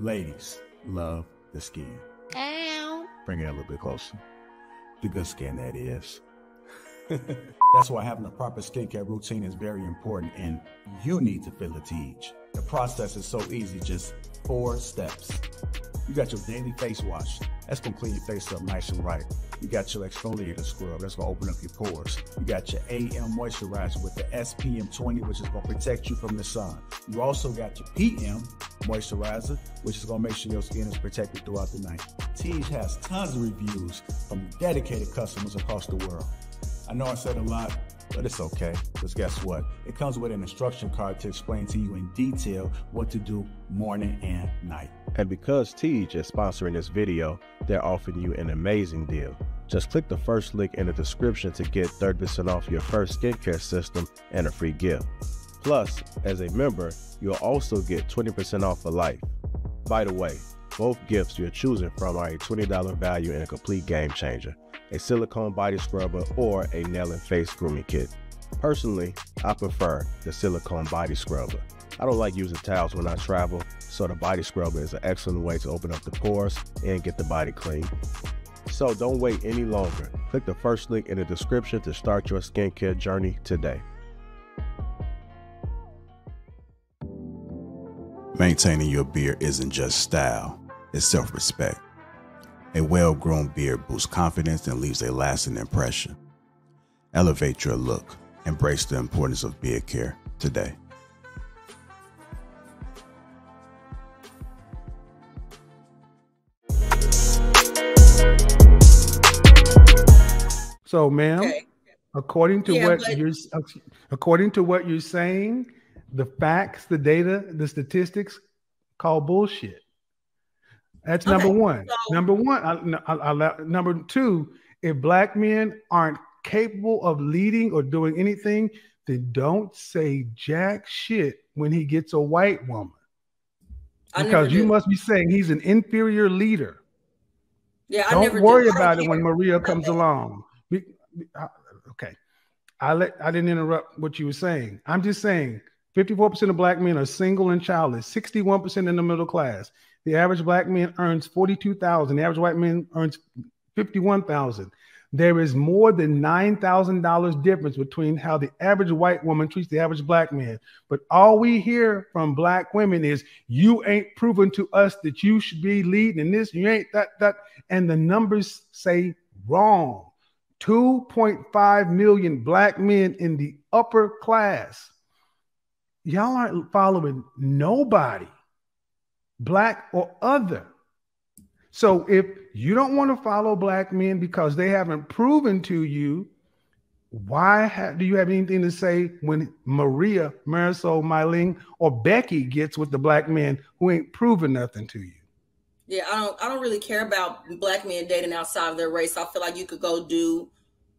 Ladies love the skin. Ow. Bring it a little bit closer. The good skin, that is. That's why having a proper skincare routine is very important, and you need to feel the Tiege. The process is so easy, just 4 steps. You got your daily face wash. That's going to clean your face up nice and right. You got your exfoliator scrub. That's going to open up your pores. You got your AM moisturizer with the SPF 20, which is going to protect you from the sun. You also got your PM moisturizer, which is going to make sure your skin is protected throughout the night. Tiege has tons of reviews from dedicated customers across the world. I know I said a lot, but it's okay, because guess what? It comes with an instruction card to explain to you in detail what to do morning and night. And because Tiege is sponsoring this video, they're offering you an amazing deal. Just click the first link in the description to get 30% off your first skincare system and a free gift. Plus, as a member, you'll also get 20% off for life. By the way, both gifts you're choosing from are a $20 value and a complete game changer. A silicone body scrubber, or a nail and face grooming kit. Personally, I prefer the silicone body scrubber. I don't like using towels when I travel, so the body scrubber is an excellent way to open up the pores and get the body clean. So don't wait any longer. Click the first link in the description to start your skincare journey today. Maintaining your beard isn't just style, it's self-respect. A well-grown beard boosts confidence and leaves a lasting impression. Elevate your look. Embrace the importance of beard care today. So, ma'am, okay. according to what you're saying, the facts, the data, the statistics call bullshit. That's okay. Number 1. So, number 2, if black men aren't capable of leading or doing anything, then don't say jack shit when he gets a white woman. Because you must be saying he's an inferior leader. Yeah, don't worry about it when Maria comes along. Okay. I didn't interrupt what you were saying. I'm just saying 54% of black men are single and childless, 61% in the middle class. The average black man earns $42,000. The average white man earns $51,000. There is more than $9,000 difference between how the average white woman treats the average black man. But all we hear from black women is, you ain't proven to us that you should be leading in this, you ain't that. And the numbers say wrong. 2.5 million black men in the upper class. Y'all aren't following nobody, black or other. So if you don't want to follow black men because they haven't proven to you, why do you have anything to say when Maria, Marisol, Myling, or Becky gets with the black men who ain't proven nothing to you? Yeah, I don't really care about black men dating outside of their race. I feel like you could go do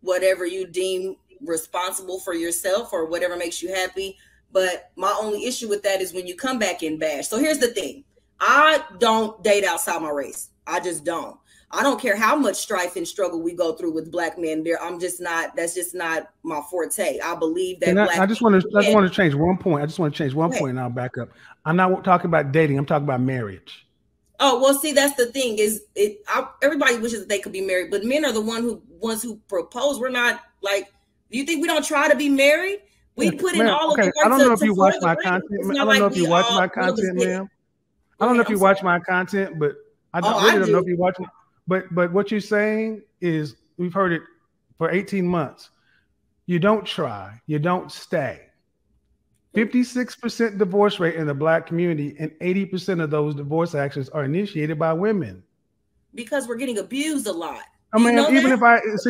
whatever you deem responsible for yourself or whatever makes you happy. But my only issue with that is when you come back and bash. So here's the thing. I don't date outside my race. I just don't. I don't care how much strife and struggle we go through with black men. That's just not my forte. I believe that. I just want to change one point. I just want to change one point and I'll back up. I'm not talking about dating. I'm talking about marriage. Oh, well, see, that's the thing is everybody wishes that they could be married, but men are the ones who propose. We're not like, do you think we don't try to be married? We put in all of the work. I don't know if you watch my content. I don't know if you watch my content, ma'am. I don't know if you watch my content, but I really don't know if you watch my, but what you're saying is we've heard it for 18 months. You don't try, you don't stay. 56% divorce rate in the black community, and 80% of those divorce actions are initiated by women. Because we're getting abused a lot. I mean, this is guys,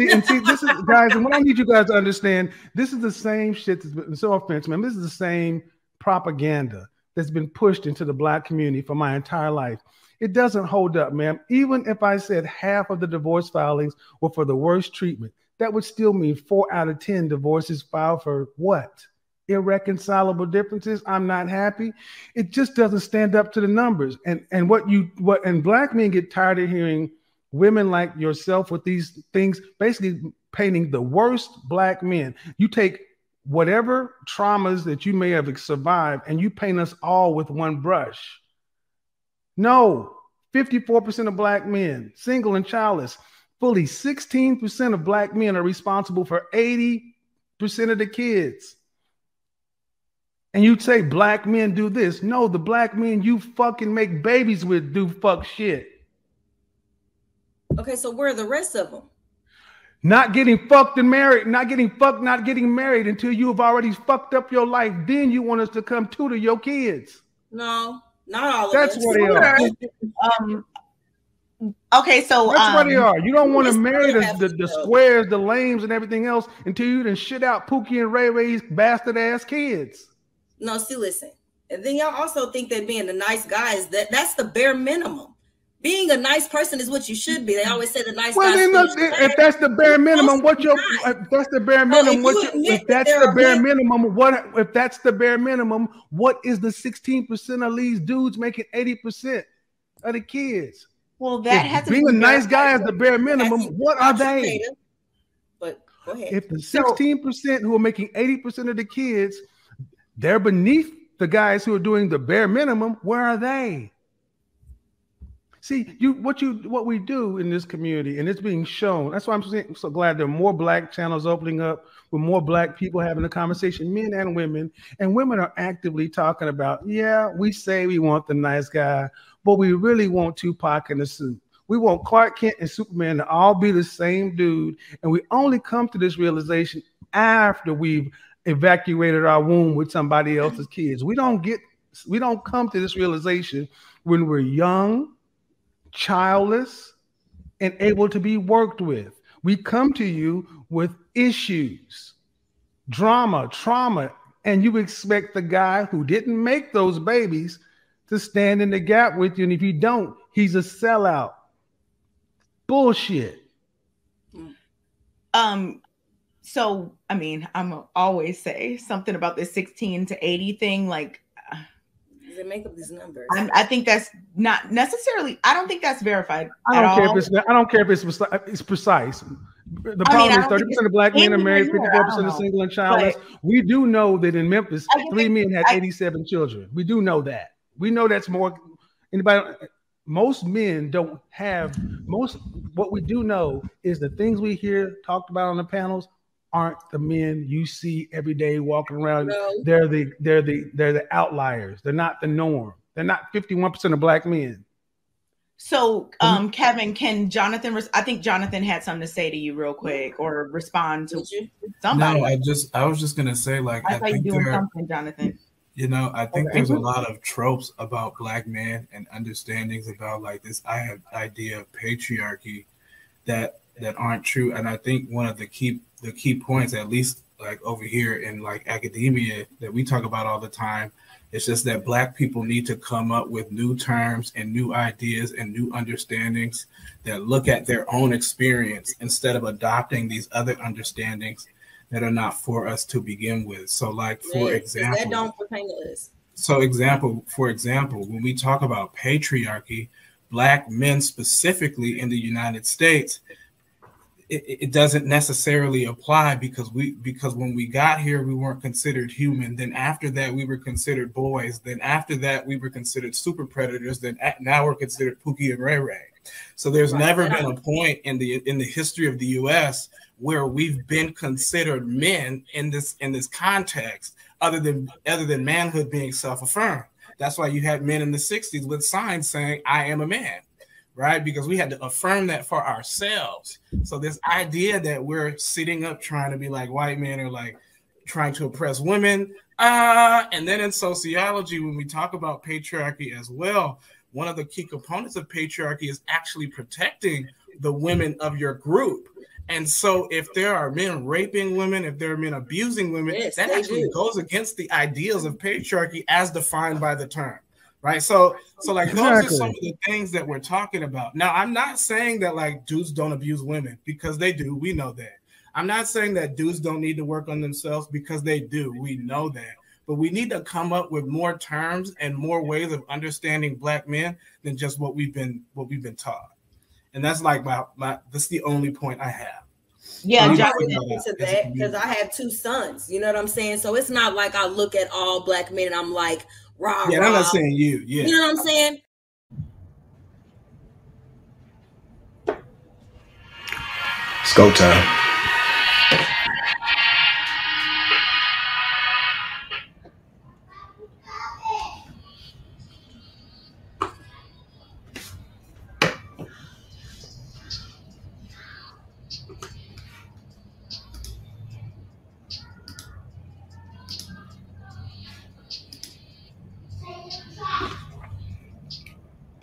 and what I need you guys to understand, this is the same shit that's been so offensive, man. This is the same propaganda that's been pushed into the black community for my entire life. It doesn't hold up, ma'am. Even if I said half of the divorce filings were for the worst treatment, that would still mean 4 out of 10 divorces filed for what? Irreconcilable differences. I'm not happy. It just doesn't stand up to the numbers. And black men get tired of hearing women like yourself with these things, basically painting the worst black men. You take whatever traumas that you may have survived and you paint us all with one brush. No, 54% of black men, single and childless. Fully 16% of black men are responsible for 80% of the kids. And you say black men do this. No, the black men you fucking make babies with do fuck shit. Okay, so where are the rest of them? Not getting fucked and married, not getting fucked, not getting married until you have already fucked up your life. Then you want us to come tutor your kids. No, not all of us. That's what they are. Okay, so that's what they are. You don't want to marry the squares, the lames, and everything else until you done shit out Pookie and Ray Ray's bastard ass kids. No, see, listen, and then y'all also think that being a nice guy is that's the bare minimum. Being a nice person is what you should be. They always say the nice guy. Well, if that's the bare minimum, what your that's the bare minimum. If that's the bare minimum, what if that's the bare minimum? What is the 16% of these dudes making 80% of the kids? Well, that has to be being a nice guy is the bare minimum. What are they? But go ahead. If the 16% who are making 80% of the kids, they're beneath the guys who are doing the bare minimum, where are they? See, what we do in this community, and it's being shown. That's why I'm so glad there are more black channels opening up with more black people having a conversation, men and women are actively talking about, yeah, we say we want the nice guy, but we really want Tupac in the suit. We want Clark Kent and Superman to all be the same dude, and we only come to this realization after we've evacuated our womb with somebody else's kids. We don't come to this realization when we're young, childless, and able to be worked with. We come to you with issues, drama, trauma, and you expect the guy who didn't make those babies to stand in the gap with you. And if you don't, he's a sellout. Bullshit. So, I mean, I'm always say something about the 16 to 80 thing, like, they make up these numbers. I think that's not necessarily. I don't think that's verified. I don't care if it's precise. The problem is 30% of black men are married, 54% are single and childless. We do know that in Memphis, 3 men had 87 children. We do know that. We know that's more. Most men don't have most. What we do know is the things we hear talked about on the panels aren't the men you see every day walking around. No. They're the outliers. They're not the norm. They're not 51% of black men. So, Kevin, can Jonathan? I think Jonathan had something to say to you real quick, or respond to somebody. No, I was just gonna say, like, I think doing something, Jonathan. You know, I think there's a lot of tropes about black men and understandings about like this idea of patriarchy that aren't true. And I think one of the key points, at least like over here in like academia, that we talk about all the time, it's just that black people need to come up with new terms and new ideas and new understandings that look at their own experience instead of adopting these other understandings that are not for us to begin with. So like, for example, that don't pertain to us. So for example, when we talk about patriarchy, black men specifically in the United States, it doesn't necessarily apply because when we got here, we weren't considered human. Then after that, we were considered boys. Then after that, we were considered super predators. Then now we're considered Pookie and Ray Ray. So there's never been a point in the history of the U.S. where we've been considered men in this context, other than manhood being self-affirmed. That's why you had men in the 60s with signs saying, "I am a man." Right? Because we had to affirm that for ourselves. So this idea that we're sitting up trying to be like white men or like trying to oppress women. And then in sociology, when we talk about patriarchy as well, one of the key components of patriarchy is actually protecting the women of your group. And so if there are men raping women, if there are men abusing women, that actually goes against the ideals of patriarchy as defined by the term. Right. So like, those are some of the things that we're talking about. Now, I'm not saying that like dudes don't abuse women, because they do. We know that. I'm not saying that dudes don't need to work on themselves, because they do. We know that. But we need to come up with more terms and more ways of understanding black men than just what we've been taught. And that's like that's the only point I have. Yeah, to that, because I have 2 sons. You know what I'm saying? So it's not like I look at all black men and I'm like, rah, rah. I'm not saying you. Yeah. You know what I'm saying? It's go time.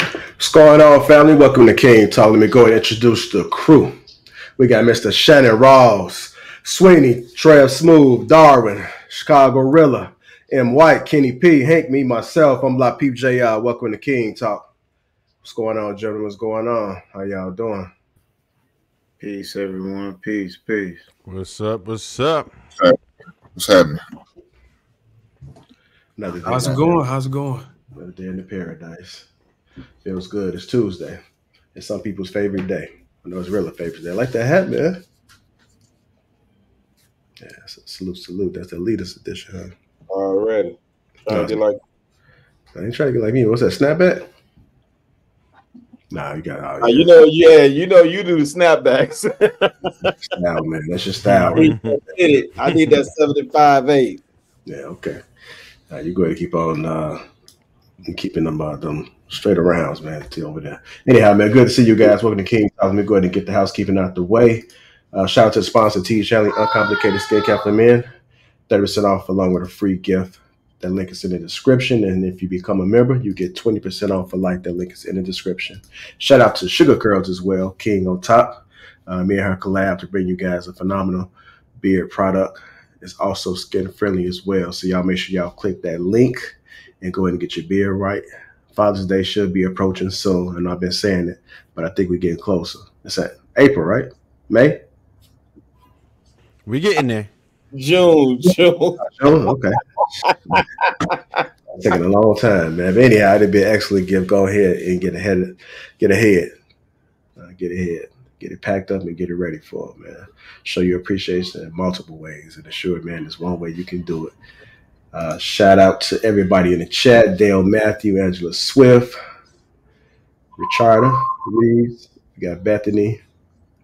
What's going on, family? Welcome to King Talk. Let me go and introduce the crew. We got Mr. Shannon Rawls, Sweeney, Trev Smooth, Darwin, Chicago Rilla, M. White, Kenny P, Hank, me, myself. I'm La Peep JR. Welcome to King Talk. What's going on, gentlemen? What's going on? How y'all doing? Peace, everyone. Peace, peace. What's up? What's up? What's happening? How's it going? How's it going? Another day in the paradise. Feels good. It's Tuesday. It's some people's favorite day. I know it's really favorite day. I like that hat, man. Yeah, salute. That's the latest edition, huh? Already. Trying to get like. I ain't trying to get like me. What's that? Snapback? Nah, you got all you know, yeah, you know you do the snapbacks. Style, man. That's your style, man. I need that 75-8. Yeah, okay. Now you go ahead and keep on keeping them straight arounds, man, till over there. Anyhow, man, good to see you guys. Welcome to King Talk. Let me go ahead and get the housekeeping out the way. Shout out to the sponsor, Tiege Hanley, Uncomplicated Skin Care for Men. 30% off along with a free gift. That link is in the description. And if you become a member, you get 20% off a like. That link is in the description. Shout out to Sugar Curls as well, King on Top. Me and her collab to bring you guys a phenomenal beard product. It's also skin friendly as well. So y'all make sure y'all click that link and go ahead and get your beard right. Father's Day should be approaching soon, and I've been saying it, but I think we're getting closer. It's that April, right? May? We getting there. June. Okay. It's taking a long time, man. But anyhow, it'd be an excellent gift. Go ahead and get ahead. Get it packed up and get it ready for it, man. Show your appreciation in multiple ways, and assure, man, there's one way you can do it. Shout out to everybody in the chat: Dale Matthew, Angela Swift, Richarda Reeves. We got Bethany.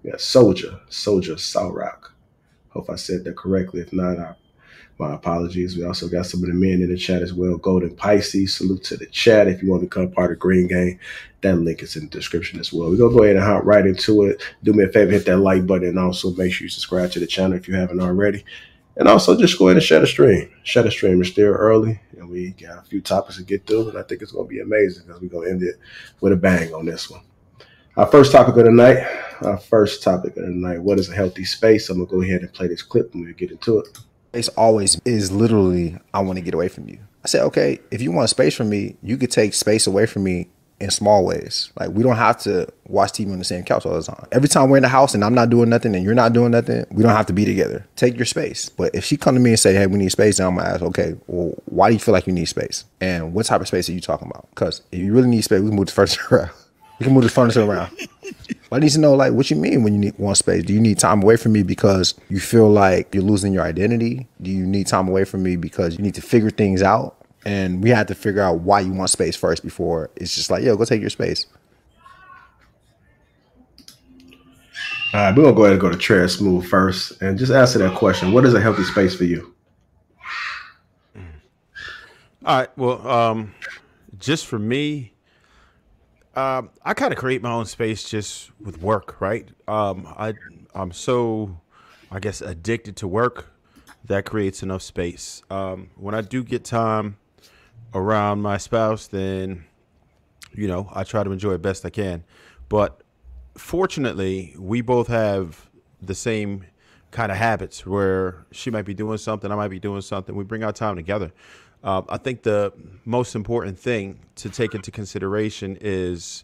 We got Soldier Saurock. Hope I said that correctly. If not, my apologies. We also got some of the men in the chat as well. Golden Pisces, salute to the chat. If you want to become part of Green Gang, that link is in the description as well. We're going to go ahead and hop right into it. Do me a favor, hit that like button, and also make sure you subscribe to the channel if you haven't already. And also just go ahead and share the stream. It's still early, and we got a few topics to get through, and I think it's going to be amazing because we're going to end it with a bang on this one. Our first topic of the night, what is a healthy space? I'm going to go ahead and play this clip and we'll get into it. Space always is literally, I want to get away from you. I said, okay, if you want space from me, you could take space away from me in small ways. Like, we don't have to watch TV on the same couch all the time. Every time we're in the house and I'm not doing nothing and you're not doing nothing, we don't have to be together. Take your space. But if she come to me and say, hey, we need space, then I'm gonna ask, okay, well, why do you feel like you need space? And what type of space are you talking about? Because if you really need space, we can move the furniture around. But I need to know, like, what you mean when you want space. Do you need time away from me because you feel like you're losing your identity? Do you need time away from me because you need to figure things out? And we had to figure out why you want space first before it's just like, yo, go take your space. All right, we're going to go ahead and go to Trev Smooth first and just answer that question. What is a healthy space for you? All right, well, just for me, I kind of create my own space just with work, right? I'm so, I guess, addicted to work. That creates enough space. When I do get time around my spouse, then, you know, I try to enjoy it best I can. But fortunately, we both have the same kind of habits where she might be doing something, I might be doing something. We bring our time together. I think the most important thing to take into consideration is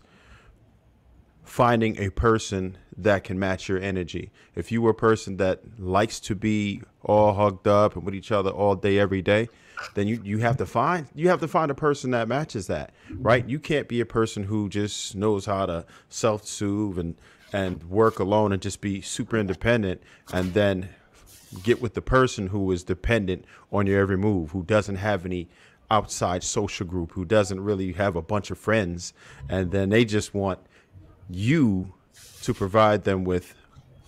finding a person that can match your energy. If you were a person that likes to be all hugged up and with each other all day, every day, then you have to find a person that matches that, right? You can't be a person who just knows how to self-soothe and work alone and just be super independent, and then get with the person who is dependent on your every move, who doesn't have any outside social group, who doesn't really have a bunch of friends, and then they just want you to provide them with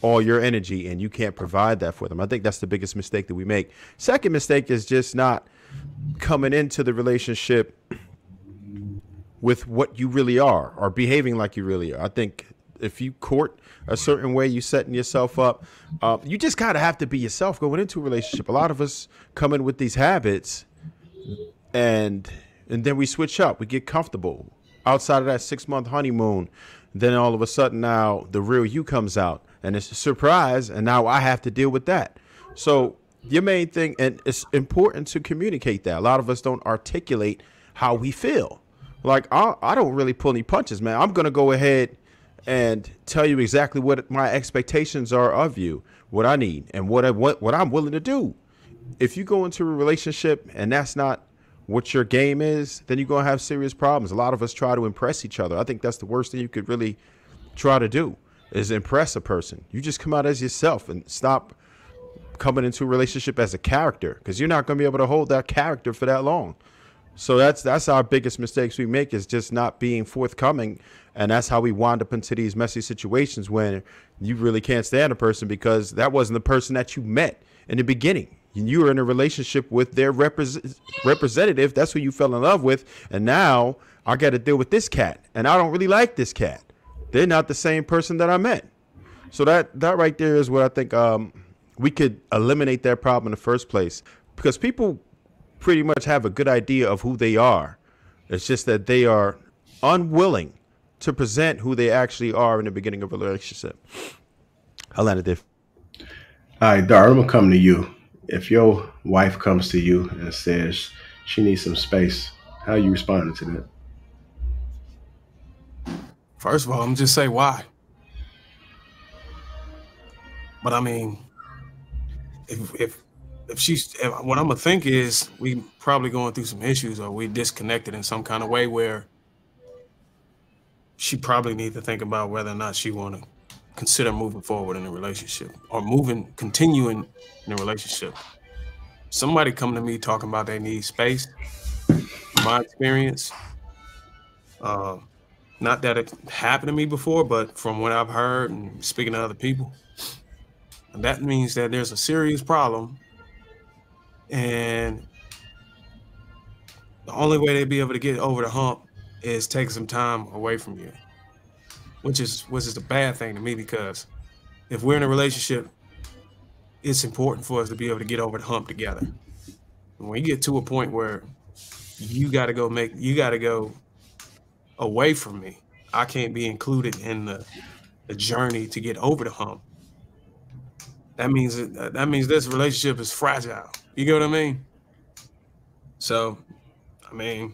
all your energy, and you can't provide that for them. I think that's the biggest mistake that we make. Second mistake is just not coming into the relationship with what you really are, or behaving like you really are. I think if you court a certain way, you setting yourself up. You just kind of have to be yourself going into a relationship. A lot of us come in with these habits, and then we switch up. We get comfortable outside of that 6-month honeymoon. Then all of a sudden now the real you comes out, and it's a surprise. And now I have to deal with that. So your main thing, and it's important to communicate that. A lot of us don't articulate how we feel. Like, I don't really pull any punches, man. I'm going to go ahead and tell you exactly what my expectations are of you, what I need, and what I'm willing to do. If you go into a relationship and that's not what your game is, then you're going to have serious problems. A lot of us try to impress each other. I think that's the worst thing you could really try to do, is impress a person. You just come out as yourself and stop coming into a relationship as a character, because you're not going to be able to hold that character for that long. So that's our biggest mistakes we make, is just not being forthcoming. And that's how we wind up into these messy situations when you really can't stand a person because that wasn't the person that you met in the beginning. You were in a relationship with their representative. That's who you fell in love with. And now I got to deal with this cat, and I don't really like this cat. They're not the same person that I met. So that right there is what I think we could eliminate that problem in the first place, because people pretty much have a good idea of who they are. It's just that they are unwilling to present who they actually are in the beginning of a relationship. I'll end it there. All right, Dar, I'm going to come to you. If your wife comes to you and says she needs some space, how are you responding to that? First of all, I'm going to just say why. But I mean, what I'm gonna think is we probably going through some issues, or we disconnected in some kind of way where she probably needs to think about whether or not she want to consider moving forward in a relationship, or continuing in a relationship. Somebody coming to me talking about they need space, my experience, not that it happened to me before, but from what I've heard and speaking to other people, that means that there's a serious problem. And the only way they'd be able to get over the hump is take some time away from you, which is a bad thing to me, because if we're in a relationship, it's important for us to be able to get over the hump together. And when you get to a point where you got to go away from me, I can't be included in the journey to get over the hump. That means this relationship is fragile. You get what I mean? So, for me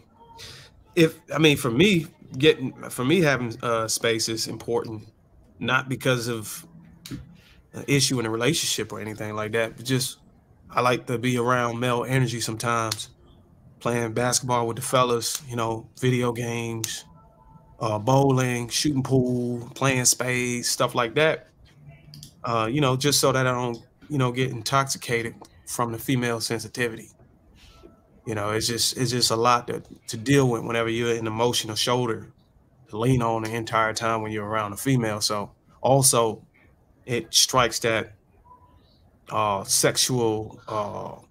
having space is important, not because of an issue in a relationship or anything like that, but just I like to be around male energy sometimes, playing basketball with the fellas, you know, video games, bowling, shooting pool, playing spades, stuff like that. You know, just so that I don't, you know, get intoxicated from the female sensitivity. You know, it's just a lot to deal with whenever you're an emotional shoulder to lean on the entire time when you're around a female. So also it strikes that sexual,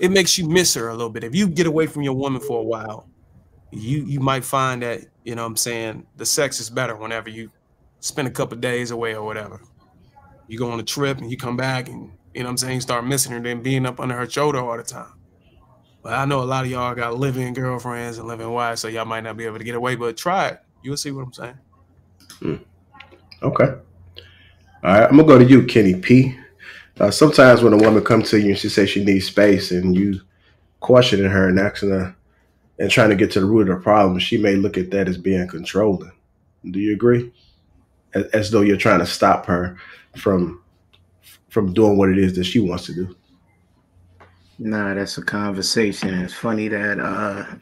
it makes you miss her a little bit. If you get away from your woman for a while, you might find that, you know what I'm saying, the sex is better whenever you spend a couple of days away or whatever. You go on a trip and you come back and, you know what I'm saying, you start missing her than being up under her shoulder all the time. But I know a lot of y'all got live-in girlfriends and live-in wives, so y'all might not be able to get away, but try it. You'll see what I'm saying. Okay. All right, I'm going to go to you, Kenny P. Sometimes when a woman comes to you and she says she needs space and you questioning her and asking her and trying to get to the root of the problem, she may look at that as being controlling. Do you agree? As though you're trying to stop her from doing what it is that she wants to do. Nah, that's a conversation. It's funny that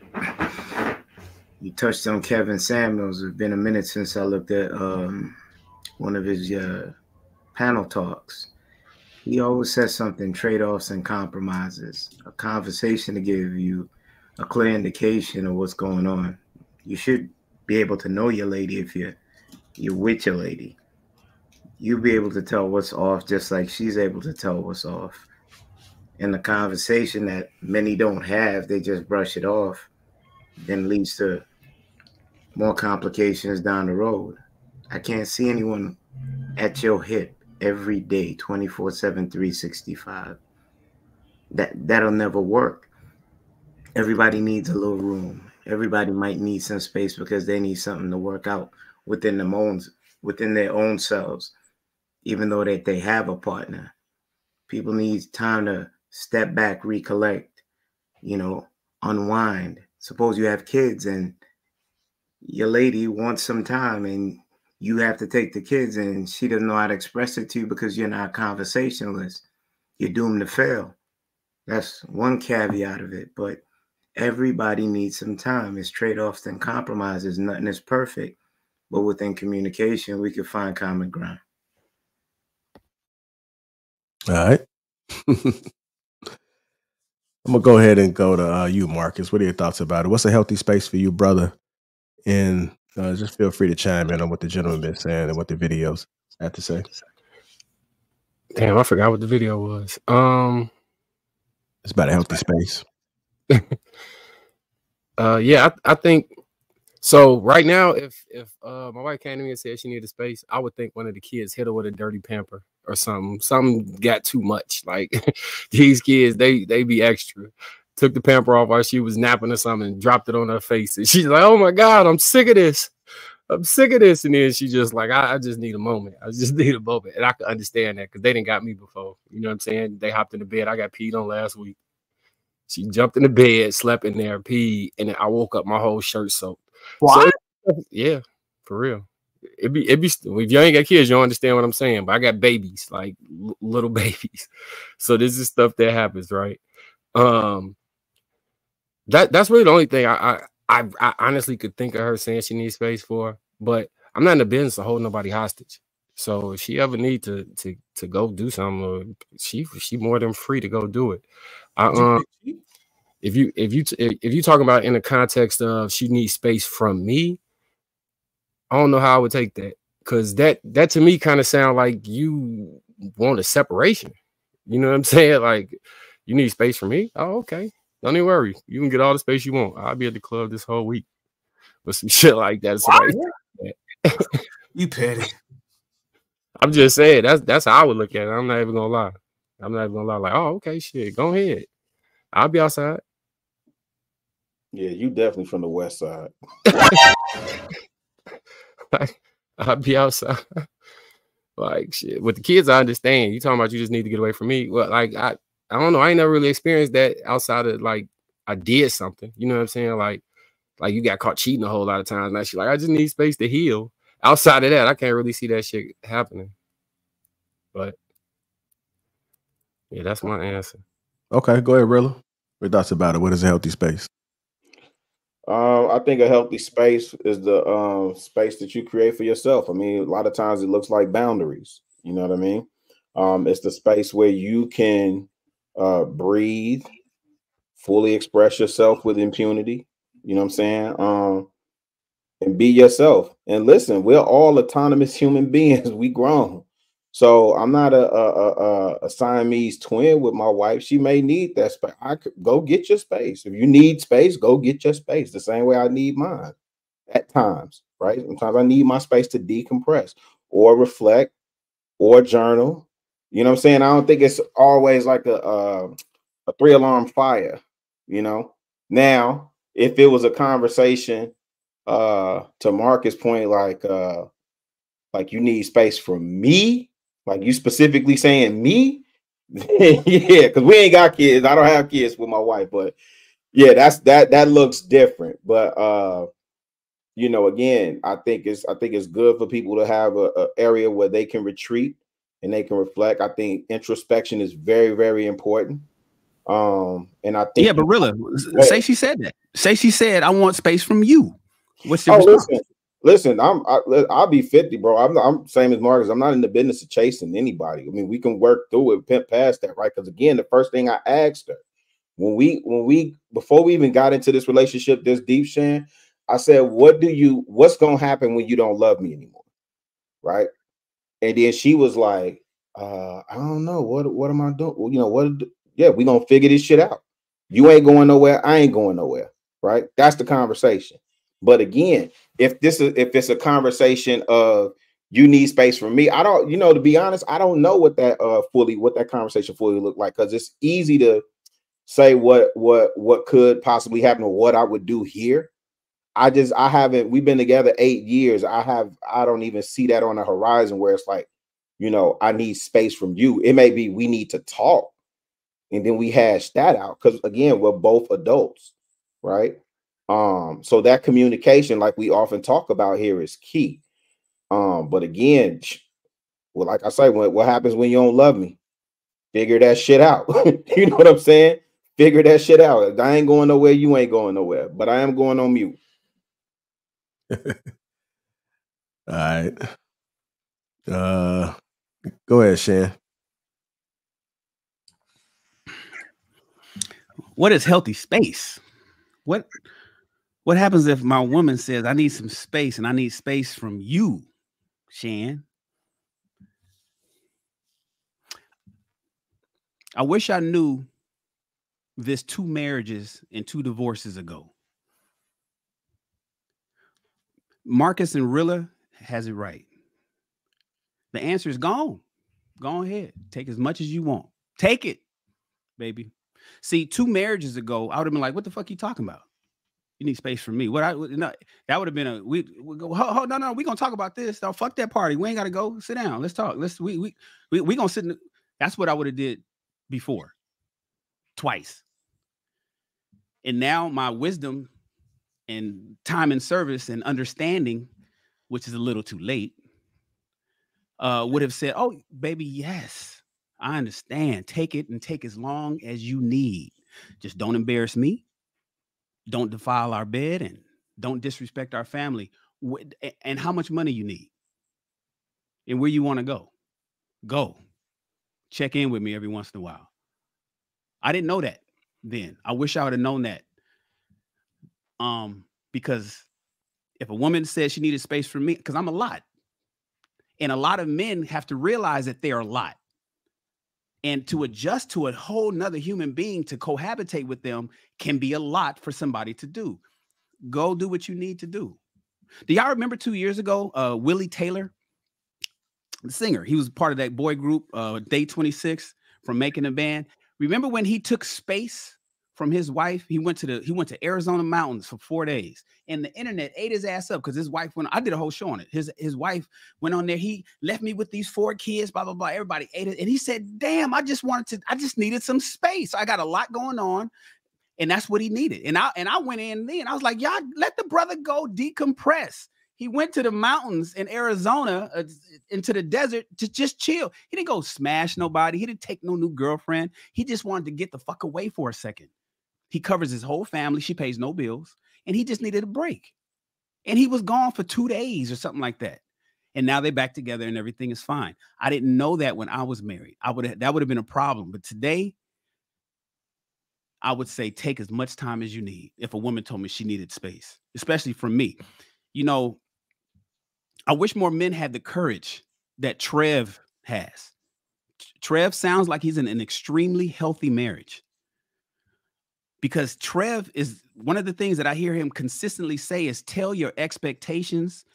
you touched on Kevin Samuels. It's been a minute since I looked at one of his panel talks. He always says something, trade-offs and compromises. A conversation to give you a clear indication of what's going on. You should be able to know your lady if you're with your lady. you'll be able to tell what's off, just like she's able to tell what's off. And the conversation that many don't have, they just brush it off, then leads to more complications down the road. I can't see anyone at your hip every day, 24/7, 365. That'll never work. Everybody needs a little room. Everybody might need some space because they need something to work out within them own, within their own selves, even though that they have a partner. People need time to step back, recollect, you know, unwind. Suppose you have kids and your lady wants some time and you have to take the kids and she doesn't know how to express it to you because you're not a conversationalist. You're doomed to fail. That's one caveat of it, but everybody needs some time. It's trade-offs and compromises. Nothing is perfect, but within communication, we can find common ground. All right. I'm going to go ahead and go to you, Marcus. What are your thoughts about it? What's a healthy space for you, brother? And just feel free to chime in on what the gentleman been saying and what the videos had to say. Damn, I forgot what the video was. It's about a healthy space. Yeah, I think so. Right now, if my wife came to me and said she needed a space, I would think one of the kids hit her with a dirty pamper or something. Something got too much. Like these kids, they be extra. Took the pamper off while she was napping or something and dropped it on her face. And she's like, "Oh my God, I'm sick of this. I'm sick of this." And then she's just like, I just need a moment. I just need a moment. And I can understand that because they didn't got me before. You know what I'm saying? They hopped in the bed. I got peed on last week. She jumped in the bed, slept in there, peed, and then I woke up, my whole shirt soaked. What? So, yeah, for real. It be if you ain't got kids, you don't understand what I'm saying. But I got babies, like little babies. So this is stuff that happens, right? That's really the only thing I honestly could think of her saying she needs space for. But I'm not in the business to hold nobody hostage. So if she ever need to go do something, she more than free to go do it. If you talk about in the context of she needs space from me, I don't know how I would take that, because that to me kind of sound like you want a separation. You know what I'm saying? Like, you need space from me? Oh, okay. Don't even worry. You can get all the space you want. I'll be at the club this whole week. But some shit like that. You petty. I'm just saying that's how I would look at it. I'm not even gonna lie. Like, oh, okay, shit. Go ahead. I'll be outside. Yeah, you definitely from the West Side. Like, I'll be outside. Like, shit. With the kids, I understand. You talking about you just need to get away from me. Well, like I don't know. I ain't never really experienced that outside of like I did something. You know what I'm saying? Like you got caught cheating a whole lot of times. Now she's like, I just need space to heal. Outside of that, I can't really see that shit happening. But yeah, that's my answer. Okay, go ahead, Rilla. Your thoughts about it. What is a healthy space? I think a healthy space is the space that you create for yourself. I mean, a lot of times it looks like boundaries. You know what I mean? It's the space where you can breathe, fully express yourself with impunity. You know what I'm saying? And be yourself. And listen, we're all autonomous human beings. We grown. So I'm not a Siamese twin with my wife. She may need that space. I could go get your space. If you need space, go get your space. The same way I need mine at times, right? Sometimes I need my space to decompress or reflect or journal. You know what I'm saying? I don't think it's always like a three-alarm fire, you know? Now, if it was a conversation, to Marcus' point, like you need space from me, like you specifically saying me, yeah, because we ain't got kids. I don't have kids with my wife, but yeah, that looks different. But you know, again, I think it's good for people to have a area where they can retreat and they can reflect. I think introspection is very, very important. And I think, yeah, but really, say she said that. Say she said, "I want space from you." What's your response? Listen, I'll be 50, bro. I'm same as Marcus. I'm not in the business of chasing anybody. I mean, we can work through it, pimp past that, right? Because again, the first thing I asked her when we before we even got into this relationship, this deep, Shan, I said, what's gonna happen when you don't love me anymore, right? And then she was like, I don't know. What am I doing? You know, what? Yeah, we gonna figure this shit out. You ain't going nowhere. I ain't going nowhere. Right. That's the conversation. But again, if it's a conversation of you need space from me, I don't, you know, to be honest, I don't know what that that conversation fully looked like, because it's easy to say what could possibly happen or what I would do here. I haven't, we've been together 8 years. I don't even see that on the horizon where it's like, you know, I need space from you. It may be we need to talk, and then we hash that out, because again, we're both adults, right? So that communication, like we often talk about here, is key. But again, well, like I say, what happens when you don't love me? Figure that shit out. You know what I'm saying? Figure that shit out. I ain't going nowhere. You ain't going nowhere. But I am going on mute. All right. Go ahead, Shan. What is healthy space? What happens if my woman says, I need some space, and I need space from you, Shan? I wish I knew this 2 marriages and 2 divorces ago. Marcus and Rilla has it right. The answer is gone. Go ahead. Take as much as you want. Take it, baby. See, 2 marriages ago, I would have been like, what the fuck you talking about? You need space from me. What I would, no, that would have been a, we go, oh, no, we're going to talk about this. No, fuck that party. We ain't got to go. Sit down. Let's talk. Let's, we going to sit in the, that's what I would have did before. Twice. And now my wisdom and time and service and understanding, which is a little too late, would have said, oh, baby, yes, I understand. Take it and take as long as you need. Just don't embarrass me. Don't defile our bed, and don't disrespect our family. And how much money you need, and where you want to go. Go. Check in with me every once in a while. I didn't know that then. I wish I would have known that. Because if a woman said she needed space from me, because I'm a lot. And a lot of men have to realize that they are a lot. And to adjust to a whole nother human being to cohabitate with them can be a lot for somebody to do. Go do what you need to do. Do y'all remember 2 years ago, Willie Taylor, the singer? He was part of that boy group, Day 26 from Making a Band. Remember when he took space from his wife? He went to Arizona mountains for 4 days, and the internet ate his ass up because his wife went. I did a whole show on it. His wife went on there. He left me with these 4 kids, blah blah blah. Everybody ate it, and he said, "Damn, I just needed some space. I got a lot going on," and that's what he needed. And I went in there, and I was like, "Y'all let the brother go decompress." He went to the mountains in Arizona, into the desert, to just chill. He didn't go smash nobody. He didn't take no new girlfriend. He just wanted to get the fuck away for a second. He covers his whole family. She pays no bills. And he just needed a break. And he was gone for 2 days or something like that. And now they're back together and everything is fine. I didn't know that when I was married. That would have been a problem. But today, I would say take as much time as you need. If a woman told me she needed space, especially from me. You know, I wish more men had the courage that Trev has. Trev sounds like he's in an extremely healthy marriage. Because Trev is one of the things that I hear him consistently say is tell your expectations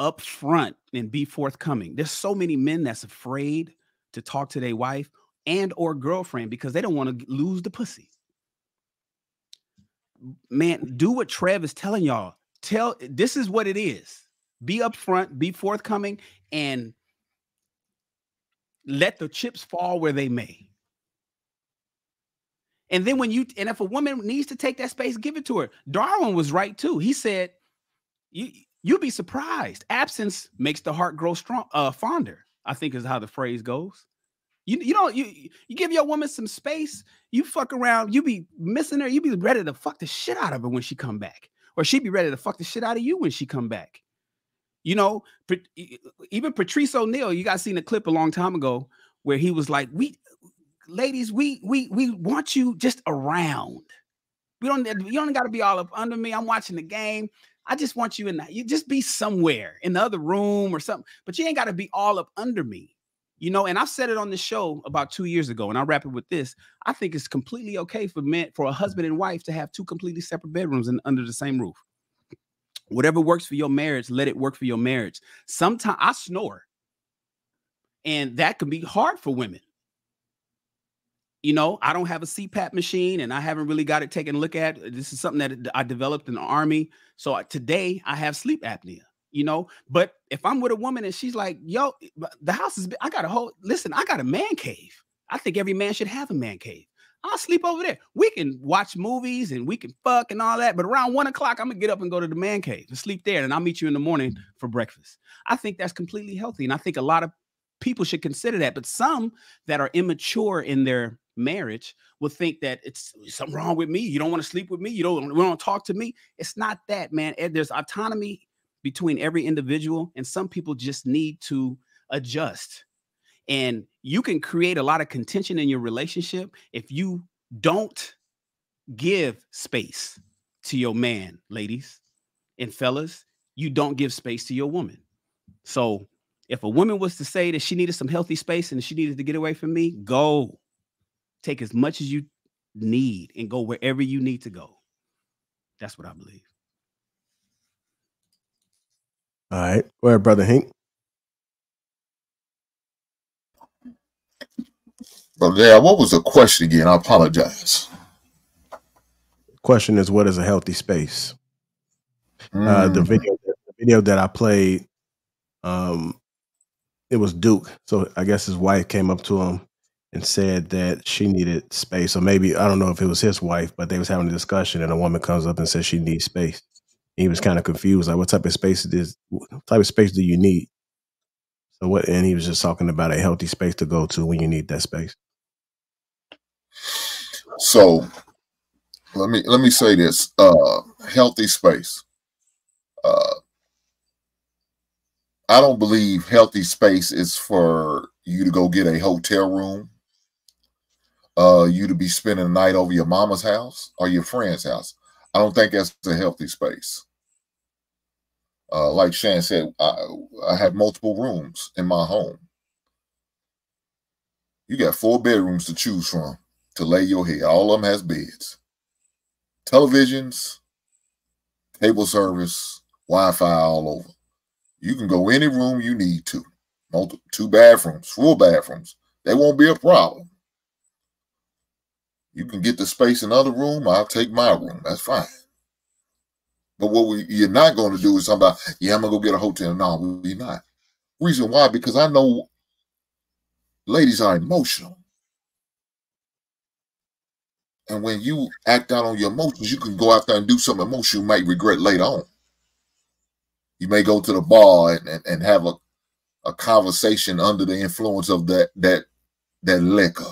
up front and be forthcoming. There's so many men that's afraid to talk to their wife and or girlfriend because they don't want to lose the pussy. Man, do what Trev is telling y'all. This is what it is. Be upfront, be forthcoming, and let the chips fall where they may. And then if a woman needs to take that space, give it to her. Darwin was right too. He said, "You'd be surprised. Absence makes the heart grow strong, fonder." I think is how the phrase goes. You give your woman some space. You fuck around. You be missing her. You be ready to fuck the shit out of her when she come back, or she be ready to fuck the shit out of you when she come back. You know, even Patrice O'Neill. You guys seen a clip a long time ago where he was like, "We." Ladies, we want you just around. You don't got to be all up under me. I'm watching the game. I just want you in that. You just be somewhere in the other room or something, but you ain't got to be all up under me, you know? And I've said it on the show about 2 years ago, and I'll wrap it with this. I think it's completely okay for a husband and wife to have two completely separate bedrooms and under the same roof. Whatever works for your marriage, let it work for your marriage. Sometimes I snore, and that can be hard for women. You know, I don't have a CPAP machine, and I haven't really got it taken a look at. This is something that I developed in the Army. So today I have sleep apnea, you know, but if I'm with a woman and she's like, yo, the house is big, I got a man cave. I think every man should have a man cave. I'll sleep over there. We can watch movies and we can fuck and all that. But around 1 o'clock, I'm gonna get up and go to the man cave and sleep there. And I'll meet you in the morning for breakfast. I think that's completely healthy. And I think a lot of people should consider that. But some that are immature in their marriage will think that it's something wrong with me. You don't want to sleep with me. You don't talk to me. It's not that, man. There's autonomy between every individual, and some people just need to adjust. And you can create a lot of contention in your relationship if you don't give space to your man, ladies and fellas. You don't give space to your woman. So if a woman was to say that she needed some healthy space and she needed to get away from me, go. Take as much as you need and go wherever you need to go. That's what I believe. All right. All right, Brother Hank. Brother Dad, what was the question again? I apologize. Question is, what is a healthy space? The video that I played, it was Duke. So I guess his wife came up to him and said that she needed space. Or maybe, I don't know if it was his wife, but they was having a discussion and a woman comes up and says she needs space. And he was kind of confused. Like, what type of space do you need? So what, and he was just talking about a healthy space to go to when you need that space. So let me say this, healthy space. I don't believe healthy space is for you to go get a hotel room. You to be spending the night over your mama's house or your friend's house. I don't think that's a healthy space. Like Shan said, I have multiple rooms in my home. You got 4 bedrooms to choose from to lay your head. All of them has beds, televisions, table service, Wi-Fi all over. You can go any room you need to. Multiple, 2 bathrooms, 4 bathrooms. They won't be a problem. You can get the space in another room. I'll take my room. That's fine. But what you're not going to do is something about, yeah, I'm going to go get a hotel. No, we're not. Reason why? Because I know ladies are emotional. And when you act out on your emotions, you can go out there and do something emotional you might regret later on. You may go to the bar and have a conversation under the influence of that liquor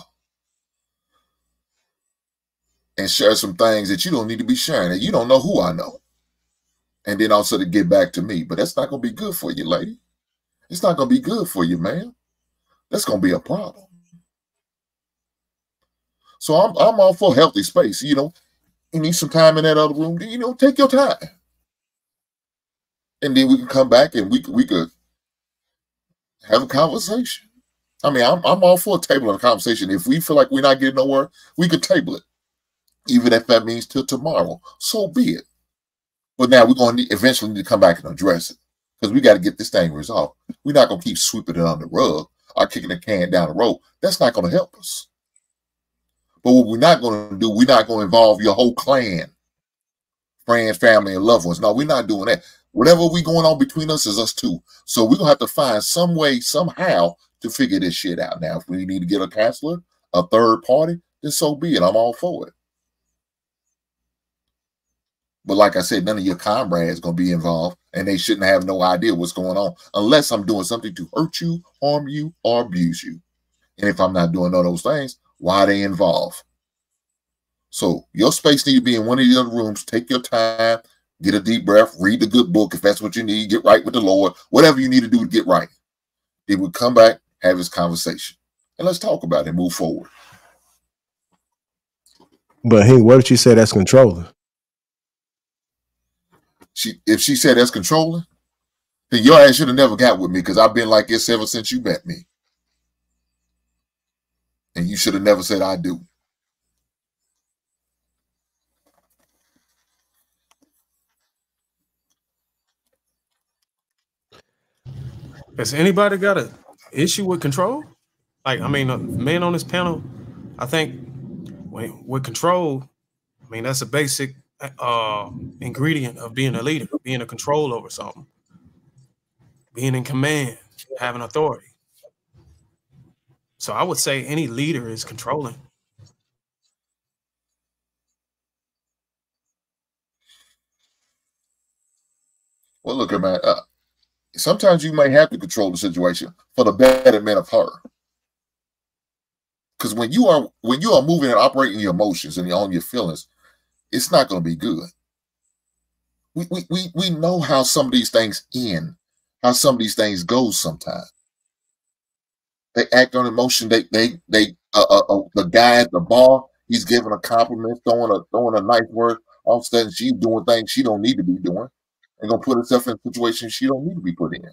and share some things that you don't need to be sharing, and you don't know who I know. And then also to get back to me. But that's not going to be good for you, lady. It's not going to be good for you, man. That's going to be a problem. So I'm all for healthy space. You know, you need some time in that other room. You know, take your time. And then we can come back and we could have a conversation. I mean, I'm all for tabling a conversation. If we feel like we're not getting nowhere, we could table it. Even if that means till tomorrow, so be it. But now we're going to eventually need to come back and address it, because we got to get this thing resolved. We're not going to keep sweeping it on the rug or kicking the can down the road. That's not going to help us. But what we're not going to do, we're not going to involve your whole clan, friends, family, and loved ones. No, we're not doing that. Whatever we going on between us is us two. So we're going to have to find some way, somehow, to figure this shit out. Now, if we need to get a counselor, a third party, then so be it. I'm all for it. But like I said, none of your comrades going to be involved, and they shouldn't have no idea what's going on unless I'm doing something to hurt you, harm you, or abuse you. And if I'm not doing all those things, why are they involved? So your space needs to be in one of the other rooms. Take your time. Get a deep breath, read the good book if that's what you need, get right with the Lord, whatever you need to do to get right. Then we'll come back, have this conversation, and let's talk about it and move forward. But hey, what did you say that's controlling? if she said that's controlling, then your ass should have never got with me, because I've been like this ever since you met me. And you should have never said I do. Has anybody got an issue with control? Like, I mean, men on this panel, I think with control, I mean, that's a basic ingredient of being a leader, being a control over something, being in command, having authority. So I would say any leader is controlling. Well, look at my... sometimes you might have to control the situation for the betterment of her. Because when you are moving and operating your emotions and on your feelings, it's not going to be good. We know how some of these things end, how some of these things go sometimes. They act on emotion. The guy at the bar, he's giving a compliment, throwing a nice word. All of a sudden, she's doing things she don't need to be doing. And gonna put herself in a situation she don't need to be put in.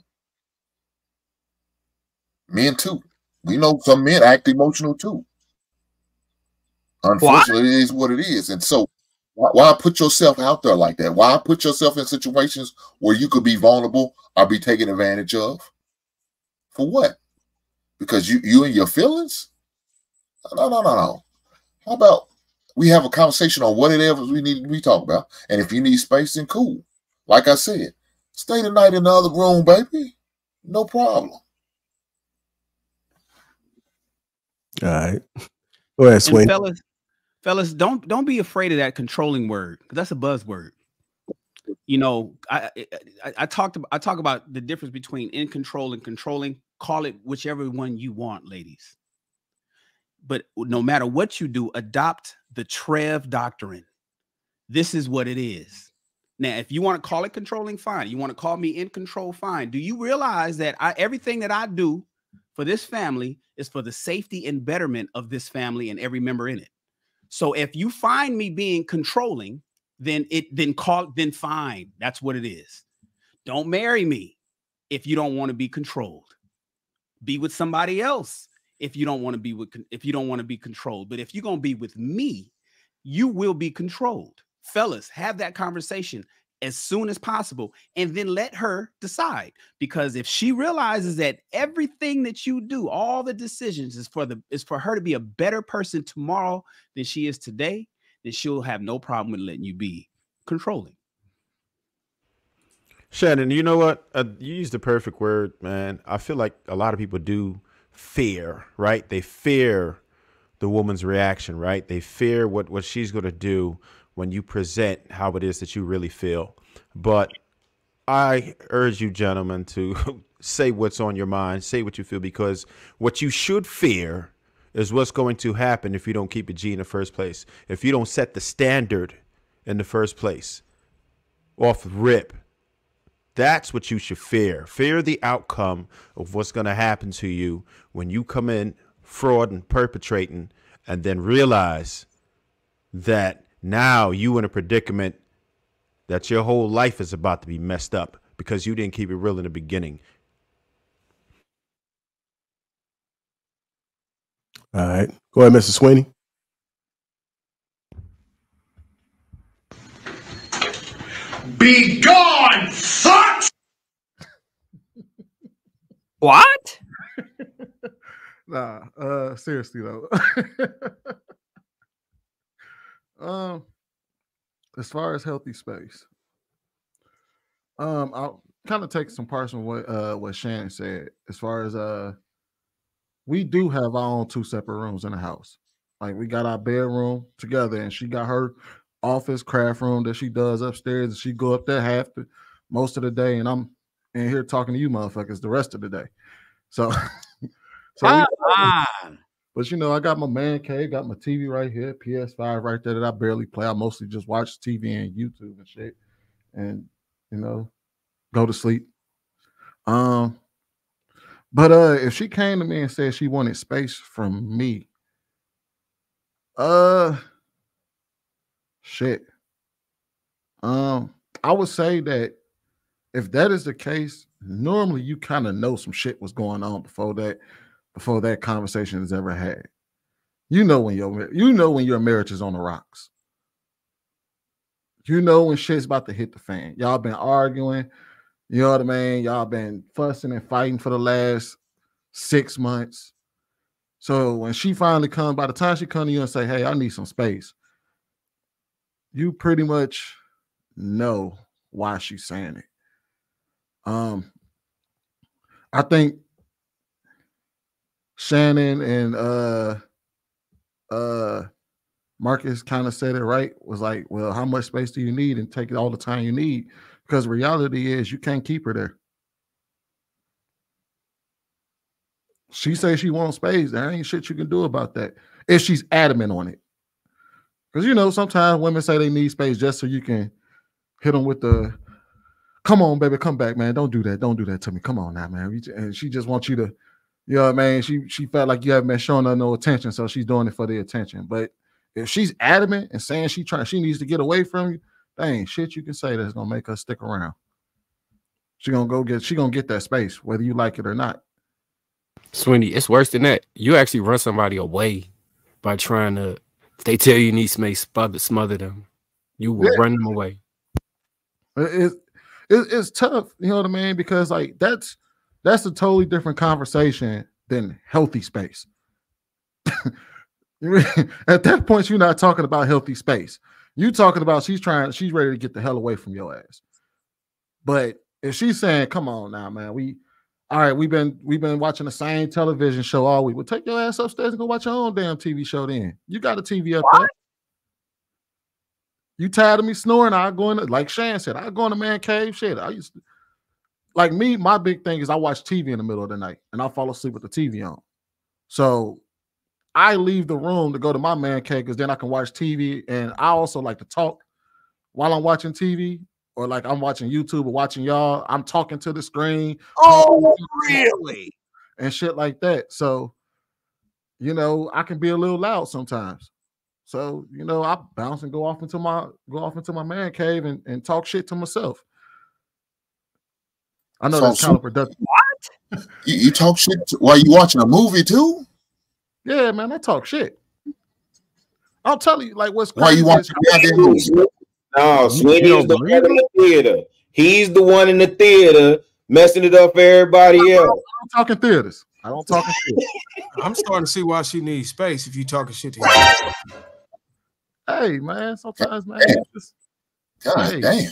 Men too. We know some men act emotional too. Unfortunately, it is what it is. And so why put yourself out there like that? Why put yourself in situations where you could be vulnerable or be taken advantage of? For what? Because you and your feelings? No. How about we have a conversation on what it is we talk about? And if you need space, then cool. Like I said, stay the night in the other room, baby. No problem. All right. Go ahead, Sway. Fellas, don't be afraid of that controlling word, because that's a buzzword. You know, I talk about the difference between in control and controlling. Call it whichever one you want, ladies. But no matter what you do, adopt the Trev doctrine. This is what it is. Now, if you want to call it controlling, fine. You want to call me in control, fine. Do you realize that everything that I do for this family is for the safety and betterment of this family and every member in it? So if you find me being controlling, then fine. That's what it is. Don't marry me if you don't want to be controlled. Be with somebody else if you don't want to be controlled. But if you're going to be with me, you will be controlled. Fellas, have that conversation as soon as possible, and then let her decide. Because if she realizes that everything that you do, all the decisions is for her to be a better person tomorrow than she is today, then she'll have no problem with letting you be controlling. Shannon, you know what? You used the perfect word, man. I feel like a lot of people do fear, right? They fear the woman's reaction, right? They fear what she's going to do when you present how it is that you really feel. But I urge you gentlemen to say what's on your mind, say what you feel, because what you should fear is what's going to happen if you don't keep it G in the first place. If you don't set the standard in the first place, off rip, that's what you should fear. Fear the outcome of what's gonna happen to you when you come in fraud and perpetrating, and then realize that now you in a predicament that your whole life is about to be messed up because you didn't keep it real in the beginning. All right. Go ahead, Mr. Sweeney. Be gone, fuck! What? Nah, seriously, though. As far as healthy space, I'll kind of take some parts from what Shannon said. As far as we do have our own two separate rooms in the house. Like, we got our bedroom together, and she got her office craft room that she does upstairs, and she go up there most of the day, and I'm in here talking to you motherfuckers the rest of the day. So, but you know, I got my man cave, got my TV right here, PS5 right there that I barely play. I mostly just watch TV and YouTube and shit, and you know, go to sleep. But if she came to me and said she wanted space from me, shit. I would say that if that is the case, normally you kind of know some shit was going on before that conversation is ever had. You know when your marriage is on the rocks. You know when shit's about to hit the fan. Y'all been arguing, you know what I mean? Y'all been fussing and fighting for the last 6 months. So when she finally comes, by the time she comes to you and say, hey, I need some space, you pretty much know why she's saying it. I think Shannon and Marcus kind of said it right. Was like, well, how much space do you need? And take all the time you need, because reality is you can't keep her there. She says she wants space. There ain't shit you can do about that if she's adamant on it. Because, you know, sometimes women say they need space just so you can hit them with the, come on, baby, come back, man. Don't do that. Don't do that to me. Come on now, man. And she just wants you to, you know what I mean? She felt like you haven't been showing her no attention, so she's doing it for the attention. But if she's adamant and saying she needs to get away from you, there ain't shit you can say that's gonna make her stick around. She gonna get that space, whether you like it or not. Sweeney, it's worse than that. You actually run somebody away by trying to, if they tell you need space, smother them. You will run them away. It's tough, you know what I mean? Because like that's a totally different conversation than healthy space. At that point, you're not talking about healthy space. You're talking about she's ready to get the hell away from your ass. But if she's saying, come on now, man, we've been watching the same television show all week. Well, take your ass upstairs and go watch your own damn TV show then. You got a TV up there. You tired of me snoring? I go in, like Shan said, I go in the man cave. Shit, I used to, like me, my big thing is I watch TV in the middle of the night and I fall asleep with the TV on. So I leave the room to go to my man cave because then I can watch TV, and I also like to talk while I'm watching TV, or like I'm watching YouTube or watching y'all. I'm talking to the screen. Oh, really? And shit like that. So, you know, I can be a little loud sometimes. So, you know, I bounce and go off into my man cave and talk shit to myself. I know that's counterproductive. What? You talk shit while you watching a movie too? Yeah, man, I talk shit. I'll tell you, like, what's crazy. Why you watching goddamn movie? No, Sweeney's the one in the theater. He's the one in the theater messing it up for everybody else. I'm talking theaters. I don't talk shit. I'm starting to see why she needs space if you talking shit to her. Hey, man, sometimes, man. God damn.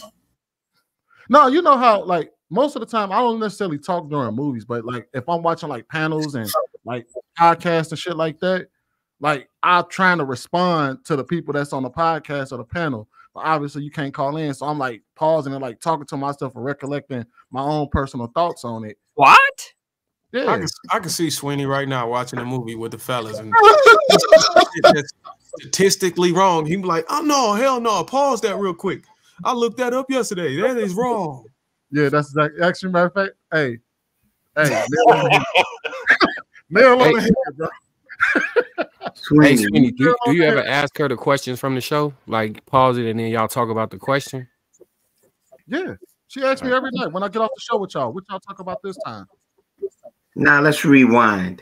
No, you know how, like, most of the time, I don't necessarily talk during movies, but, like, if I'm watching, like, panels and, like, podcasts and shit like that, like, I'm trying to respond to the people that's on the podcast or the panel, but obviously you can't call in, so I'm, like, pausing and, like, talking to myself and recollecting my own personal thoughts on it. What? Yeah. I can see Sweeney right now watching a movie with the fellas and that's statistically wrong. He'd be like, oh no, hell no, pause that real quick. I looked that up yesterday. That is wrong. Yeah, that's like, actually, matter of fact, hey, nail on the head, bro. Hey, Sweeney, do you ever ask her the questions from the show? Like, pause it and then y'all talk about the question? Yeah, she asks me every night when I get off the show with y'all, what y'all talk about this time? Now let's rewind.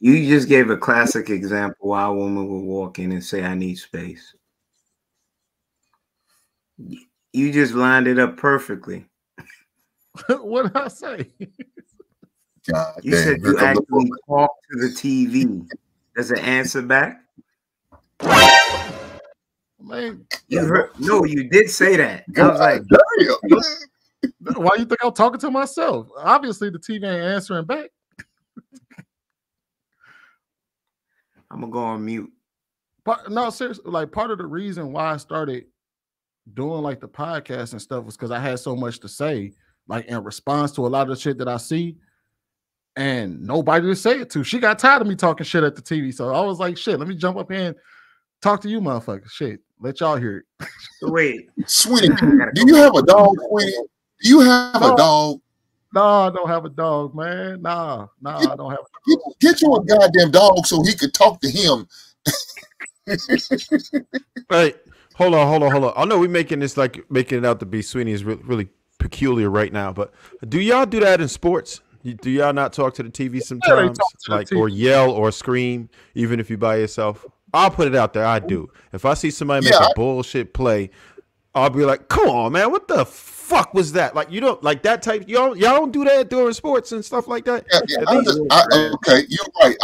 You just gave a classic example why a woman would walk in and say, I need space. You just lined it up perfectly. What did I say? God, you damn, said you actually talk to the TV. Does it answer back? Man, you heard, no, you did say that. God, I was like, damn. Why do you think I'm talking to myself? Obviously, the TV ain't answering back. I'm gonna go on mute. But no, seriously, like part of the reason why I started doing like the podcast and stuff was because I had so much to say, like in response to a lot of the shit that I see, and nobody to say it to. She got tired of me talking shit at the TV, so I was like, shit, let me jump up here and talk to you, motherfuckers. Shit, let y'all hear it. Wait, Sweeney, do you have a dog, Sweeney? Do you have a dog? No, I don't have a dog, man. Nah, I don't have a dog. Get you a goddamn dog so he could talk to him. Right. Hold on. I know we're making this like making it out to be Sweeney is really peculiar right now, but do y'all do that in sports? Do y'all not talk to the TV sometimes, like, or yell or scream, even if you by yourself? I'll put it out there. I do. If I see somebody make a bullshit play, I'll be like, "Come on, man! What the fuck was that?" Like, you don't like that type. Y'all don't do that during sports and stuff like that. Okay, you're right.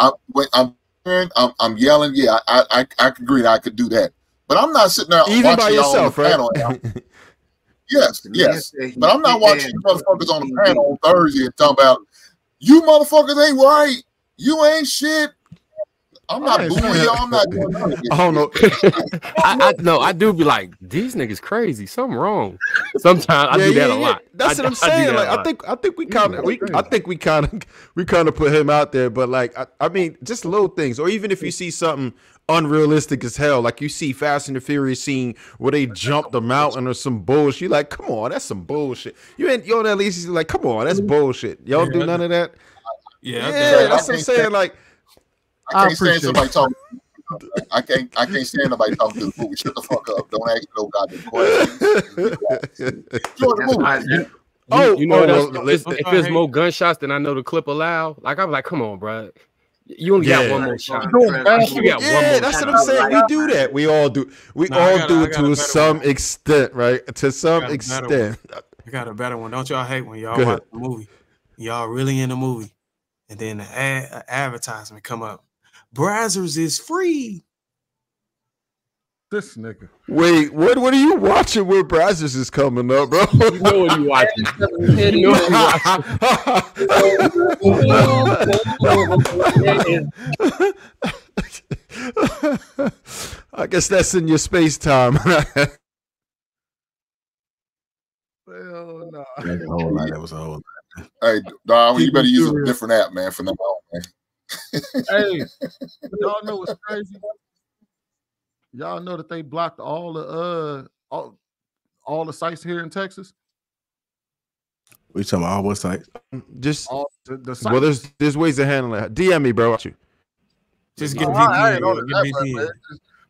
I'm yelling. Yeah, I agree. I could do that, but I'm not sitting there even by yourself, right? Yes. But I'm not watching motherfuckers on the panel on Thursday and talking about you motherfuckers ain't right. You ain't shit. I'm not booing y'all. I'm not doing nothing. I don't know. I do be like, these niggas crazy. Something wrong. Sometimes I do that a lot. That's what I'm saying. Like, I think we kind of put him out there, but like I mean, just little things, or even if you see something unrealistic as hell, like you see Fast and the Furious scene where they jump the mountain or some bullshit. You like, come on, that's some bullshit. You at least like, come on, that's bullshit. Y'all do none of that. Yeah, that's what I'm saying. Like, I can't stand nobody talking to the movie. Shut the fuck up. Don't ask no goddamn questions. If there's more gunshots than I know the clip allowed, like I'm like, come on, bro. You only got one more shot. That's what I'm saying. We do that. We all do. We all do it to some extent, right? I got a better one. Don't y'all hate when y'all watch the movie? Y'all really in the movie, and then the advertisement come up. Brazzers is free. This nigga. Wait, what are you watching where Brazzers is coming up, bro? You know what you watching. You know what you watching. I guess that's in your space time. Well, no. That was a whole lot. Hey, Don, you better use a different app, man, from now on, man. Hey, y'all know what's crazy? Y'all know that they blocked all the sites here in Texas. We talking about all what sites? Just all the sites. Well, there's ways to handle it. DM me, bro. Just get VPN.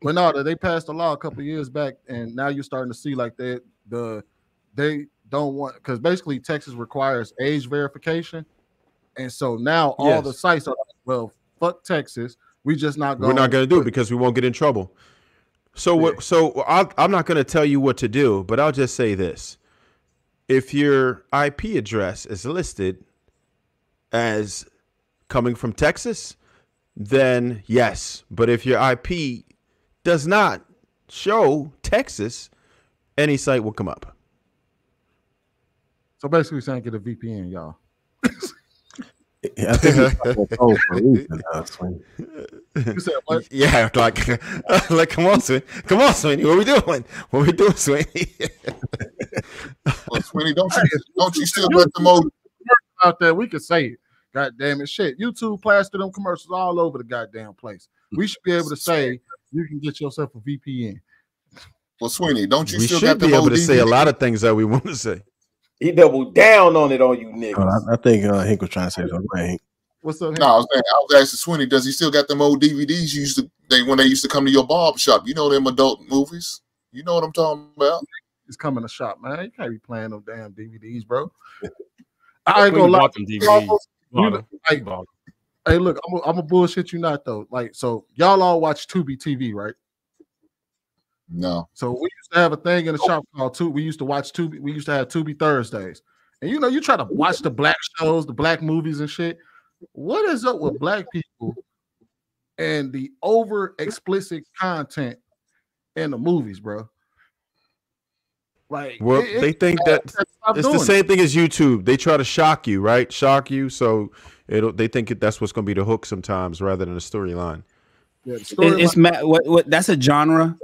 But no, they passed a law a couple of years back, and now you're starting to see like they don't want, because basically Texas requires age verification. And so now all the sites are like, well, fuck Texas. We're not going to do it because we won't get in trouble. So what? So I'm not going to tell you what to do, but I'll just say this: if your IP address is listed as coming from Texas, then yes. But if your IP does not show Texas, any site will come up. So basically, we're saying get a VPN, y'all. I think yeah, like come on, Sweeney, what are we doing? What are we doing, Sweeney? Well, Sweeney, don't you still let them old out there? We could say it. Goddamn it, shit. YouTube plastered them commercials all over the goddamn place. We should be able to say you can get yourself a VPN. Well, Sweeney, don't you? We still should be able to say a lot of things that we want to say. He doubled down on it on you niggas. I think Hank was trying to say something. What's up, Hank? No, I was asking Sweeney, does he still got them old DVDs you used to when they used to come to your barber shop? You know them adult movies? You know what I'm talking about? It's coming to shop, man. You can't be playing no damn DVDs, bro. I ain't gonna lie. Hey, look, I'm a bullshit you not though. Like, so y'all all watch Tubi TV, right? No. So we used to have a thing in the shop called Tubi. We used to watch Tubi. We used to have Tubi Thursdays. And you know, you try to watch the black shows, the black movies and shit. What is up with black people and the over explicit content in the movies, bro? Like, well, they think that it's the same thing as YouTube. They try to shock you, right? Shock you. So they think that's what's going to be the hook sometimes rather than the storyline. Yeah, that's a genre.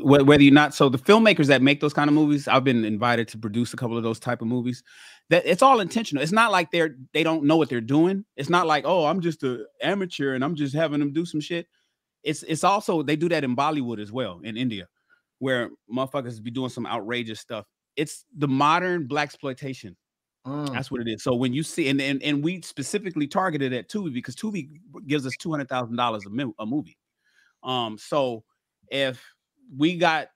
Whether you're not, so the filmmakers that make those kind of movies, I've been invited to produce a couple of those type of movies. That it's all intentional. It's not like they don't know what they're doing. It's not like, oh, I'm just an amateur and I'm just having them do some shit. It's also they do that in Bollywood as well, in India, where motherfuckers be doing some outrageous stuff. It's the modern blaxploitation. That's what it is. So when you see, and we specifically targeted at Tubi because Tubi gives us $200,000 a movie. So if we got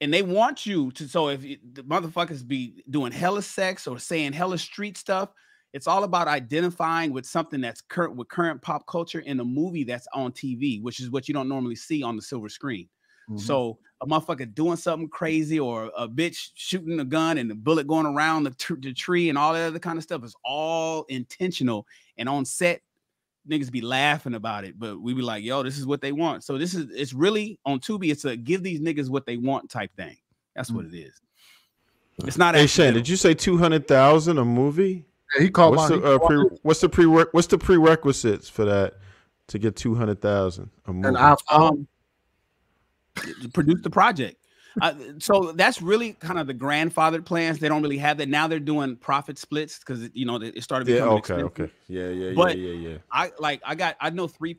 And they want you to, so if the motherfuckers be doing hella sex or saying hella street stuff, it's all about identifying with something that's current, with current pop culture in a movie that's on TV, which is what you don't normally see on the silver screen. Mm-hmm. So a motherfucker doing something crazy or a bitch shooting a gun and the bullet going around the tree and all that other kind of stuff is all intentional. And on set, niggas be laughing about it, but we be like, yo, this is what they want. So this is, it's really on Tubi, it's a give these niggas what they want type thing. That's what it is. It's not. Hey Shane, did you say 200,000 a movie? Yeah, he called. What's the prerequisites for that to get 200,000 a movie? And I've produce the project. So that's really kind of the grandfathered plans. They don't really have that now. They're doing profit splits because you know it started becoming expensive. Yeah. I know three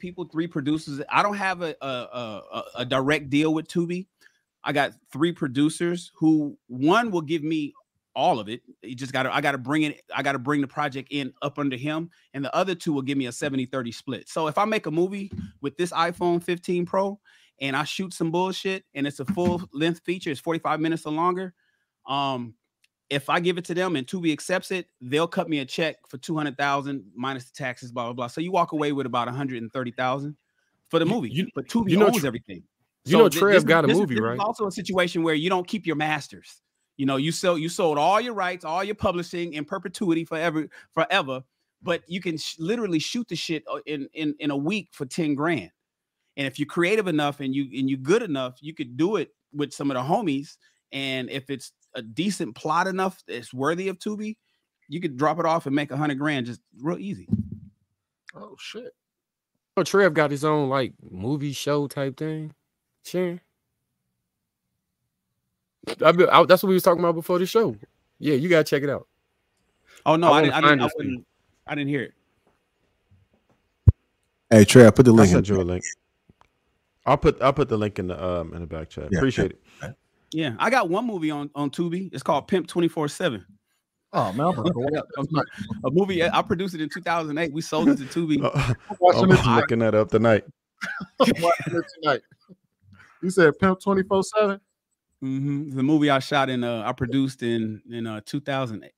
producers. I don't have a direct deal with Tubi. I got three producers who one will give me all of it. You just got to I got to bring the project in up under him, and the other two will give me a 70-30 split. So if I make a movie with this iPhone 15 Pro. And I shoot some bullshit, and it's a full-length feature. It's 45 minutes or longer. If I give it to them and Tubi accepts it, they'll cut me a check for $200,000 minus the taxes, blah, blah, blah. So you walk away with about $130,000 for the movie. But Tubi owns everything. You know, Trev got a movie, right? It's also a situation where you don't keep your masters. You know, you sold all your rights, all your publishing in perpetuity forever. But you can literally shoot the shit in a week for 10 grand. And if you're creative enough and you good enough, you could do it with some of the homies. And if it's a decent plot enough, it's worthy of Tubi, you could drop it off and make $100 grand just real easy. Oh shit! Oh, Trev got his own like movie show type thing. Sure. That's what we was talking about before the show. Yeah, you gotta check it out. Oh no, I didn't hear it. Hey Trev, put the link in. I'll put the link in the back chat. Yeah. Appreciate it. Yeah, I got one movie on Tubi. It's called Pimp 24/7. Oh man, a movie I produced it in 2008. We sold it to Tubi. I'm looking that up tonight. Tonight. You said Pimp 24/7. Mm-hmm. The movie I shot in, I produced in 2008.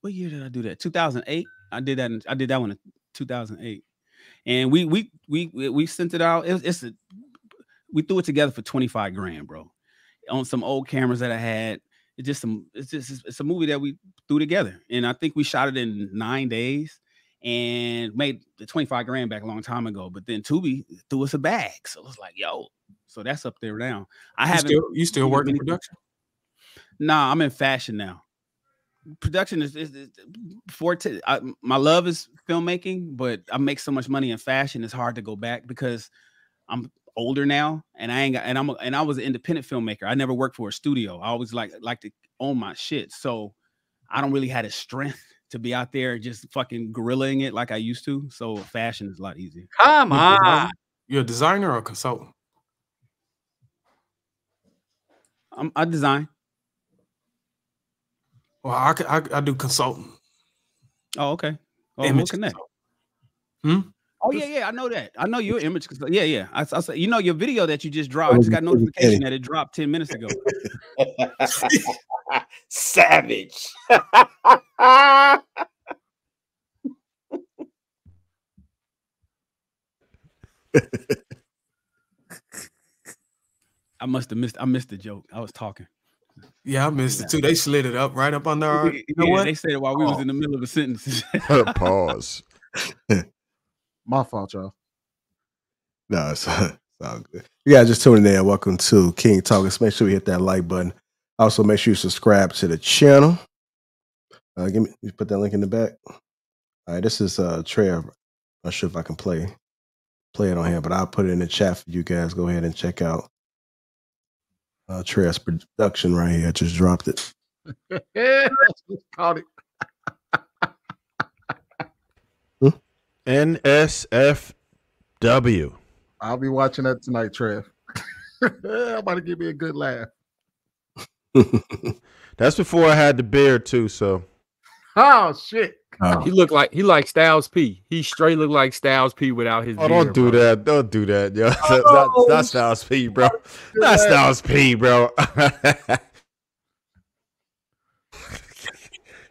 What year did I do that? 2008. I did that one in 2008, and we sent it out. We threw it together for $25 grand, bro, on some old cameras that I had. It's a movie that we threw together, and I think we shot it in 9 days and made the $25 grand back a long time ago. But then Tubi threw us a bag, so it was like, yo, so that's up there now. You still work in production? Nah, I'm in fashion now. Production is forte. My love is filmmaking, but I make so much money in fashion. It's hard to go back because I'm older now, and I was an independent filmmaker. I never worked for a studio. I always like to own my shit, so I don't really have the strength to be out there just fucking grilling it like I used to. So fashion is a lot easier. Come on, you're a designer or a consultant? I design. Well, I do consulting. Oh, okay. Oh, we'll connect. Consultant. Hmm. Oh yeah, I know that. I know your image. Yeah. I said, you know, your video that you just dropped. I just got notification that it dropped 10 minutes ago. Savage. I missed the joke. I was talking. Yeah, I missed it too. They slid it up right up on there. You know what? They said it while we was in the middle of a sentence. Pause. My fault, y'all. No, it's all good. You guys just tuning in. Welcome to King Talk. Just make sure you hit that like button. Also, make sure you subscribe to the channel. You put that link in the back. All right, this is Trev. Not sure if I can play it on here, but I'll put it in the chat for you guys. Go ahead and check out Trev's production right here. I just dropped it. Yeah, caught it. NSFW. I'll be watching that tonight, Trev. I'm about to give me a good laugh. That's before I had the beard too, so. Oh shit. He looked like Styles P. He straight looked like Styles P without his. Oh, beard, don't do bro. That! Don't do that, yo. Oh, not Styles P, bro. Not Styles P, bro.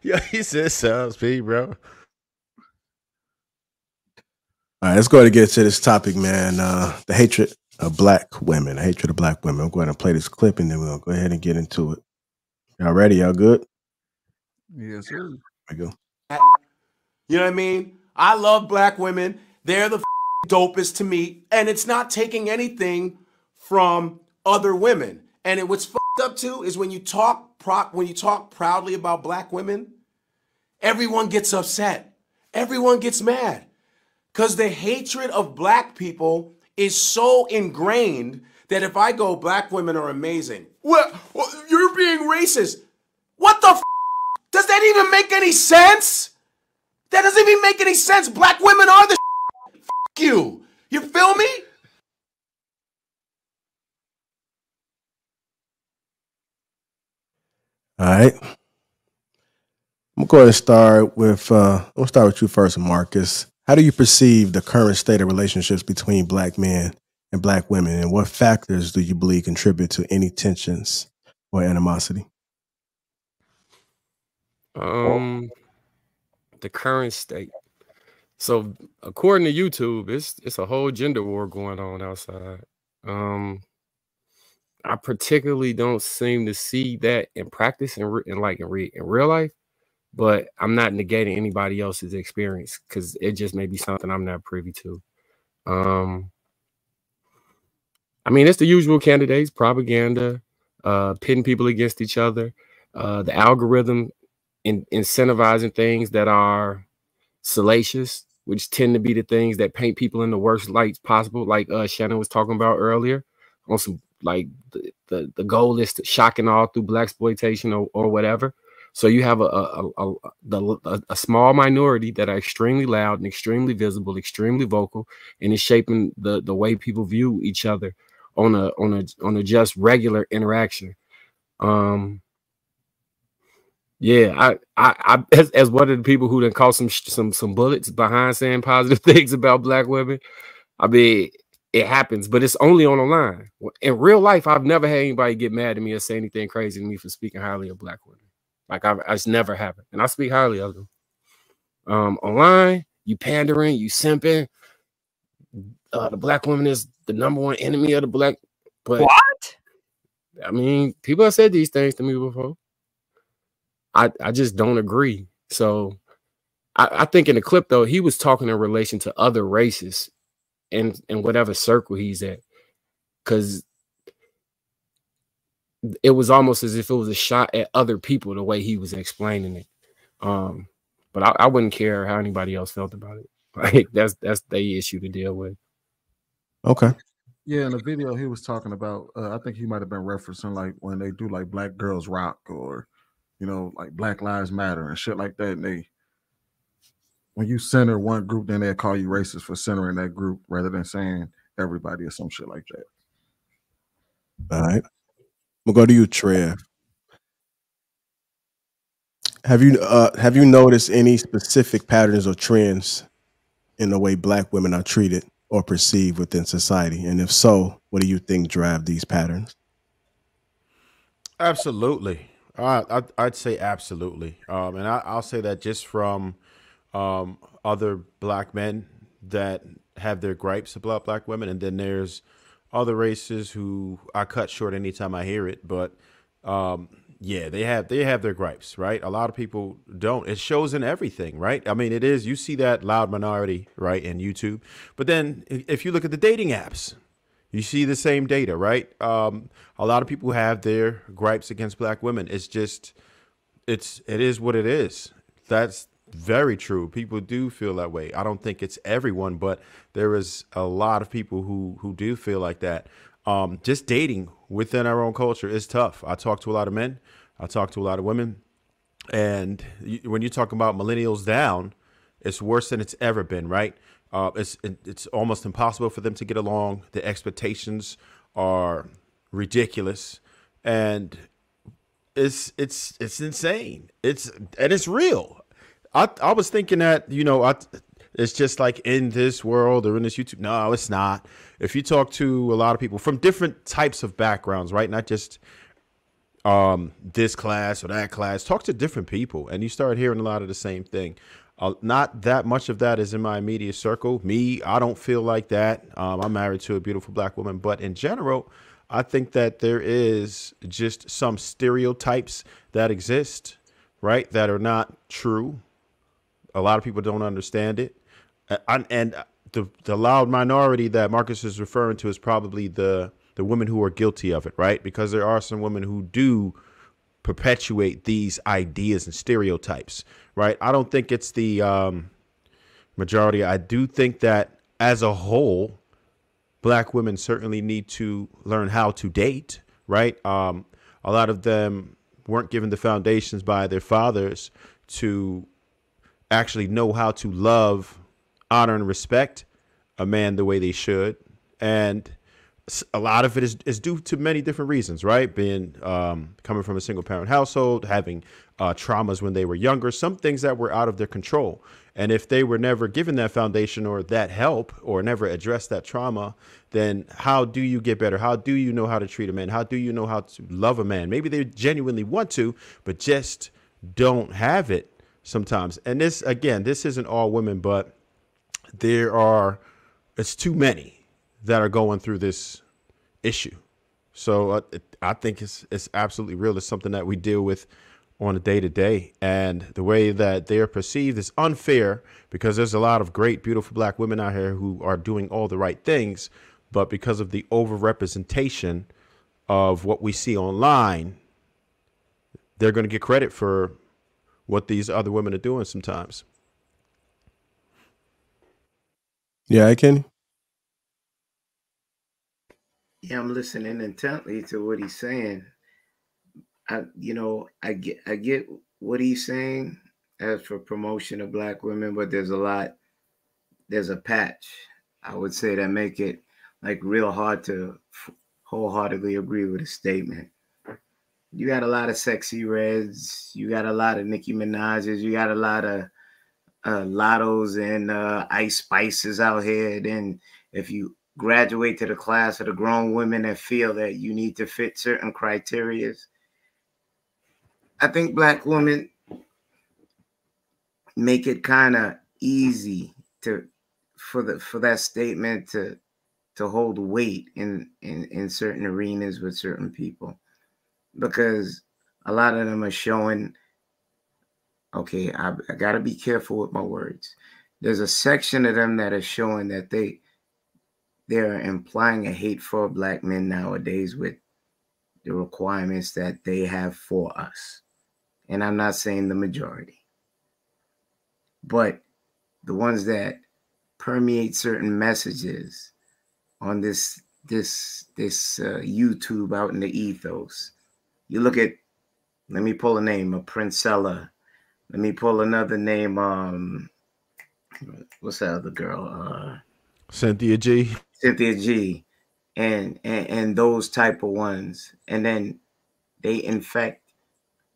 Yo, he said Styles P, bro. All right, let's go ahead and get to this topic, man. The hatred of black women. The hatred of black women. We'll go ahead and play this clip, and then we'll go ahead and get into it. Y'all ready? Y'all good? Yes, sir. There we go. You know what I mean? I love black women. They're the dopest to me, and it's not taking anything from other women. And it, what's up too is when you talk proudly about black women, everyone gets upset. Everyone gets mad because the hatred of black people is so ingrained that if I go, black women are amazing. Well, you're being racist. What the f? Does that even make any sense? That doesn't even make any sense. Black women are the shit. Fuck you. You feel me? All right. I'm going to start with, we'll start with you first, Marcus. How do you perceive the current state of relationships between black men and black women? And what factors do you believe contribute to any tensions or animosity? The current state. So according to YouTube, it's a whole gender war going on outside. I particularly don't seem to see that in practice in real life, but I'm not negating anybody else's experience because it just may be something I'm not privy to. I mean, it's the usual candidates, propaganda, pitting people against each other, the algorithm incentivizing things that are salacious, which tend to be the things that paint people in the worst lights possible, like Shannon was talking about earlier. On some, like, the goal is to shock and awe through blaxploitation or whatever. So you have a small minority that are extremely loud and extremely visible, extremely vocal, and it's shaping the way people view each other on a just regular interaction. Yeah, I as one of the people who done caught some bullets behind saying positive things about black women, I mean, it happens, but it's only on the line. In real life, I've never had anybody get mad at me or say anything crazy to me for speaking highly of black women. Like, it's never happened, and I speak highly of them. Online, you pandering, you simping. The black woman is the #1 enemy of the black. But, what? I mean, people have said these things to me before. I just don't agree. So I think in the clip, though, he was talking in relation to other races and whatever circle he's at, because it was almost as if it was a shot at other people the way he was explaining it. But I wouldn't care how anybody else felt about it. Like, that's the issue to deal with. Okay. Yeah, in the video he was talking about, I think he might have been referencing, like, when they do, like, Black Girls Rock or, you know, like Black Lives Matter and shit like that. And they, when you center one group, then they'll call you racist for centering that group rather than saying everybody or some shit like that. All right. We'll go to you, Trev. Have you noticed any specific patterns or trends in the way black women are treated or perceived within society? And if so, what do you think drive these patterns? Absolutely. I'd say absolutely, and I'll say that just from other black men that have their gripes about black women, and then there's other races who I cut short anytime I hear it. But yeah, they have their gripes, right? A lot of people don't. It shows in everything, right? I mean, it is. You see that loud minority, right, in YouTube. But then if you look at the dating apps, you see the same data, right? A lot of people have their gripes against black women. It's just, it is what it is. That's very true. People do feel that way. I don't think it's everyone, but there is a lot of people who do feel like that. Just dating within our own culture is tough. I talk to a lot of men. I talk to a lot of women. And when you talk about millennials down, it's worse than it's ever been, right? It's almost impossible for them to get along. The expectations are ridiculous, and it's insane. It's real. I was thinking that, you know, it's just like in this world or in this YouTube. No, it's not. If you talk to a lot of people from different types of backgrounds, right? Not just this class or that class. Talk to different people and you start hearing a lot of the same thing. Not that much of that is in my immediate circle. Me, I don't feel like that. I'm married to a beautiful black woman. But in general, I think that there is just some stereotypes that exist, right, that are not true. A lot of people don't understand it. And the loud minority that Marcus is referring to is probably the women who are guilty of it, right? Because there are some women who do perpetuate these ideas and stereotypes, right? I don't think it's the majority. I do think that as a whole, black women certainly need to learn how to date, right? A lot of them weren't given the foundations by their fathers to actually know how to love, honor, and respect a man the way they should. And a lot of it is due to many different reasons, right? Being coming from a single parent household, having traumas when they were younger, some things that were out of their control. And if they were never given that foundation or that help or never addressed that trauma, then how do you get better? How do you know how to treat a man? How do you know how to love a man? Maybe they genuinely want to, but just don't have it sometimes. And this, again, this isn't all women, but there are, it's too many that are going through this issue. So I think it's absolutely real. It's something that we deal with on a day-to-day, and the way that they are perceived is unfair, because there's a lot of great, beautiful black women out here who are doing all the right things, but because of the overrepresentation of what we see online, they're going to get credit for what these other women are doing sometimes. Yeah, I can. Yeah, I'm listening intently to what he's saying. I get what he's saying as for promotion of black women, but there's a patch, I would say, that make it like real hard to wholeheartedly agree with a statement. You got a lot of Sexy Reds, you got a lot of Nicki Minaj's, you got a lot of Lottos and Ice Spices out here. Then if you graduate to the class of the grown women that feel that you need to fit certain criteria. I think black women make it kind of easy for that statement to hold weight in certain arenas with certain people, because a lot of them are showing, okay, I gotta be careful with my words. There's a section of them that are showing that they're implying a hate for black men nowadays with the requirements that they have for us. And I'm not saying the majority, but the ones that permeate certain messages on this YouTube out in the ethos. You look at, let me pull a name, a Princella. Let me pull another name. What's that other girl? Cynthia G. Cynthia G. And those type of ones. And then they infect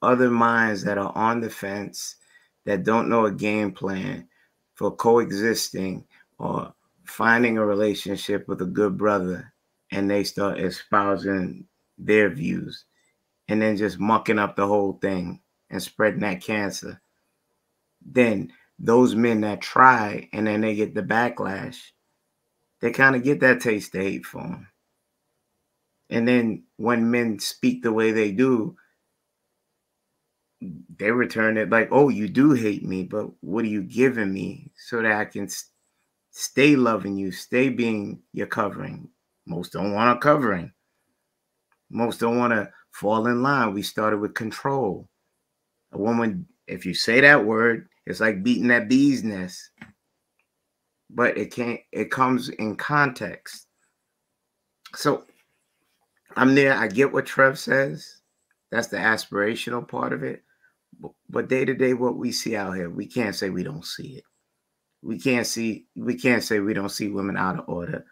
other minds that are on the fence, that don't know a game plan for coexisting or finding a relationship with a good brother, and they start espousing their views and then just mucking up the whole thing and spreading that cancer. Then those men that try and then they get the backlash, they kind of get that taste of hate for them. And then when men speak the way they do, they return it like, oh, you do hate me, but what are you giving me so that I can stay loving you, stay being your covering? Most don't want a covering. Most don't want to fall in line. We started with control. A woman, if you say that word, it's like beating that bee's nest. But it comes in context. So I'm there. I get what Trev says. That's the aspirational part of it. But day to day, what we see out here, we can't say we don't see it. We can't say we don't see women out of order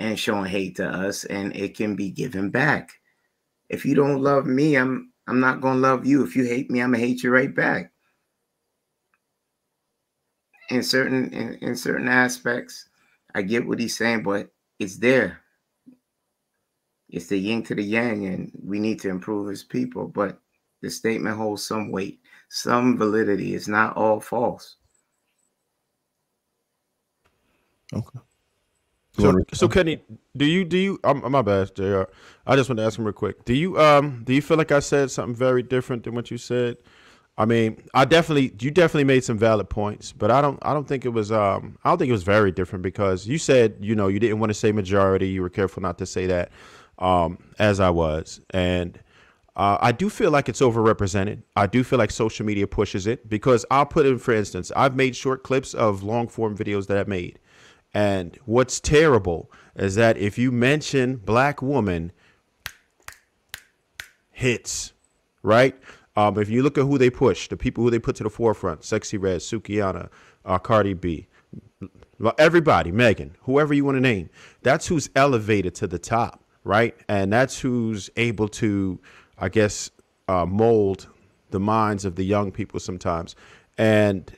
and showing hate to us, and it can be given back. If you don't love me, I'm not gonna love you. If you hate me, I'm gonna hate you right back. in certain aspects, I get what he's saying, but it's there. It's the yin to the yang, and we need to improve as people. But the statement holds some weight, some validity. It's not all false. Okay. So Kenny, do you? My bad, JR. I just want to ask him real quick. Do you feel like I said something very different than what you said? I mean, you definitely made some valid points, but I don't think it was very different, because you said, you know, you didn't want to say majority. You were careful not to say that, as I was. And I do feel like it's overrepresented. I do feel like social media pushes it, because I'll put in, for instance, I've made short clips of long form videos that I've made. And what's terrible is that if you mention black woman, hits, right? If you look at who they push, the people who they put to the forefront, Sexy Red, Sukiana, Cardi B, everybody, Megan, whoever you want to name, that's who's elevated to the top, right? And that's who's able to, I guess, mold the minds of the young people sometimes. And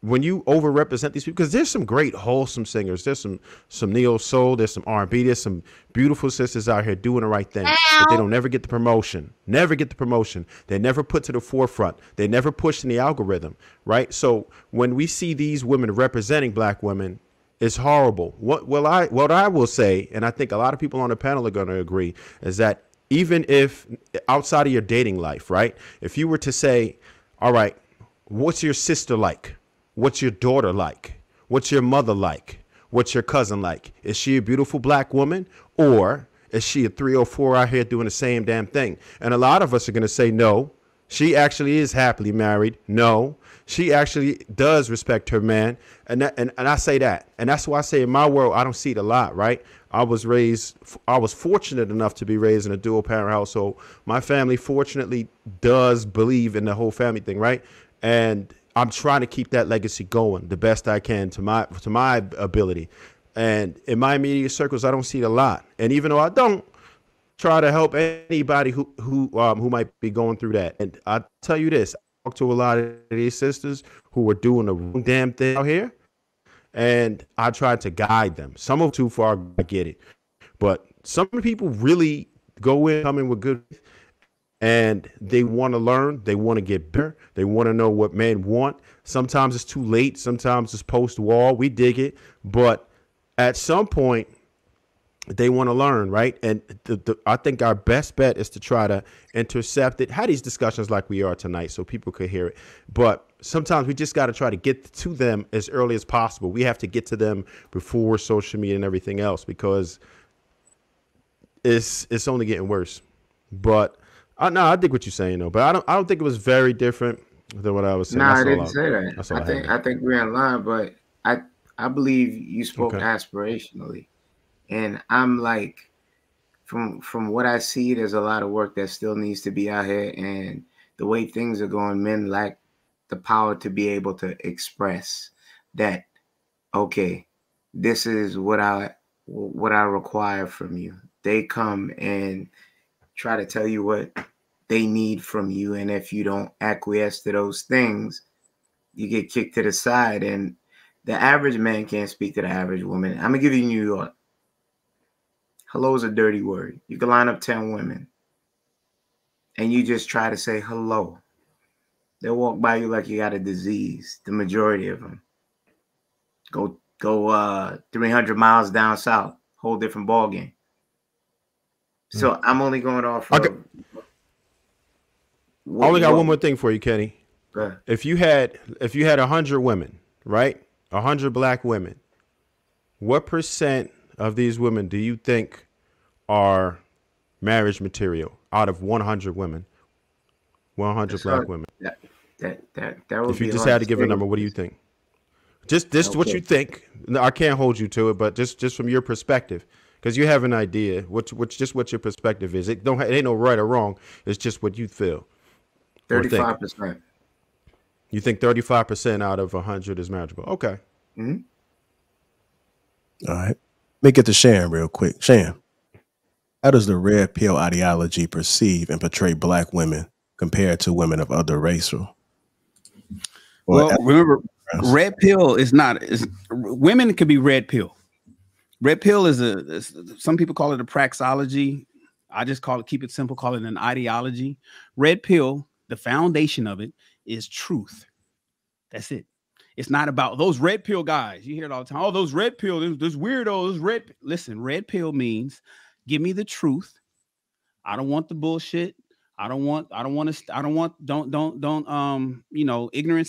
when you overrepresent these people, because there's some great wholesome singers, there's some neo soul, there's some R&B, there's some beautiful sisters out here doing the right thing, but they don't ever get the promotion. Never get the promotion. They never put to the forefront. They never push in the algorithm, right? So when we see these women representing black women, it's horrible. What I will say, and I think a lot of people on the panel are going to agree, is that even if outside of your dating life, right? If you were to say, all right, what's your sister like? What's your daughter like? What's your mother like? What's your cousin like? Is she a beautiful black woman, or is she a 304 out here doing the same damn thing? And a lot of us are going to say, no, she actually is happily married. No, she actually does respect her man. And I say that. And that's why I say in my world, I don't see it a lot, right? I was fortunate enough to be raised in a dual parent household. My family fortunately does believe in the whole family thing, right? And I'm trying to keep that legacy going the best I can to my ability. And in my immediate circles, I don't see it a lot. And even though I don't try to help anybody who might be going through that. And I tell you this, I talk to a lot of these sisters who were doing the wrong damn thing out here, and I tried to guide them. Some of them too far, I get it. But some people really go in coming with good, and they want to learn. They want to get better. They want to know what men want. Sometimes it's too late. Sometimes it's post wall. We dig it. But at some point, they want to learn, right? And I think our best bet is to try to intercept it. Have these discussions like we are tonight so people could hear it. But sometimes we just got to try to get to them as early as possible. We have to get to them before social media and everything else, because it's only getting worse. But no, I dig what you're saying though, but I don't think it was very different than what I was saying. No, I didn't say that. I think we're in line, but I believe you spoke aspirationally, and I'm like, from what I see, there's a lot of work that still needs to be out here, and the way things are going, men lack the power to be able to express that. Okay, this is what I require from you. They come and try to tell you what they need from you, and if you don't acquiesce to those things, you get kicked to the side. And the average man can't speak to the average woman. I'm gonna give you New York. Hello is a dirty word. You can line up 10 women and you just try to say hello, they'll walk by you like you got a disease, the majority of them. Go 300 miles down south, whole different ball game. So I'm only going off. I only got one more thing for you, Kenny. Go if you had 100 women, right? 100 black women. What % of these women do you think are marriage material out of 100 women? 100 black women. That would if you just had to give a number, what do you think? Just what you think. No, I can't hold you to it, but just from your perspective. Because you have an idea, which just what your perspective is. It ain't no right or wrong. It's just what you feel. 35%. You think 35% out of 100 is manageable? Okay. Mm-hmm. All right. Let me get to Shan real quick. Shan, how does the red pill ideology perceive and portray black women compared to women of other racial? Well, remember difference. Red pill is not. Women could be red pill. Red pill is some people call it a praxology. I just call it, keep it simple, call it an ideology. Red pill, the foundation of it is truth. That's it. It's not about those red pill guys. You hear it all the time. Oh, those red pill, those weirdos, red. Listen, red pill means give me the truth. I don't want the bullshit. Ignorance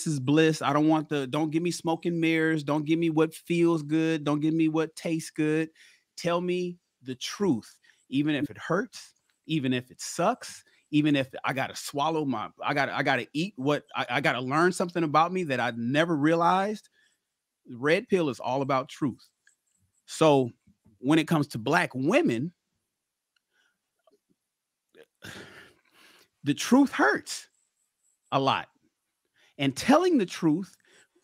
is bliss. I don't want the, don't give me smoke and mirrors. Don't give me what feels good. Don't give me what tastes good. Tell me the truth. Even if it hurts, even if it sucks, even if I got to swallow my, I got to eat what I got to learn something about me that I never realized. Red pill is all about truth. So when it comes to black women, the truth hurts a lot. And telling the truth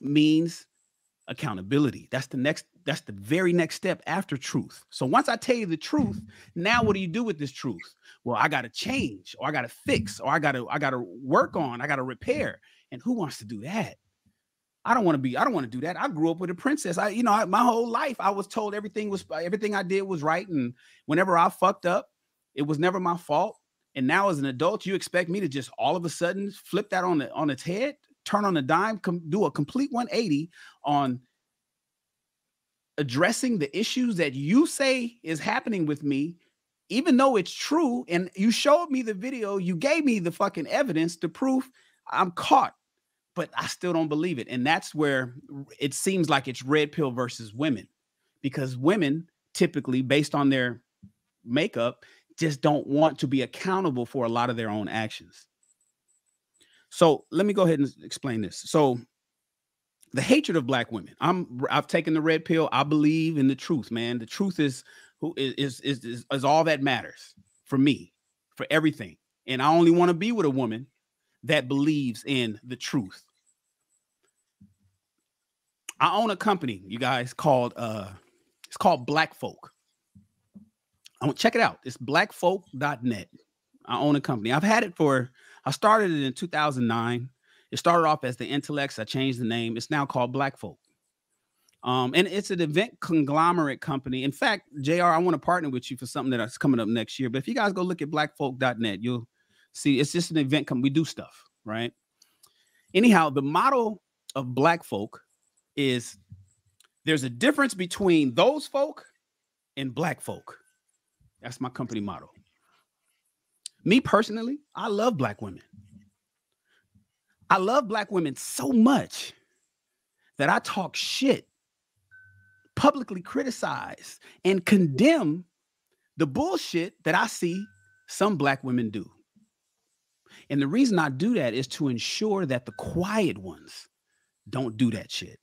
means accountability. That's the very next step after truth. So once I tell you the truth, now what do you do with this truth? Well, I got to change, or I got to fix, or I got to work on, I got to repair. And who wants to do that? I don't want to do that. I grew up with a princess. My whole life I was told everything I did was right. And whenever I fucked up, it was never my fault. And now as an adult, you expect me to just all of a sudden flip that on its head, turn on a dime, do a complete 180 on addressing the issues that you say is happening with me, even though it's true. And you showed me the video, you gave me the fucking evidence, the proof, I'm caught, but I still don't believe it. And that's where it seems like it's red pill versus women, because women typically, based on their makeup, just don't want to be accountable for a lot of their own actions. So let me go ahead and explain this. So the hatred of black women, I've taken the red pill. I believe in the truth, man. The truth is all that matters for me, for everything. And I only want to be with a woman that believes in the truth. I own a company, you guys, called, it's called Black Folk. I want to check it out. It's blackfolk.net. I own a company. I've had it for, I started it in 2009. It started off as the Intellects. I changed the name. It's now called Black Folk. And it's an event conglomerate company. In fact, JR, I want to partner with you for something that's coming up next year. But if you guys go look at blackfolk.net, you'll see it's just an event company. We do stuff, right? Anyhow, the model of Black Folk is there's a difference between those folk and Black Folk. That's my company model. Me personally, I love black women. I love black women so much that I talk shit, publicly criticize, and condemn the bullshit that I see some black women do. And the reason I do that is to ensure that the quiet ones don't do that shit.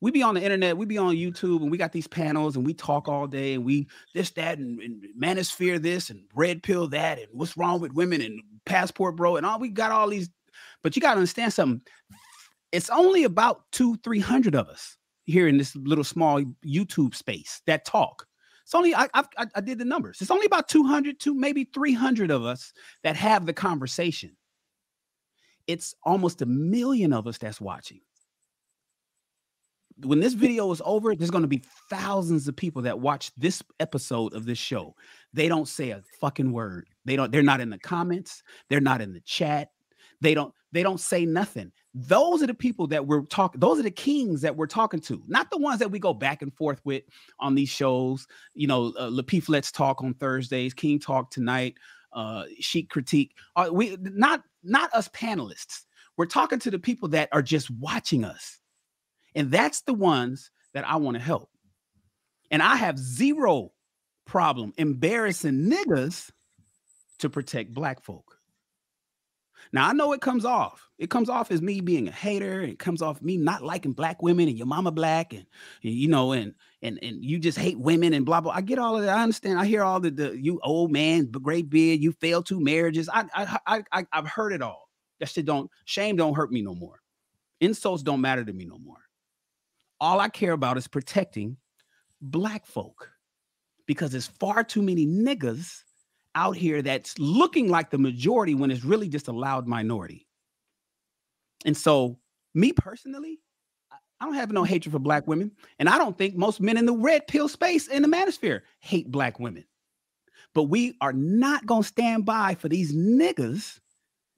We be on the internet, we be on YouTube, and we got these panels, and we talk all day, and we this, that, and manosphere this, and red pill that, and what's wrong with women, and passport bro, and all we got all these. But you got to understand something. It's only about 200-300 of us here in this little small YouTube space that talk. It's only, I did the numbers. It's only about 200 to maybe 300 of us that have the conversation. It's almost 1 million of us that's watching. When this video is over, there's going to be thousands of people that watch this episode of this show. They don't say a fucking word. They're not in the comments. They're not in the chat. They don't say nothing. Those are the people that we're talking. Those are the kings that we're talking to, not the ones that we go back and forth with on these shows. You know, Lapeef Let's Talk on Thursdays, King Talk tonight, Chic Critique. We not us panelists. We're talking to the people that are just watching us. And that's the ones that I want to help. And I have zero problem embarrassing niggas to protect black folk. Now, I know it comes off. It comes off as me being a hater. It comes off me not liking black women and your mama black and you know, and you just hate women and blah, blah. I get all of that. I understand. I hear all the you old man, great beard, you failed 2 marriages. I've heard it all. That shit shame don't hurt me no more. Insults don't matter to me no more. All I care about is protecting black folk, because there's far too many niggas out here that's looking like the majority when it's really just a loud minority. And so me personally, I don't have no hatred for black women. And I don't think most men in the red pill space in the manosphere hate black women. But we are not going to stand by for these niggas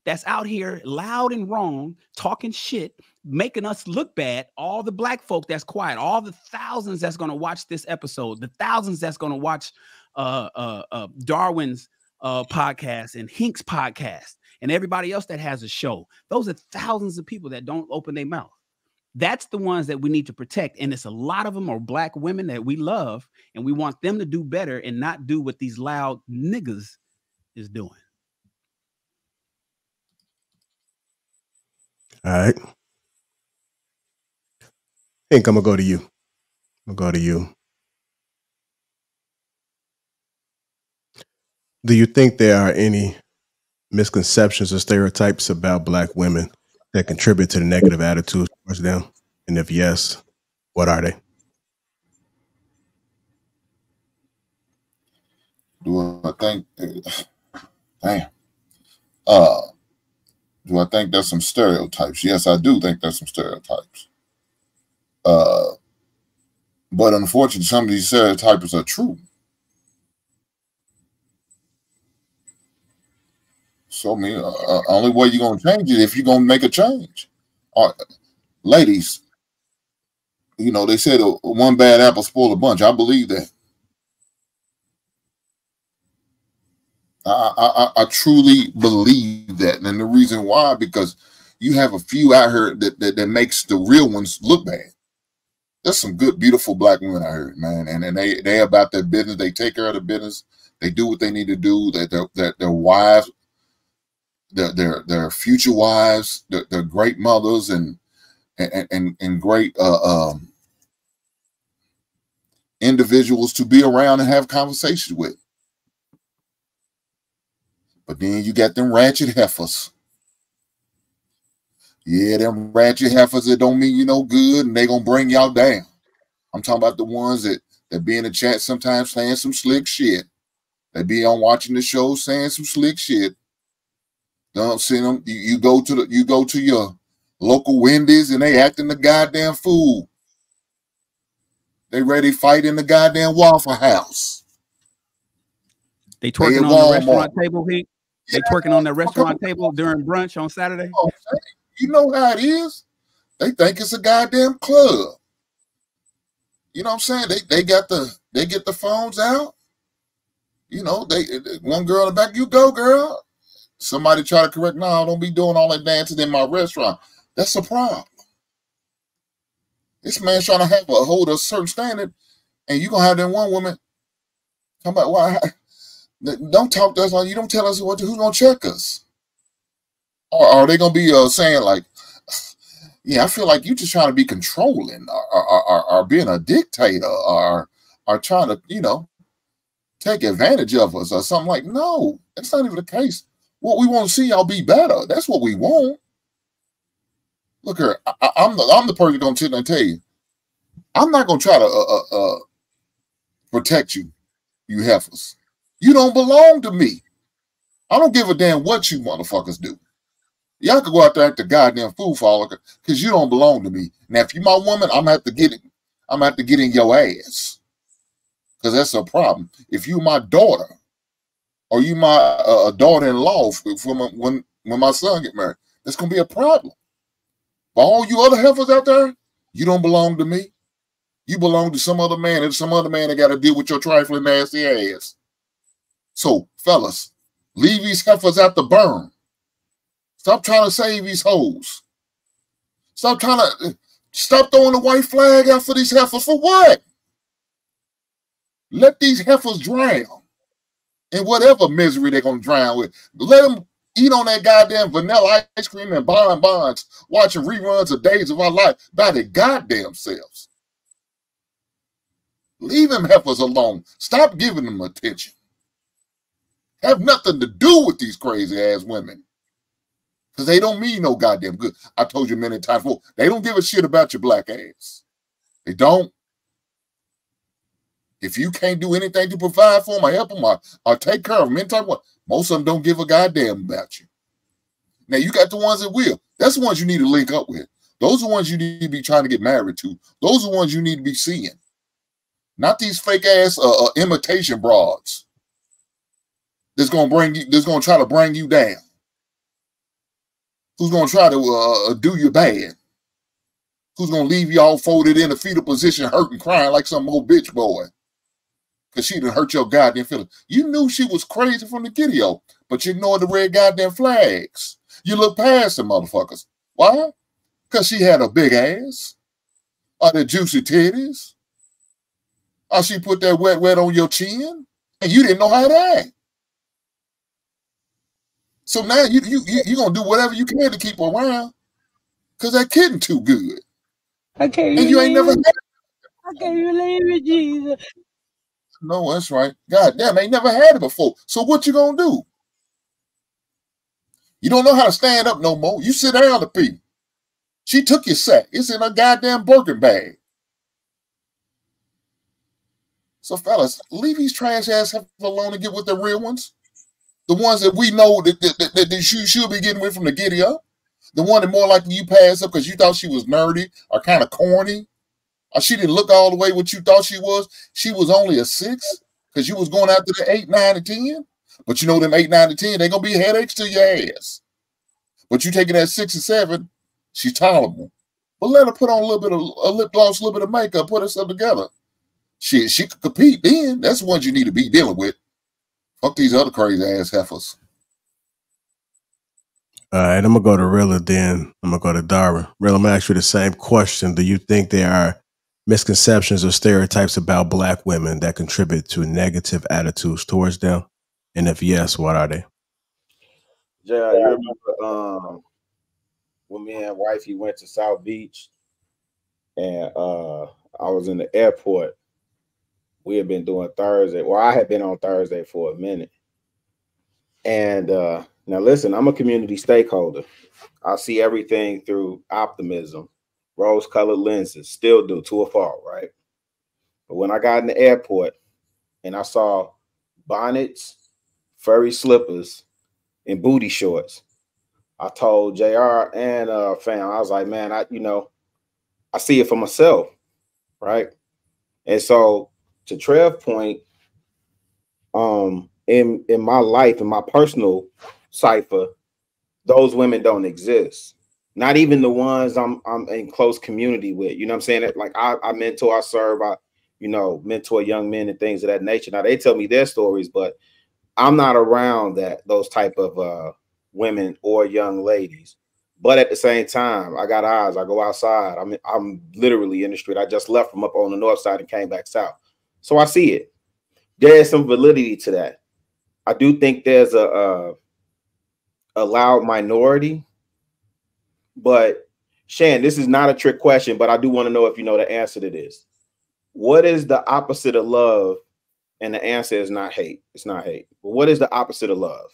that's out here loud and wrong, talking shit, making us look bad. All the black folk that's quiet, all the thousands that's going to watch this episode, the thousands that's going to watch Darwin's podcast and Hink's podcast and everybody else that has a show. Those are thousands of people that don't open their mouth. That's the ones that we need to protect. And it's a lot of them are black women that we love, and we want them to do better and not do what these loud niggas is doing. All right. I think I'm going to go to you. I'll go to you. Do you think there are any misconceptions or stereotypes about black women that contribute to the negative attitudes towards them? And if yes, what are they? Do I think, do I think there's some stereotypes? Yes, I do think there's some stereotypes. But unfortunately, some of these stereotypes are true. So, I mean, only way you're going to change it if you're going to make a change. Ladies, you know, they said one bad apple spoiled a bunch. I believe that. I truly believe that. And the reason why, because you have a few out here that makes the real ones look bad. There's some good, beautiful black women out here, man. And they about their business. They take care of the business. They do what they need to do. Their wives, their future wives, their great mothers, and great individuals to be around and have conversations with. But then you got them ratchet heifers. Yeah, them ratchet heifers that don't mean you no good, and they gonna bring y'all down. I'm talking about the ones that be in the chat sometimes saying some slick shit. They be on watching the show saying some slick shit. Don't see them. You go to your local Wendy's and they acting the goddamn fool. They ready to fight in the goddamn Waffle House. They twerking on the restaurant table. They twerking on the restaurant table during brunch on Saturday. Oh, you know how it is. They think it's a goddamn club. You know what I'm saying? They get the phones out. You know, one girl in the back, you go, girl. Somebody try to correct, no, don't be doing all that dancing in my restaurant. That's a problem. This man's trying to have a hold a certain standard, and you're going to have that one woman talking about, why? Don't talk to us like you don't tell us who's going to check us. Or are they going to be saying like, yeah, I feel like you're just trying to be controlling or being a dictator or trying to, you know, take advantage of us or something like, no, that's not even the case. What we want to see y'all be better. That's what we want. Look here, I'm the person gonna sit there and tell you, I'm not gonna try to protect you, you heifers. You don't belong to me. I don't give a damn what you motherfuckers do. Y'all can go out there and act a goddamn fool for all because you don't belong to me. Now, if you my woman, I'm gonna have to get in your ass. Because that's a problem. If you my daughter. Or you my daughter-in-law for when my son get married? That's gonna be a problem. But all you other heifers out there, you don't belong to me. You belong to some other man, and some other man that got to deal with your trifling nasty ass. So, fellas, leave these heifers out to burn. Stop trying to save these hoes. Stop throwing the white flag out for these heifers for what? Let these heifers drown. And whatever misery they're going to drown with. Let them eat on that goddamn vanilla ice cream and bonbons, watching reruns of Days of Our Life by their goddamn selves. Leave them heifers alone. Stop giving them attention. Have nothing to do with these crazy-ass women. Because they don't mean no goddamn good. I told you many times before, they don't give a shit about your black ass. They don't. If you can't do anything to provide for them or help them or take care of them, most of them don't give a goddamn about you. Now, you got the ones that will. That's the ones you need to link up with. Those are the ones you need to be trying to get married to. Those are the ones you need to be seeing. Not these fake ass imitation broads that's gonna bring you, that's gonna try to bring you down. Who's gonna try to do you bad? Who's gonna leave you all folded in a fetal position, hurting, crying like some old bitch boy? Cause she done hurt your goddamn feelings. You knew she was crazy from the get-go, but you ignored the red goddamn flags. You look past the motherfuckers. Why? Cause she had a big ass, or the juicy titties, or she put that wet on your chin, and you didn't know how to act. So now you gonna do whatever you can to keep her around, cause that kitten too good. Okay. And you ain't never. I can't believe it, Jesus. No, that's right. God damn, I ain't never had it before. So what you gonna do? You don't know how to stand up no more. You sit down to pee. She took your sack. It's in her goddamn Birkin bag. So fellas, leave these trash ass alone and get with the real ones. The ones that we know that you should be getting with from the giddy up. The one that more likely you pass up because you thought she was nerdy or kind of corny. Or she didn't look all the way what you thought she was. She was only a 6 because you was going after the 8, 9, and 10. But you know them 8, 9, and 10, they're going to be headaches to your ass. But you taking that 6 and 7, she's tolerable. But let her put on a little bit of a lip gloss, a little bit of makeup, put herself together. She could compete then. That's the ones you need to be dealing with. Fuck these other crazy ass heifers. All right, I'm going to go to Rilla then. I'm going to go to Dara. Rilla, I'm going to ask you the same question. Do you think there are misconceptions or stereotypes about black women that contribute to negative attitudes towards them? And if yes, what are they? Yeah, you remember when me and wifey went to South Beach and I was in the airport. We had been doing Thursday. Well, I had been on Thursday for a minute. And now listen, I'm a community stakeholder. I see everything through optimism, rose-colored lenses, still do to a fault, right? But when I got in the airport and I saw bonnets, furry slippers, and booty shorts, I told JR and fam, I was like, man, I see it for myself, right? And so to Trev's point, in my life, in my personal cipher, those women don't exist. Not even the ones I'm in close community with. You know what I'm saying? Like I mentor, I serve, I mentor young men and things of that nature. Now they tell me their stories, but I'm not around those type of women or young ladies. But at the same time, I got eyes. I go outside. I'm literally in the street. I just left from up on the north side and came back south. So I see it. There is some validity to that. I do think there's a loud minority. But Shan, this is not a trick question, but I do want to know if you know the answer to this. What is the opposite of love? And the answer is not hate. It's not hate. But what is the opposite of love?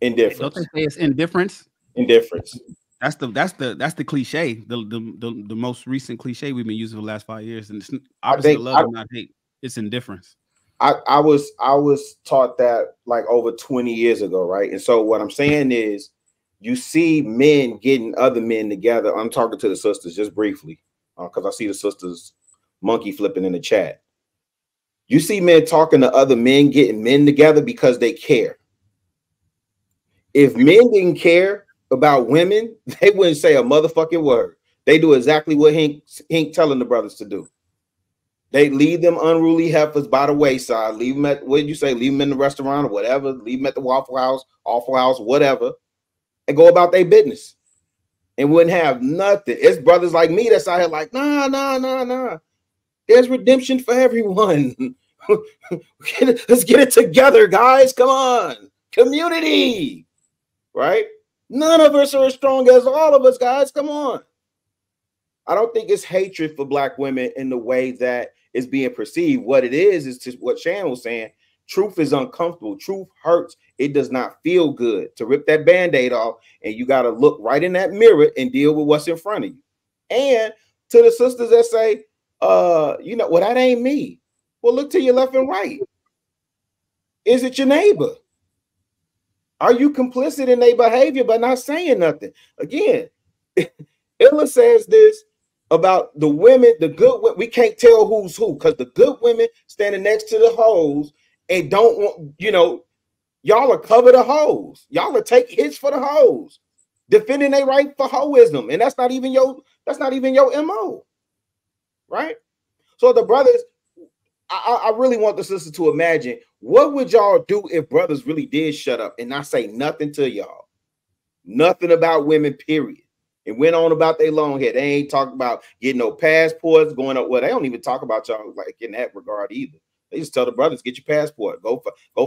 Indifference. Don't they say it's indifference? Indifference. That's the cliche. The most recent cliche we've been using for the last 5 years. And it's opposite of love is not hate. It's indifference. I was taught that like over 20 years ago, right? And so what I'm saying is, you see men getting other men together. I'm talking to the sisters just briefly, because I see the sisters monkey flipping in the chat. You see men talking to other men, getting men together because they care. If men didn't care about women, they wouldn't say a motherfucking word. They do exactly what Hink telling the brothers to do. They leave them unruly heifers by the wayside. Leave them at, what did you say? Leave them in the restaurant or whatever. Leave them at the Waffle House, whatever, and go about their business. And wouldn't have nothing. It's brothers like me that's out here like, nah. There's redemption for everyone. Let's get it together, guys. Come on. Community, right? None of us are as strong as all of us, guys. Come on. I don't think it's hatred for black women in the way that it's being perceived. What it is just what Shan was saying. Truth is uncomfortable. Truth hurts. It does not feel good to rip that Band-Aid off, and you got to look right in that mirror and deal with what's in front of you. And to the sisters that say, well, that ain't me. Well, look to your left and right. Is it your neighbor? Are you complicit in their behavior by not saying nothing? Again, Illa says this about the women, the good women. We can't tell who's who because the good women standing next to the hoes and don't want, you know, y'all are cover the hoes. Y'all are take hits for the hoes, defending their right for hoism. And that's not even your MO, right? So the brothers, I really want the sister to imagine, what would y'all do if brothers really did shut up and not say nothing to y'all? Nothing about women, period. And went on about their long hair. They ain't talking about getting no passports, going up. Well, they don't even talk about y'all like in that regard either. They just tell the brothers, get your passport. Go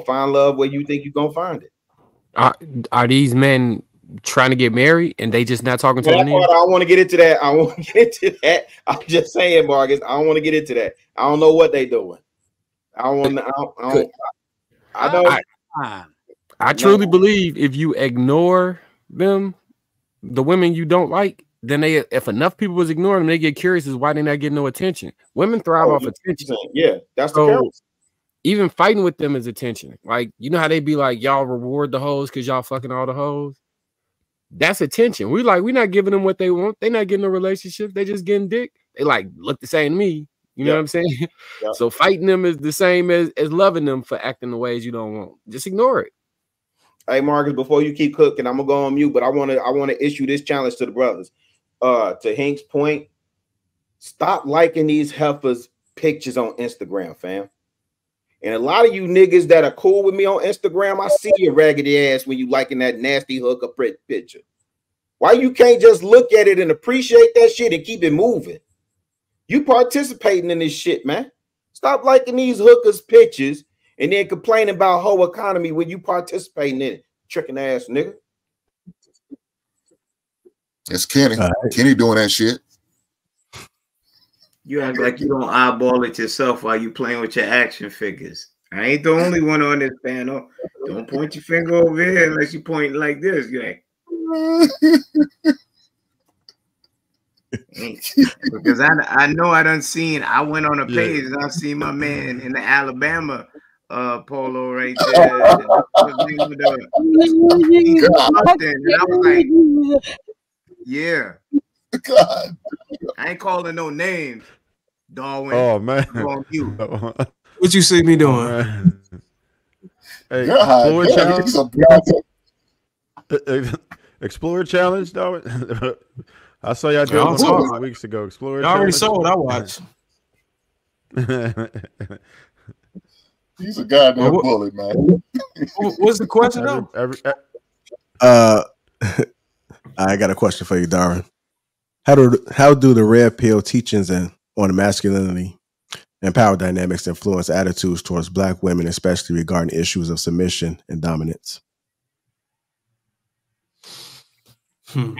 find love where you think you're going to find it. Are these men trying to get married and they just not talking to them? I don't want to get into that. I won't get into that. I'm just saying, Marcus, I don't want to get into that. I don't know what they doing. I don't want to. I truly believe if you ignore them, the women you don't like, then they, if enough people was ignoring them, they get curious as why they not getting no attention. Women thrive off attention. Yeah, that's so, the case. Even fighting with them is attention. Like, you know how they be like, y'all reward the hoes because y'all fucking all the hoes. That's attention. We're not giving them what they want. They not getting a relationship. They just getting dick. They like look the same to me. You know what I'm saying? Yep. So fighting them is the same as loving them for acting the ways you don't want. Just ignore it. Hey, Marcus, before you keep cooking, I'm gonna go on mute, but I want to issue this challenge to the brothers. To Hink's point, stop liking these heifers' pictures on Instagram, fam. And a lot of you niggas that are cool with me on Instagram, I see your raggedy ass when you liking that nasty hookup picture. Why you can't just look at it and appreciate that shit and keep it moving? You participating in this shit, man. Stop liking these hookers' pictures and then complaining about whole economy when you participating in it. Tricking ass nigga. That's Kenny. Right. Kenny doing that shit. You act like you don't eyeball it yourself while you playing with your action figures. I ain't the only one on this panel. Don't point your finger over here unless you point like this. Because I know I done seen, I went on a page and I seen my man in the Alabama polo right there. And I was like, yeah. God, I ain't calling no names, Darwin. Oh man, what you see me doing? Oh, hey, God, Explorer Challenge. Explorer Challenge, Darwin. I saw y'all doing it a couple weeks ago. Explorer Challenge. I already saw it. I watched. He's a goddamn bully, man. What's the question though? I got a question for you, Darwin. How do the red pill teachings on masculinity and power dynamics influence attitudes towards black women, especially regarding issues of submission and dominance? I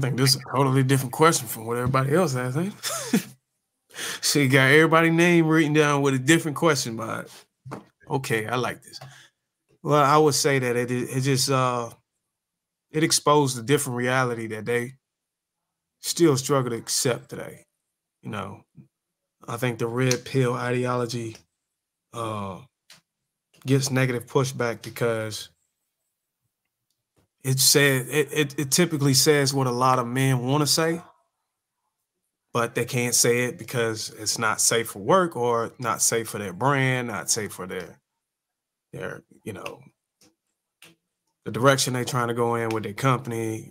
think this is a totally different question from what everybody else has. So you got everybody's name written down with a different question, but okay, I like this. Well, I would say that it just it exposed a different reality that they still struggle to accept today. You know, I think the red pill ideology gets negative pushback because it typically says what a lot of men want to say, but they can't say it because it's not safe for work or not safe for their brand, not safe for their you know, the direction they're trying to go in with their company.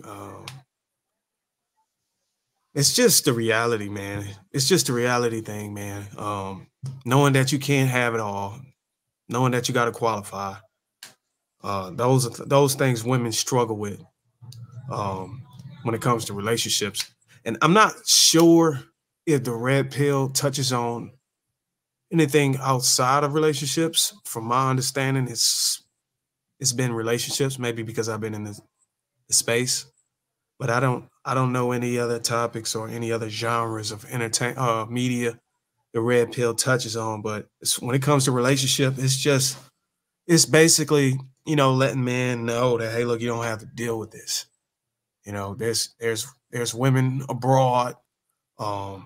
It's just the reality, man. It's just the reality thing, man. Knowing that you can't have it all, knowing that you got to qualify. Those things women struggle with when it comes to relationships. And I'm not sure if the red pill touches on anything outside of relationships. From my understanding, it's been relationships, maybe because I've been in the space, but I don't know any other topics or any other genres of entertainment media the red pill touches on, but when it comes to relationship, it's basically, you know, letting men know that, hey, look, you don't have to deal with this. You know, there's women abroad, and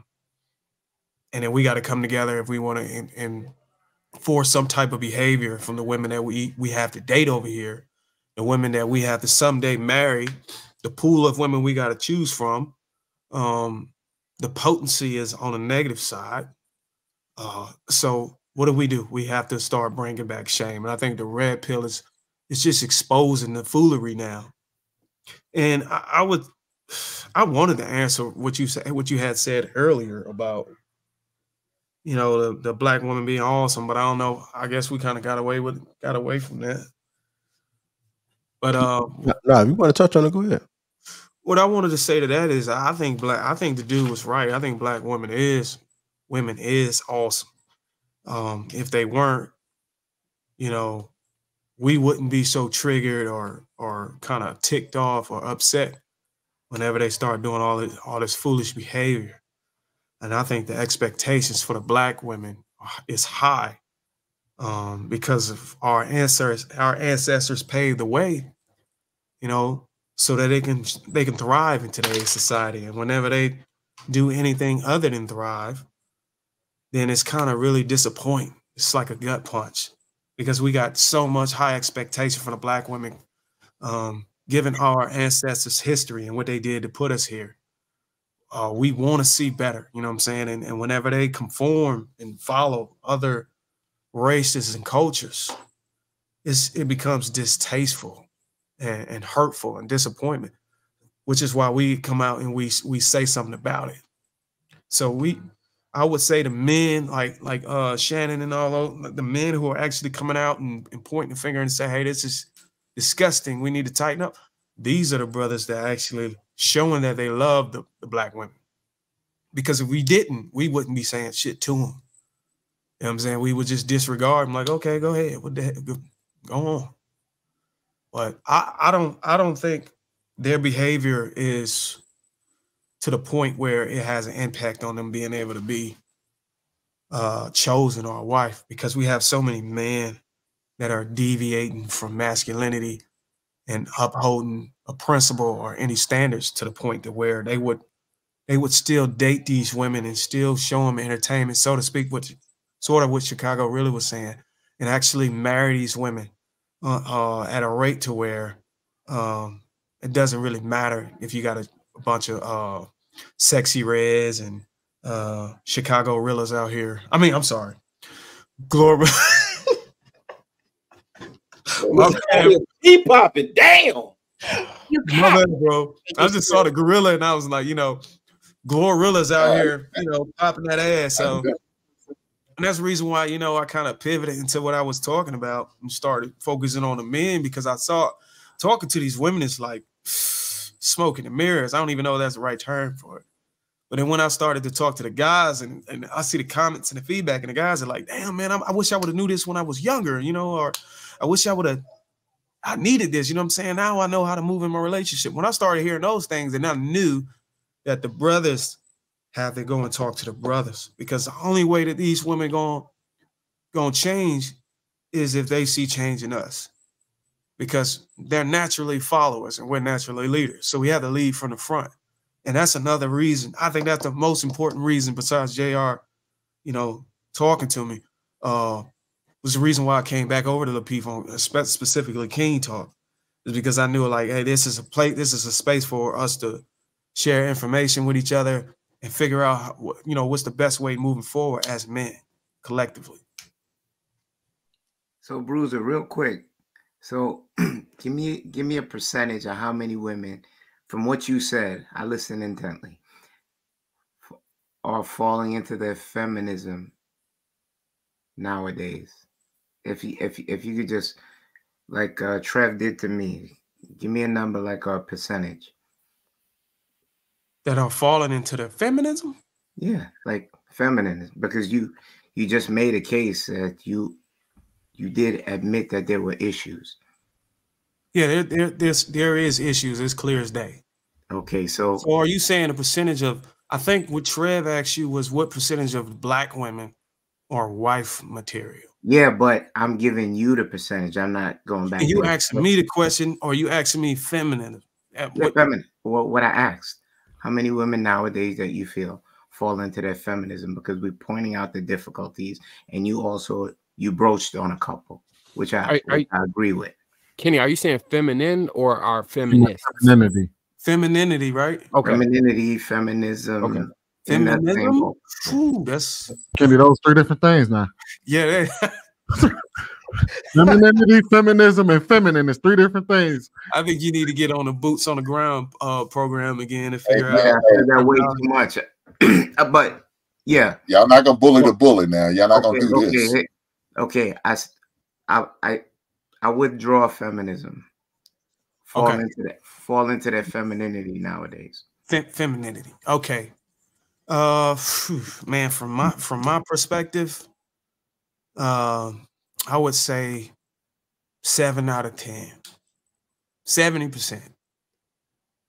then we got to come together if we want to and force some type of behavior from the women that we have to date over here. the women that we have to someday marry, the pool of women we got to choose from. The potency is on the negative side. So what do? We have to start bringing back shame. And I think the red pill is, it's just exposing the foolery now. And I wanted to answer what you had said earlier about, you know, the black woman being awesome, but I don't know. I guess we kind of got away from that. But if you want to touch on it, go ahead. What I wanted to say to that is, I think the dude was right. I think black women is awesome. If they weren't, you know, we wouldn't be so triggered or kind of ticked off or upset whenever they start doing all this foolish behavior. And I think the expectations for the black women is high because of our ancestors paved the way, you know, so that they can thrive in today's society. And whenever they do anything other than thrive, then it's kind of really disappointing. It's like a gut punch because we got so much high expectation for the black women, given our ancestors' history and what they did to put us here. We want to see better, you know what I'm saying? And whenever they conform and follow other races and cultures, it becomes distasteful and hurtful and disappointment, which is why we come out and we say something about it. So I would say to men like Shannon and all those, the men who are actually coming out and pointing the finger and say, hey, this is disgusting, we need to tighten up. These are the brothers that are actually showing that they love the black women. Because if we didn't, we wouldn't be saying shit to them. You know what I'm saying? We would just disregard them, like, okay, go ahead. What the heck? Go on. But I don't think their behavior is to the point where it has an impact on them being able to be chosen or a wife, because we have so many men that are deviating from masculinity and upholding a principle or any standards to the point to where they would still date these women and still show them entertainment, so to speak, which sort of what Chicago really was saying, and actually marry these women at a rate to where it doesn't really matter if you got a bunch of Sexy Reds and Chicago Realers out here. I mean, I'm sorry, Gloria. He popping down. My bad, bro. I just saw the gorilla and I was like, you know, Glorilla's out here, you know, popping that ass. So, and that's the reason why, you know, I kind of pivoted into what I was talking about and started focusing on the men, because I saw talking to these women is like smoking the mirrors. I don't even know if that's the right term for it. But then when I started to talk to the guys and I see the comments and the feedback, and the guys are like, damn, man, I wish I would have knew this when I was younger, you know, or I wish I would have, I needed this, you know what I'm saying? Now I know how to move in my relationship. When I started hearing those things, and I knew that the brothers have to go and talk to the brothers, because the only way that these women gonna change is if they see change in us, because they're naturally followers and we're naturally leaders. So we have to lead from the front. And that's another reason. I think that's the most important reason, besides JR, you know, talking to me, was the reason why I came back over to the people, specifically King Talk, is because I knew, like, hey, this is a space for us to share information with each other and figure out how, you know, what's the best way moving forward as men collectively. So, Bruiser, real quick, so give me a percentage of how many women, from what you said, I listened intently, are falling into their feminism nowadays. If you could just, like Trev did to me, give me a number, like a percentage. That are falling into the feminism? Yeah, like feminism, because you just made a case that you did admit that there were issues. Yeah, there is issues. It's clear as day. Okay, so are you saying a percentage of? I think what Trev asked you was what percentage of black women are wife material. Yeah, but I'm giving you the percentage. I'm not going back. You asking me the question, or you asking me feminine? Feminine. What I asked. How many women nowadays that you feel fall into their feminism? Because we're pointing out the difficulties, and you broached on a couple, which I agree with. Kenny, are you saying feminine or are feminists? Femininity. Femininity, right? Okay. Femininity, feminism. Okay. Feminism? True. That's Kenny, those three different things now. Yeah. Femininity, feminism, and feminine is three different things. I think you need to get on the boots on the ground program again and figure out. Yeah, that way too much. But yeah. Y'all not gonna bully the bully now. Y'all not gonna do this. Okay, I withdraw feminism. Fall into that femininity nowadays. Femininity. Okay. Man, from my perspective, I would say 7 out of 10. 70%.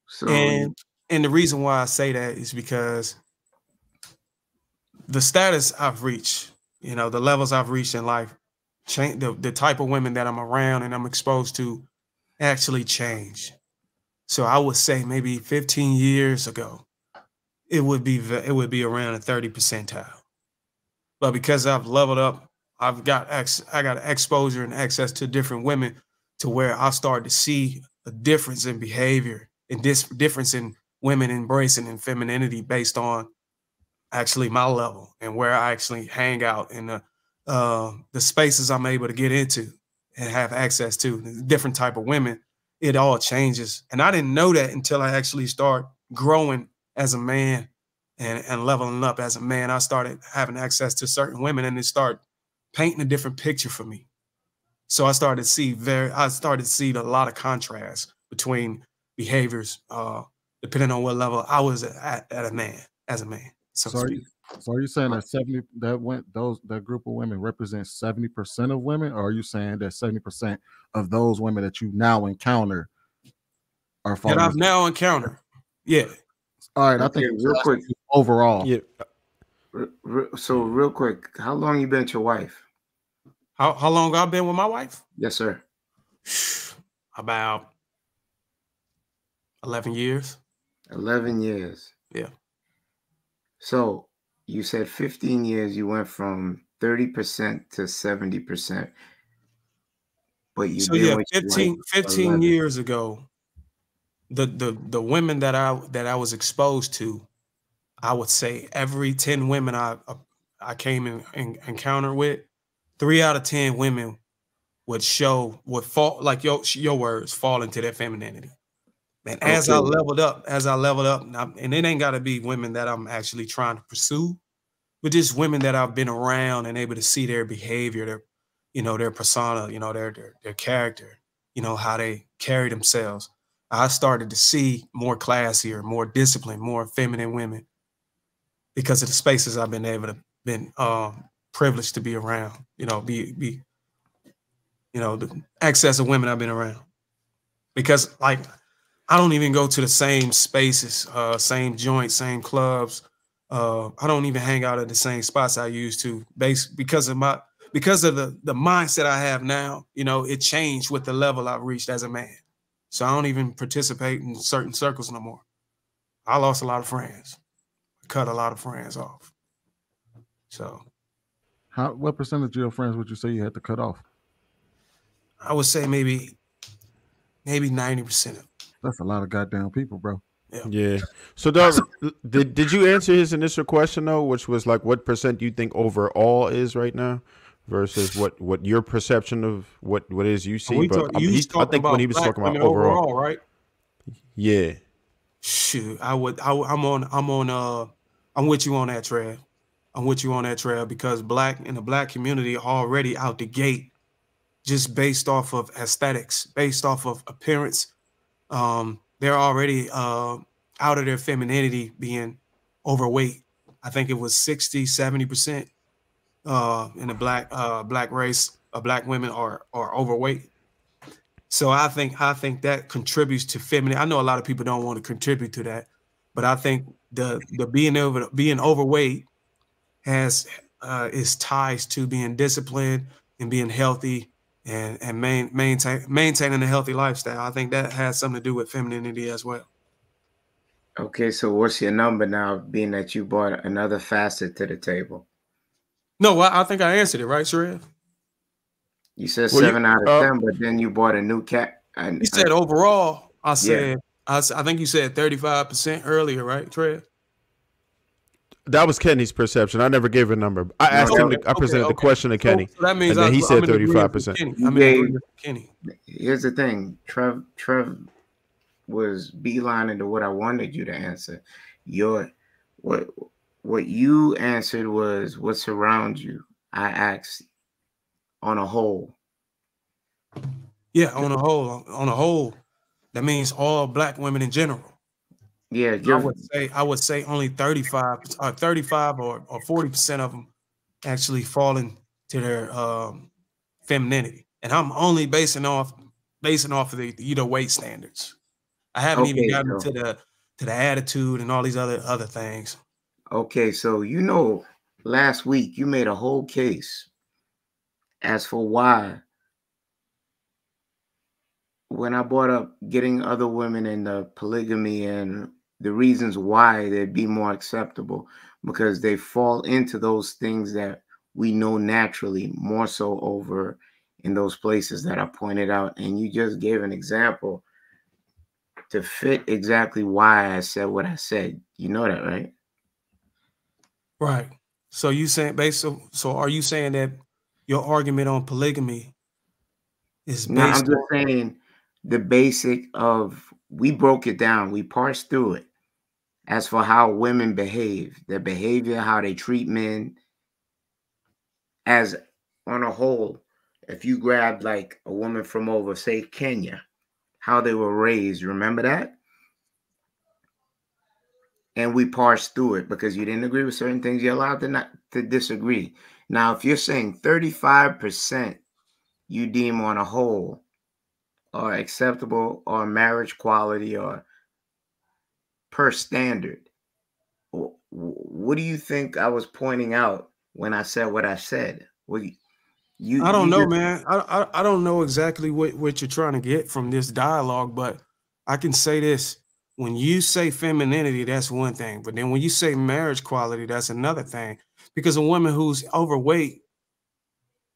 So, and the reason why I say that is because the status I've reached, you know, the levels I've reached in life, the type of women that I'm around and I'm exposed to actually change. So I would say maybe 15 years ago, it would be around a 30th percentile. But because I've leveled up, I got exposure and access to different women to where I started to see a difference in behavior and this difference in women embracing and femininity based on actually my level and where I actually hang out in the spaces I'm able to get into and have access to, different type of women. It all changes. And I didn't know that until I actually start growing as a man and leveling up as a man. I started having access to certain women and it started painting a different picture for me. So I started to see a lot of contrast between behaviors, depending on what level I was at a man, as a man. So are you saying that that group of women represents 70% of women, or are you saying that 70% of those women that you now encounter are followers? That I've now encountered. Yeah. All right. I think real quick overall. Yeah. So real quick, how long you been with your wife? How long I've been with my wife? Yes, sir. About 11 years. 11 years. Yeah. So you said 15 years, you went from 30% to 70%. But you so yeah, 15 years ago, the women that I was exposed to, I would say every 10 women I came and encountered with, 3 out of 10 women would fall, like your words, fall into their femininity. And as I leveled up, and it ain't got to be women that I'm actually trying to pursue, but just women that I've been around and able to see their behavior, their persona, their character, how they carry themselves. I started to see more classier, more disciplined, more feminine women because of the spaces I've been able to privileged to be around, the excess of women I've been around, because like, I don't even go to the same spaces, same joints, same clubs. I don't even hang out at the same spots I used to, because of the mindset I have now. It changed with the level I've reached as a man. So I don't even participate in certain circles no more. I lost a lot of friends, cut a lot of friends off. So, what percentage of your friends would you say you had to cut off? I would say maybe 90% of. That's a lot of goddamn people, bro. Yeah. Yeah. So, did you answer his initial question though, which was like, what percent do you think overall is right now, versus what your perception of what is you see? But I think when he was talking about overall, right? Yeah. Shoot, I'm with you on that, Trev. I'm with you on that, Trev, because in the black community already out the gate, just based off of aesthetics, based off of appearance. They're already out of their femininity, being overweight. I think it was 60–70% in the black race of black women are overweight. So I think that contributes to femininity. I know a lot of people don't want to contribute to that, but I think the being overweight has is ties to being disciplined and being healthy. And maintaining a healthy lifestyle. I think that has something to do with femininity as well. Okay, so what's your number now, being that you brought another facet to the table? No, I think I answered it, right, Sharif? You said well, 7 out of 10, but then you bought a new cat. You said overall. I said, yeah. I think you said 35% earlier, right, Trey? That was Kenny's perception. I never gave a number. I asked him. I presented the question to Kenny. So that means he said 35%. Kenny. Here's the thing, Trev was beelining to what I wanted you to answer. What you answered was what surrounds you. I asked on a whole. Yeah, on a whole. On a whole, that means all black women in general. Yeah, I would say only 35 or 40% of them actually fall into their femininity, and I'm only basing off of the either way standards. I haven't even gotten to the attitude and all these other things. Okay, so you know, last week you made a whole case as for why when I brought up getting other women in the polygamy and the reasons why they'd be more acceptable, because they fall into those things that we know naturally more so over in those places that I pointed out. And you just gave an example to fit exactly why I said what I said. You know that, right? Right. So you saying basically, so are you saying that your argument on polygamy is based? No, I'm just saying the basic of, we broke it down, we parsed through it as for how women behave, their behavior, how they treat men as on a whole. If you grab like a woman from over, say Kenya, how they were raised, remember that? And we parsed through it because you didn't agree with certain things. You're allowed to disagree. Now, if you're saying 35% you deem on a whole or acceptable or marriage quality or per standard, what do you think I was pointing out when I said what I said? I don't know, man. I don't know exactly what you're trying to get from this dialogue, but I can say this. When you say femininity, that's one thing. But then when you say marriage quality, that's another thing. Because a woman who's overweight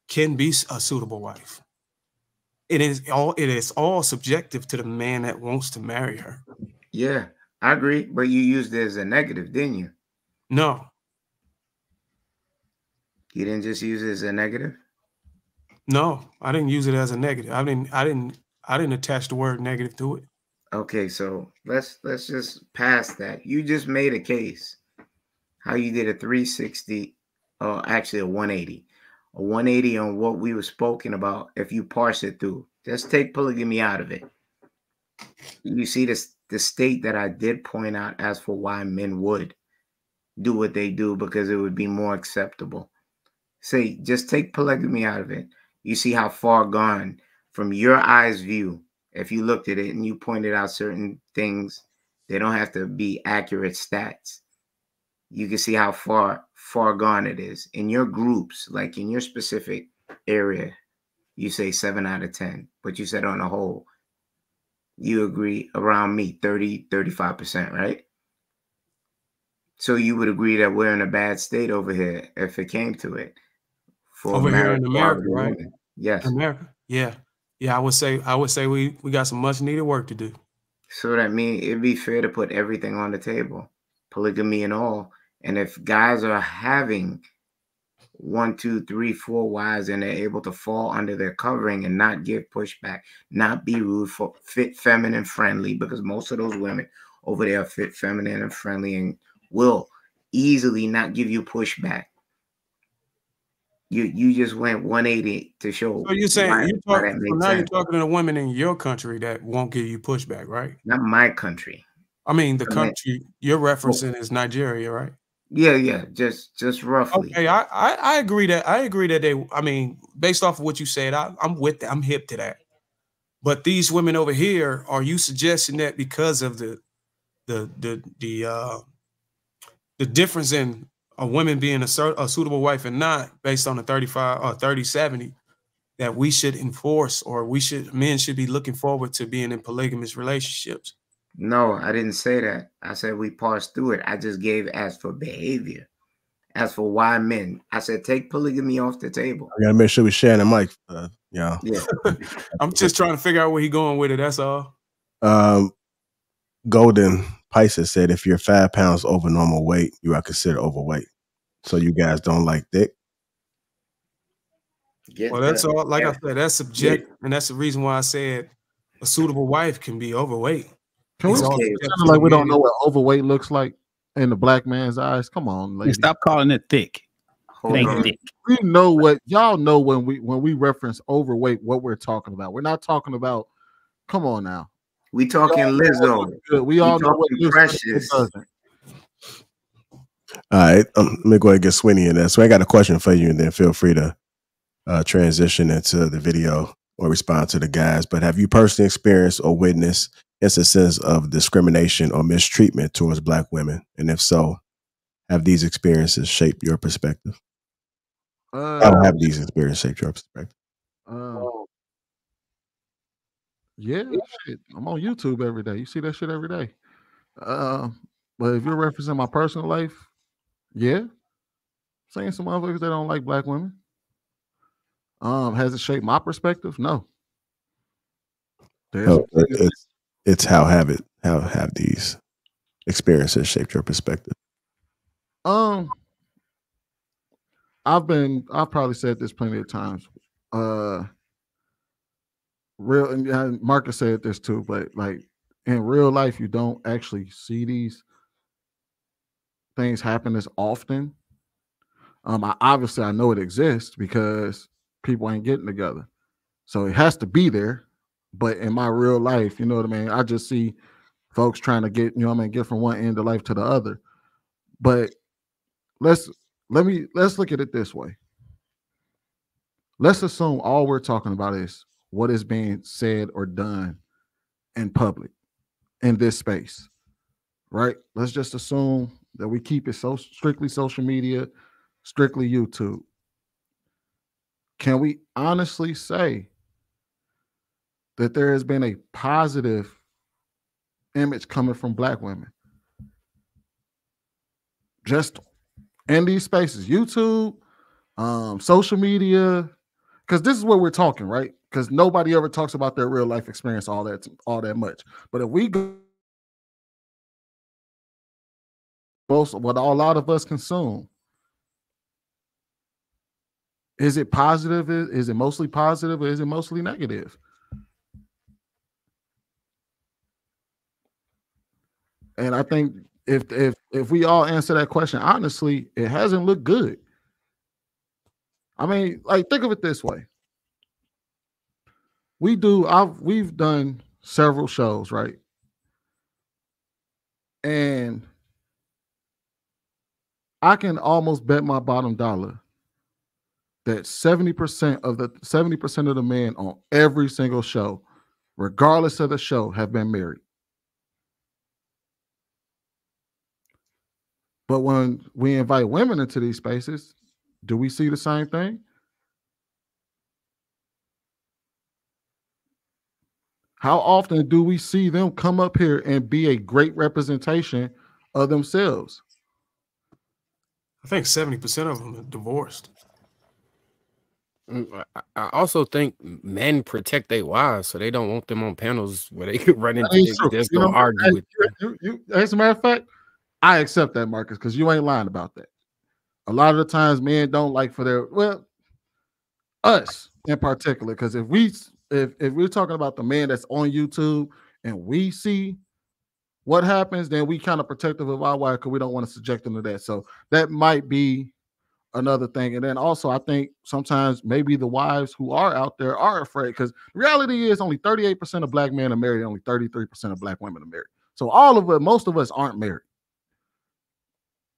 can be a suitable wife. It is all subjective to the man that wants to marry her. Yeah, I agree. But you used it as a negative, didn't you? No. You didn't just use it as a negative? No, I didn't use it as a negative. I didn't attach the word negative to it. Okay, so let's just pass that. You just made a case how you did a 360, or actually a 180. A 180 on what we were spoken about. If you parse it through, just take polygamy out of it. You see the state that I did point out as for why men would do what they do because it would be more acceptable. Say, just take polygamy out of it. You see how far gone from your eyes view, if you looked at it and you pointed out certain things, they don't have to be accurate stats. You can see how far gone it is. In your groups, like in your specific area, you say 7 out of 10, but you said on the whole, you agree around me, 30, 35%, right? So you would agree that we're in a bad state over here if it came to it. For over here in America, right? Yes. America, yeah. Yeah, I would say we got some much needed work to do. So that means it'd be fair to put everything on the table, polygamy and all. And if guys are having 1, 2, 3, 4 wives and they're able to fall under their covering and not give pushback, not be rude, for fit, feminine, friendly, because most of those women over there are fit, feminine, and friendly and will easily not give you pushback. You just went 180 to show. So you're saying you're talking to the women in your country that won't give you pushback, right? Not my country. I mean the country you're referencing is Nigeria, right? Yeah, yeah, just roughly. Okay, I agree that they. I mean, based off of what you said, I'm with that. I'm hip to that. But these women over here, are you suggesting that because of the difference in a woman being a suitable wife and not, based on the 35 or 30/70, that we should enforce, or men should be looking forward to being in polygamous relationships? No, I didn't say that. I said we parsed through it. I just gave as for behavior, As for why men, I said, take polygamy off the table. I gotta make sure we sharing the mic. Yeah. I'm just trying to figure out where he's going with it. That's all. Golden Pisces said, if you're 5 pounds over normal weight, you are considered overweight. So you guys don't like dick? Well, that's all. Like I said, that's subjective. And that's the reason why I said a suitable wife can be overweight. Can we like we don't know what overweight looks like in the black man's eyes? Come on, ladies. Stop calling it thick. Thick. We know what y'all know when we reference overweight, what we're talking about. We're not talking about, come on now. We talking Lizzo. We all know what Precious. All right, let me go ahead and get Sweeney in there. So I got a question for you, and then feel free to transition into the video or respond to the guys. But have you personally experienced or witnessed instances of discrimination or mistreatment towards black women? And if so, have these experiences shaped your perspective? Yeah, shit. I'm on YouTube every day. You see that shit every day. But if you're referencing my personal life, yeah. Saying some motherfuckers that don't like black women. Has it shaped my perspective? No. It's how have these experiences shaped your perspective? I've probably said this plenty of times. And Marcus said this too, but like in real life, you don't actually see these things happen as often. I know it exists because people ain't getting together, so it has to be there. But in my real life, you know what I mean, I just see folks trying to get, you know what I mean, get from one end of life to the other. But let's look at it this way. Let's assume all we're talking about is what is being said or done in public in this space, right? Let's just assume that we keep it so strictly social media, strictly YouTube. Can we honestly say that there has been a positive image coming from black women? Just in these spaces, YouTube, social media, because this is what we're talking, right? Because nobody ever talks about their real life experience all that much. But if we go, most of what a lot of us consume, is it positive? Is it mostly positive, or is it mostly negative? And I think if we all answer that question honestly, it hasn't looked good. I mean, like, think of it this way. We've done several shows, right? And I can almost bet my bottom dollar that 70% of the men on every single show, regardless of the show, have been married. But when we invite women into these spaces, do we see the same thing? How often do we see them come up here and be a great representation of themselves? I think 70% of them are divorced. I also think men protect their wives, so they don't want them on panels where they could run into this. There's no argue with them. As a matter of fact, I accept that, Marcus, because you ain't lying about that. A lot of the times men don't like for their, well, us in particular, because if we're talking about the man that's on YouTube and we see what happens, then we kind of protective of our wife because we don't want to subject them to that. So that might be another thing. And then also I think sometimes maybe the wives who are out there are afraid, because reality is only 38% of black men are married, only 33% of black women are married. So most of us aren't married.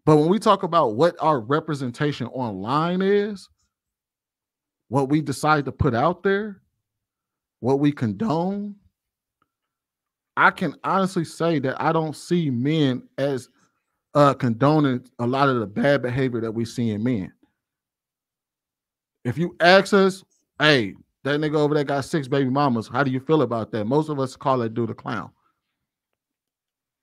But when we talk about what our representation online is, what we decide to put out there, what we condone, I can honestly say that I don't see men as condoning a lot of the bad behavior that we see in men. If you ask us, hey, that nigga over there got 6 baby mamas, how do you feel about that? Most of us call that dude a clown.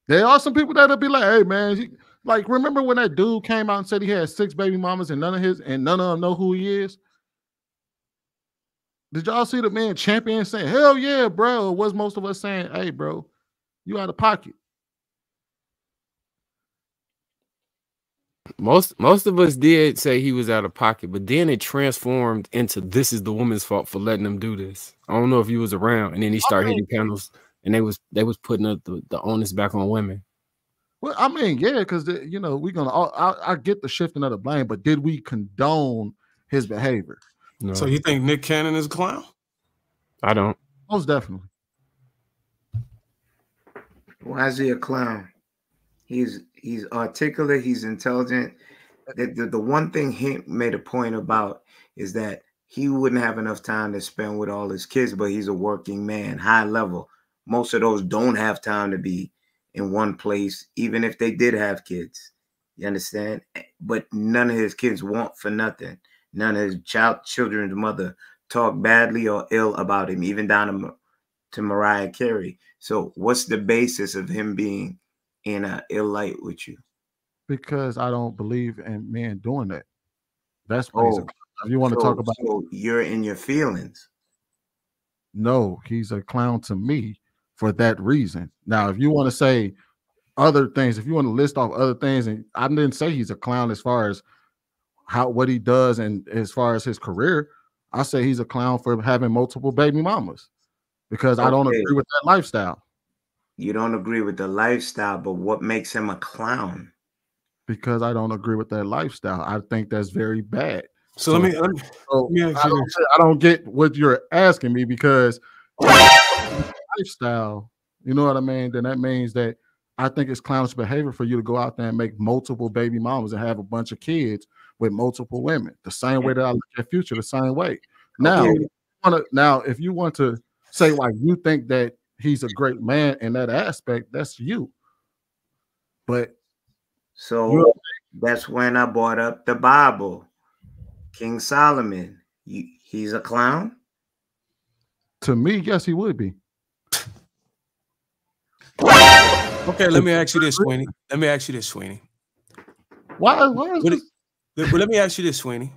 There are some people that'll be like, hey, man, Like, remember when that dude came out and said he had 6 baby mamas and none of them know who he is? Did y'all see the man champion saying, hell yeah, bro? Or was most of us saying, hey, bro, you out of pocket? Most of us did say he was out of pocket, but then it transformed into this is the woman's fault for letting him do this. I don't know if you was around, and then he started hitting panels, and they was putting up the onus back on women. Well, I mean, yeah, because you know we're gonna. I get the shifting of the blame, but did we condone his behavior? No. So you think Nick Cannon is a clown? I don't. Most definitely. Why is he a clown? He's articulate. He's intelligent. The one thing he made a point about is that he wouldn't have enough time to spend with all his kids, but he's a working man, high level. Most of those don't have time to be in one place, even if they did have kids. You understand? But none of his kids want for nothing. None of his children's mother talk badly or ill about him, even down to Mariah Carey. So what's the basis of him being in an ill light with you? Because I don't believe in men doing that. That's basically. If you want to talk about, so you're in your feelings. No, he's a clown to me for that reason. Now, if you want to say other things, if you want to list off other things, and I didn't say he's a clown as far as what he does and as far as his career, I say he's a clown for having multiple baby mamas because I don't agree with that lifestyle. You don't agree with the lifestyle, but what makes him a clown? Because I don't agree with that lifestyle. I think that's very bad. So I don't get what you're asking me because lifestyle, you know what I mean? Then that means that I think it's clownish behavior for you to go out there and make multiple baby mamas and have a bunch of kids with multiple women. The same way that I look at Future, the same way. Now, if you want to say like you think that he's a great man in that aspect, that's you. But so that's when I brought up the Bible. King Solomon, he's a clown? To me, yes, he would be. Okay, let me ask you this, Sweeney. Let me ask you this, Sweeney. Why is this? Let me ask you this, Sweeney.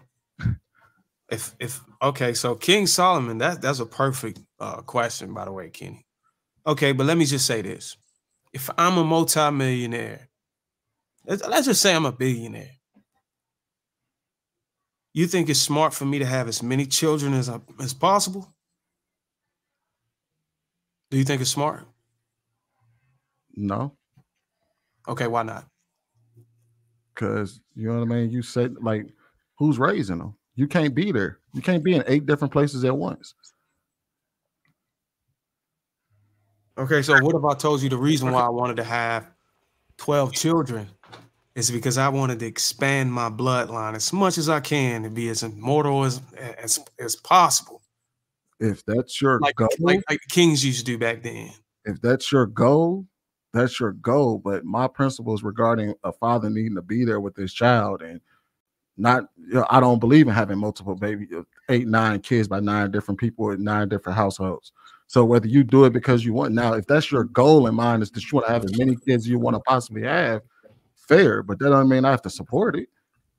If okay, so King Solomon, that's a perfect question, by the way, Kenny. Okay, but let me just say this. If I'm a multimillionaire, let's just say I'm a billionaire. You think it's smart for me to have as many children as possible? Do you think it's smart? No. Okay, why not? Because, you know what I mean? You said, like, who's raising them? You can't be there. You can't be in 8 different places at once. Okay, so what if I told you the reason why I wanted to have 12 children is because I wanted to expand my bloodline as much as I can to be as immortal as possible. If that's your goal, like the kings used to do back then. If that's your goal, that's your goal. But my principles regarding a father needing to be there with his child and not, you know, I don't believe in having multiple 8, 9 kids by 9 different people in 9 different households. So whether you do it because you want, now if that's your goal in mind is that you want to have as many kids as you want to possibly have, fair, but that doesn't mean I have to support it.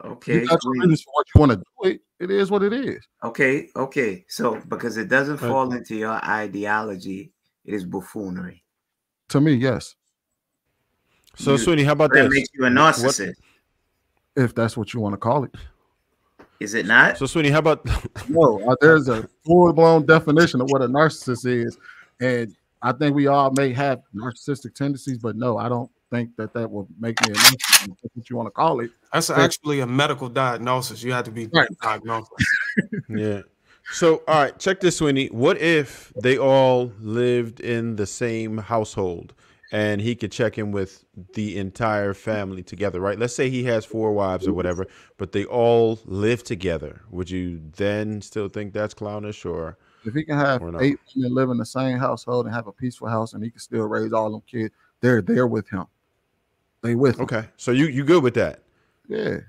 Okay, that's what you want to do. It is what it is. Okay, okay. So because it doesn't fall into your ideology, it is buffoonery. To me, yes. So, Sweeney, how about that? Makes you a narcissist, if that's what you want to call it. Is it not? So, Sweeney, how about no? There's a full-blown definition of what a narcissist is, and I think we all may have narcissistic tendencies, but no, I don't think that will make me a narcissist. That's what you want to call it. That's actually a medical diagnosis. You have to be diagnosed. Yeah. So, all right, check this, Sweeney. What if they all lived in the same household, and he could check in with the entire family together, right? Let's say he has 4 wives or whatever, but they all live together. Would you then still think that's clownish? Or if he can have 8 women live in the same household and have a peaceful house and he can still raise all them kids, they're there with him. They with him. Okay. So you good with that? Yeah.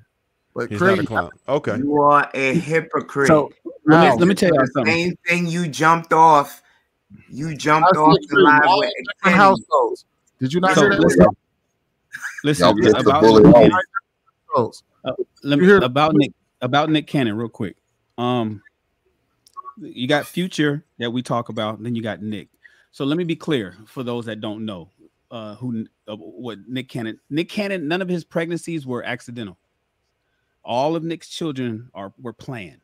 But he's not a clown. Okay. You are a hypocrite. So let me tell you something. Same thing you jumped off. You jumped off the live with households. Did you not hear that? Listen, about Nick Cannon real quick. You got Future that we talk about, and then you got Nick. So let me be clear for those that don't know what Nick Cannon. Nick Cannon, none of his pregnancies were accidental. All of Nick's children were planned.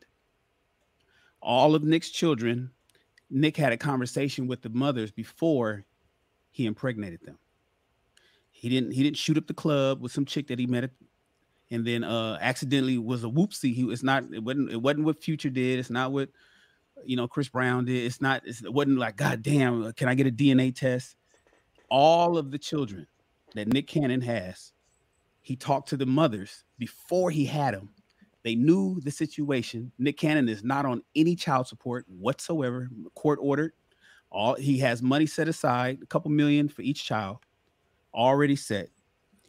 All of Nick's children, Nick had a conversation with the mothers before he impregnated them. He didn't shoot up the club with some chick that he met, and then accidentally was a whoopsie. It wasn't what Future did. It's not what Chris Brown did. It wasn't like, God damn, can I get a DNA test? All of the children that Nick Cannon has, he talked to the mothers before he had them. They knew the situation. Nick Cannon is not on any child support whatsoever, court ordered. All he has money set aside, a couple million for each child, already set.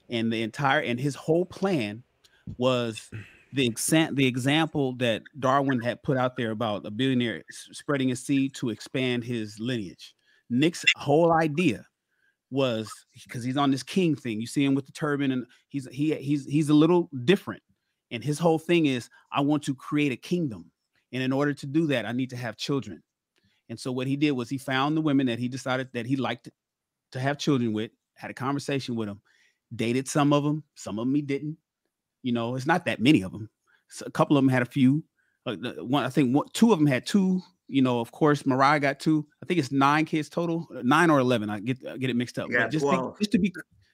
And his whole plan was the example that Darwin had put out there about a billionaire spreading a seed to expand his lineage. Nick's whole idea was, because he's on this king thing, you see him with the turban, and he's a little different. And his whole thing is, I want to create a kingdom, and in order to do that, I need to have children. And so what he did was he found the women that he decided that he liked to have children with, had a conversation with them, dated some of them he didn't. It's not that many of them. So a couple of them had a few. Two of them had two. Of course, Mariah got two. I think it's 9 kids total, 9 or 11. I get it mixed up. Yeah, but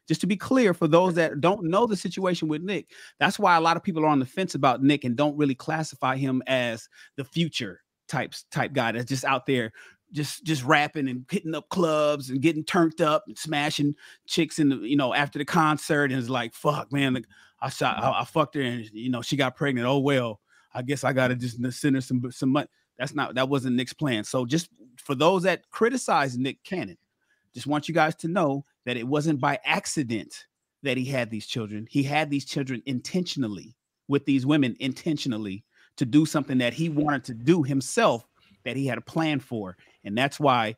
just to be clear for those that don't know the situation with Nick, that's why a lot of people are on the fence about Nick and don't really classify him as the Future type guy that's just out there just rapping and hitting up clubs and getting turned up and smashing chicks in the, after the concert, and it's like, fuck, man, like, I fucked her and she got pregnant. Oh well, I guess I gotta just send her some money. That wasn't Nick's plan. So just for those that criticize Nick Cannon, just want you guys to know that it wasn't by accident that he had these children. He had these children intentionally with these women, intentionally, to do something that he wanted to do himself, that he had a plan for. And that's why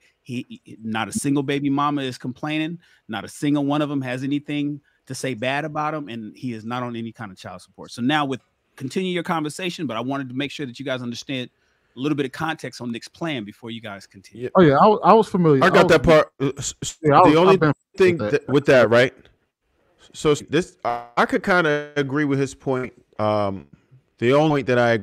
not a single baby mama is complaining. Not a single one of them has anything to say bad about him. And he is not on any kind of child support. So now continue your conversation, but I wanted to make sure that you guys understand a little bit of context on Nick's plan before you guys continue. Oh yeah, I was familiar. I got that part. Yeah, the only thing with that, right? So this, I could kind of agree with his point. The only that I,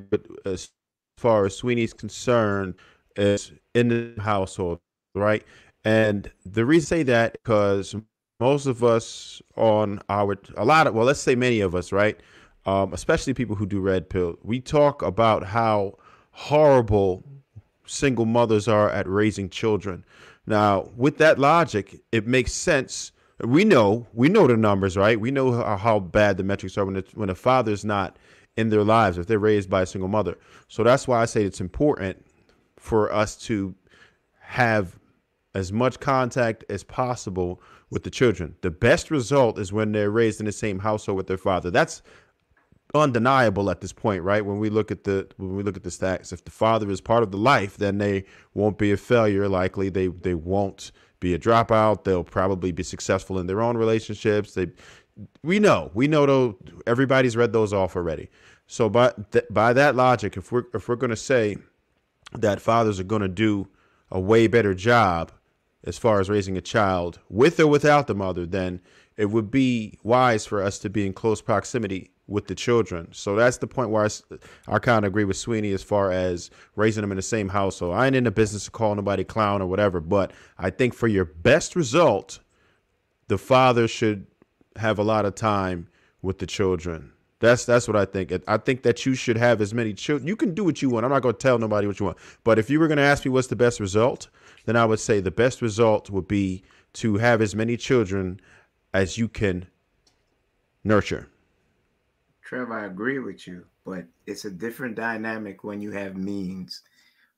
as far as Sweeney's concerned, is in the household, right? And the reason I say that because most of us on our, let's say many of us, right? Especially people who do Red Pill, we talk about how horrible single mothers are at raising children. Now, with that logic, it makes sense. We know the numbers, right? We know how bad the metrics are when a father's not in their lives, if they're raised by a single mother. So that's why I say it's important for us to have as much contact as possible with the children. The best result is when they're raised in the same household with their father. That's undeniable at this point, right? When we look at the stats, if the father is part of the life, then they won't be a failure. Likely, they won't be a dropout. They'll probably be successful in their own relationships. We know though, everybody's read those off already. So by that logic, if we're going to say that fathers are going to do a way better job as far as raising a child with or without the mother, then it would be wise for us to be in close proximity with the children. So that's the point where I kind of agree with Sweeney as far as raising them in the same household. I ain't in the business of calling nobody clown or whatever, but I think for your best result, the father should have a lot of time with the children. That's what I think. I think that you should have as many children. You can do what you want. I'm not going to tell nobody what you want. But if you were going to ask me what's the best result, then I would say the best result would be to have as many children as you can nurture. Trev, I agree with you, but it's a different dynamic when you have means.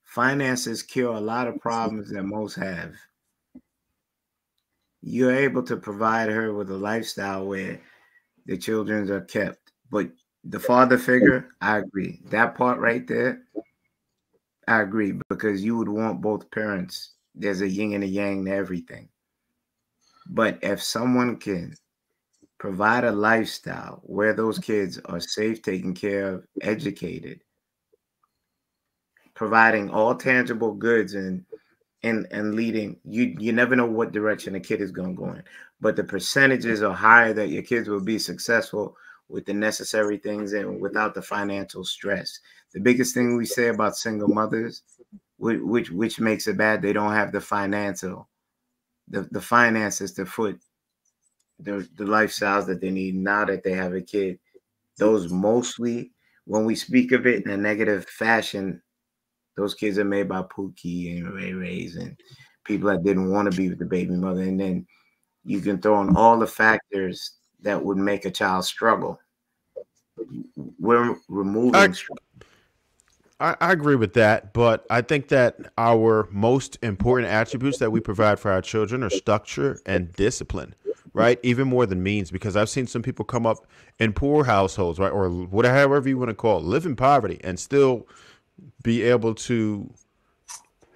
Finances cure a lot of problems that most have. You're able to provide her with a lifestyle where the children are kept. But the father figure, I agree. That part right there, I agree, because you would want both parents. There's a yin and a yang to everything. But if someone can Provide a lifestyle where those kids are safe, taken care of, educated, providing all tangible goods and leading. You never know what direction a kid is going to go in, but the percentages are higher that your kids will be successful with the necessary things and without the financial stress. The biggest thing we say about single mothers, which makes it bad, they don't have the financial, the finances to foot the lifestyles that they need now that they have a kid. Those mostly, when we speak of it in a negative fashion, those kids are made by Pookie and Ray Rays and people that didn't want to be with the baby mother. And then you can throw in all the factors that would make a child struggle. We're removing struggle. I agree with that, but I think that our most important attributes that we provide for our children are structure and discipline, right? Even more than means, because I've seen some people come up in poor households, right, or whatever you want to call it, live in poverty and still be able to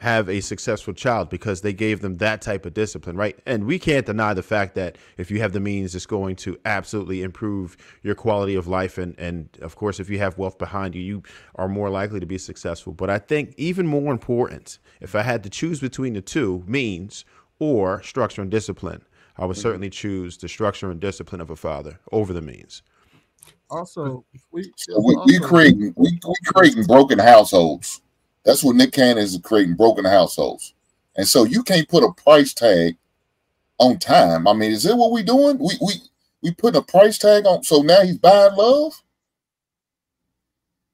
have a successful child because they gave them that type of discipline, right? And we can't deny the fact that if you have the means, it's going to absolutely improve your quality of life. And of course, if you have wealth behind you, you are more likely to be successful. But I think even more important, if I had to choose between the two, means or structure and discipline, I would certainly choose the structure and discipline of a father over the means. Also, we creating broken households. That's what Nick Cannon is creating, broken households. And so you can't put a price tag on time. I mean, is that what we're doing? We putting a price tag on, so now he's buying love?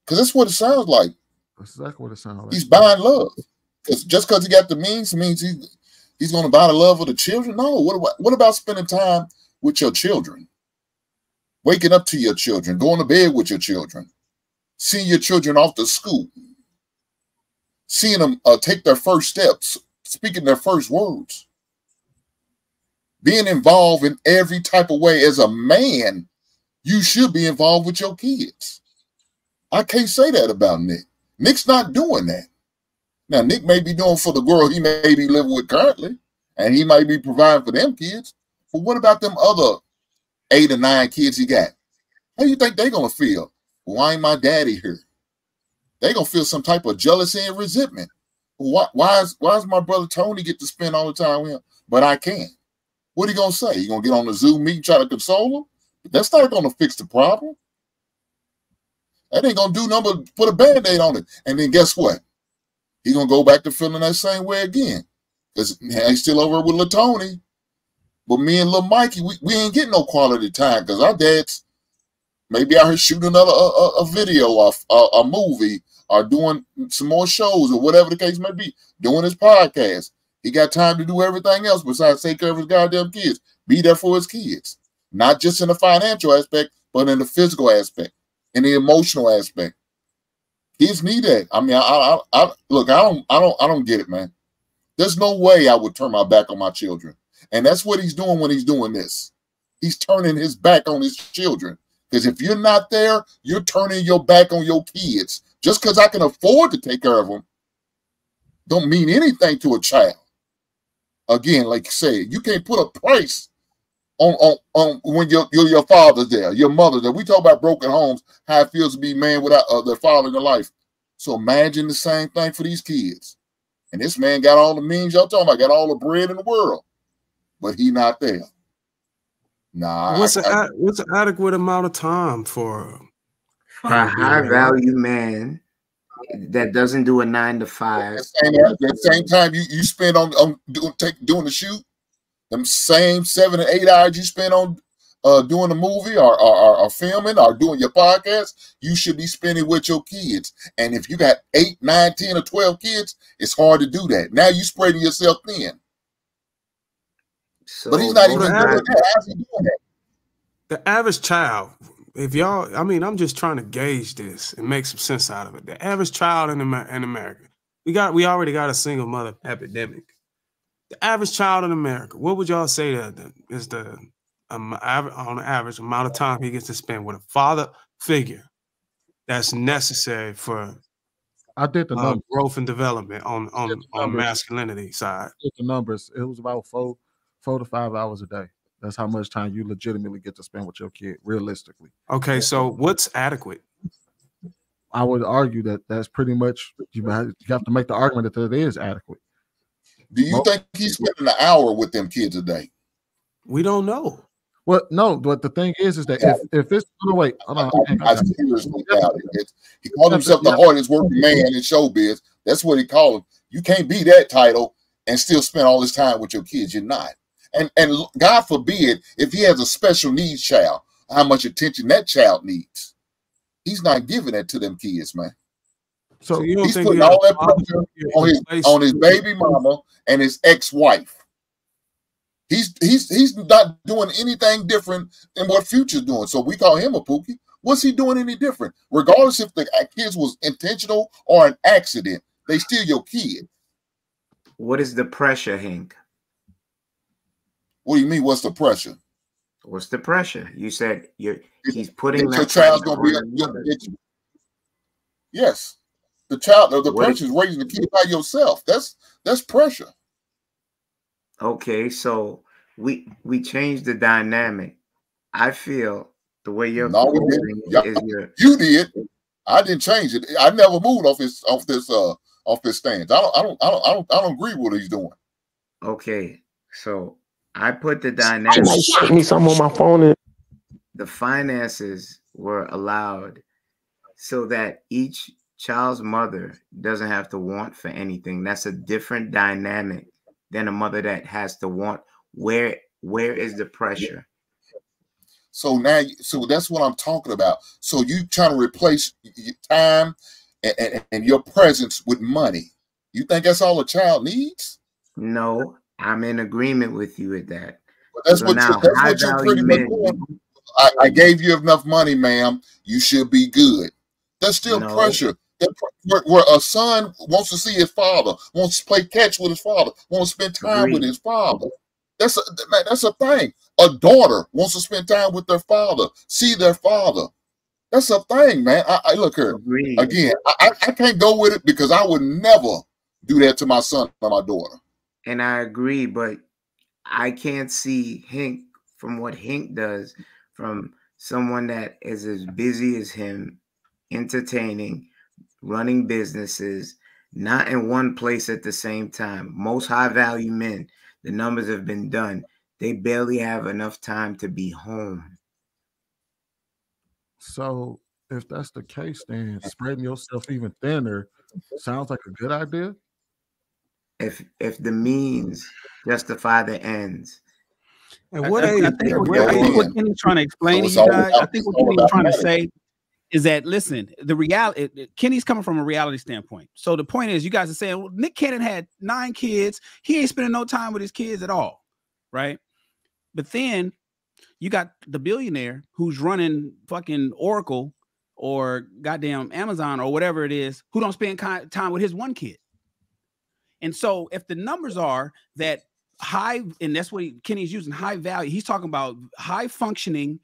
Because that's what it sounds like. That's exactly what it sounds like. He's buying love. Cause just because he got the means he's going to buy the love of the children? No, what about spending time with your children? Waking up to your children, going to bed with your children, seeing your children off to school, seeing them take their first steps, speaking their first words, being involved in every type of way. As a man, you should be involved with your kids. I can't say that about Nick. Nick's not doing that. Now, Nick may be doing for the girl he may be living with currently, and he might be providing for them kids. But what about them other 8 or 9 kids he got? How do you think they're going to feel? Why ain't my daddy here? They're going to feel some type of jealousy and resentment. Why is my brother Tony get to spend all the time with him, but I can't? What are you going to say? You going to get on the Zoom meeting, try to console him? But that's not going to fix the problem. That ain't going to do nothing but put a Band-Aid on it. And then guess what? He's going to go back to feeling that same way again. Because he's still over with Lil Tony. But me and Lil Mikey, we ain't getting no quality time because our dad's maybe out here shooting another a video or a movie or doing some more shows or whatever the case may be, doing his podcast. He got time to do everything else besides take care of his goddamn kids, be there for his kids, not just in the financial aspect, but in the physical aspect, in the emotional aspect. Kids need that. I mean, I don't get it, man. There's no way I would turn my back on my children. And that's what he's doing when he's doing this. He's turning his back on his children. Because if you're not there, you're turning your back on your kids. Just because I can afford to take care of them don't mean anything to a child. Again, like you said, you can't put a price on when your father's there, your mother's there. We talk about broken homes, how it feels to be man without their father in their life. So imagine the same thing for these kids. And this man got all the means y'all talking about, got all the bread in the world. But he not there. Nah. What's an adequate amount of time for a high-value man that doesn't do a 9-to-5? That same time you spend on doing the shoot, them same 7 or 8 hours you spend on doing a movie or filming or doing your podcast, you should be spending with your kids. And if you got 8, 9, 10, or 12 kids, it's hard to do that. Now you spreading yourself thin. So but he's not even doing that. The average child, if y'all, I mean, I'm just trying to gauge this and make some sense out of it. The average child in America, we already got a single mother epidemic. The average child in America, what would y'all say that is the on average amount of time he gets to spend with a father figure that's necessary for? I did the numbers. Growth and development on masculinity side. I did the numbers. It was about 4 to 5 hours a day. That's how much time you legitimately get to spend with your kid, realistically. Okay, so what's adequate? I would argue that that's pretty much, you have to make the argument that it is adequate. Do you think he's spending an hour with them kids a day? We don't know. Well, no, but the thing is that if it's wait, I seriously doubt it. He called himself the hardest working man in showbiz. That's what he called him. You can't be that title and still spend all this time with your kids. You're not. And God forbid, if he has a special needs child, how much attention that child needs. He's not giving that to them kids, man. So you don't think he's putting all that pressure on his baby mama and his ex-wife. He's not doing anything different than what Future's doing. So we call him a pookie. What's he doing any different? Regardless if the kids was intentional or an accident, they still your kid. What is the pressure, Hank? What do you mean? What's the pressure? What's the pressure? You said he's putting that your child's gonna be yes. The child, the pressure is raising the kid by yourself. That's pressure. Okay, so we changed the dynamic. I feel the way you're you did. I didn't change it. I never moved off this stance. I don't agree with what he's doing. Okay, so I put the dynamic. I need something on my phone. The finances were allowed so that each child's mother doesn't have to want for anything. That's a different dynamic than a mother that has to want. Where is the pressure? So now, so that's what I'm talking about. So you trying to replace your time and your presence with money. You think that's all a child needs? No, I'm in agreement with you with that. Well, that's so what now, that's what you're pretty much doing. I gave you enough money, ma'am. You should be good. That's still pressure. Where a son wants to see his father, wants to play catch with his father, wants to spend time with his father. That's a thing. A daughter wants to spend time with their father, see their father. That's a thing, man. I look here again. I can't go with it because I would never do that to my son or my daughter. And I agree, but I can't see Hank from what Hank does from someone that is as busy as him, entertaining, running businesses, not in one place at the same time. Most high-value men, the numbers have been done. They barely have enough time to be home. So if that's the case, then spreading yourself even thinner sounds like a good idea. If the means justify the ends. And what I think what Kenny's trying to explain to you guys, I think what Kenny's trying to say is that, listen, the reality, Kenny's coming from a reality standpoint. So the point is, you guys are saying, well, Nick Cannon had 9 kids. He ain't spending no time with his kids at all, right? But then you got the billionaire who's running fucking Oracle or goddamn Amazon or whatever it is, who don't spend time with his one kid. And so if the numbers are that high, and that's what Kenny's using, high value, he's talking about high functioning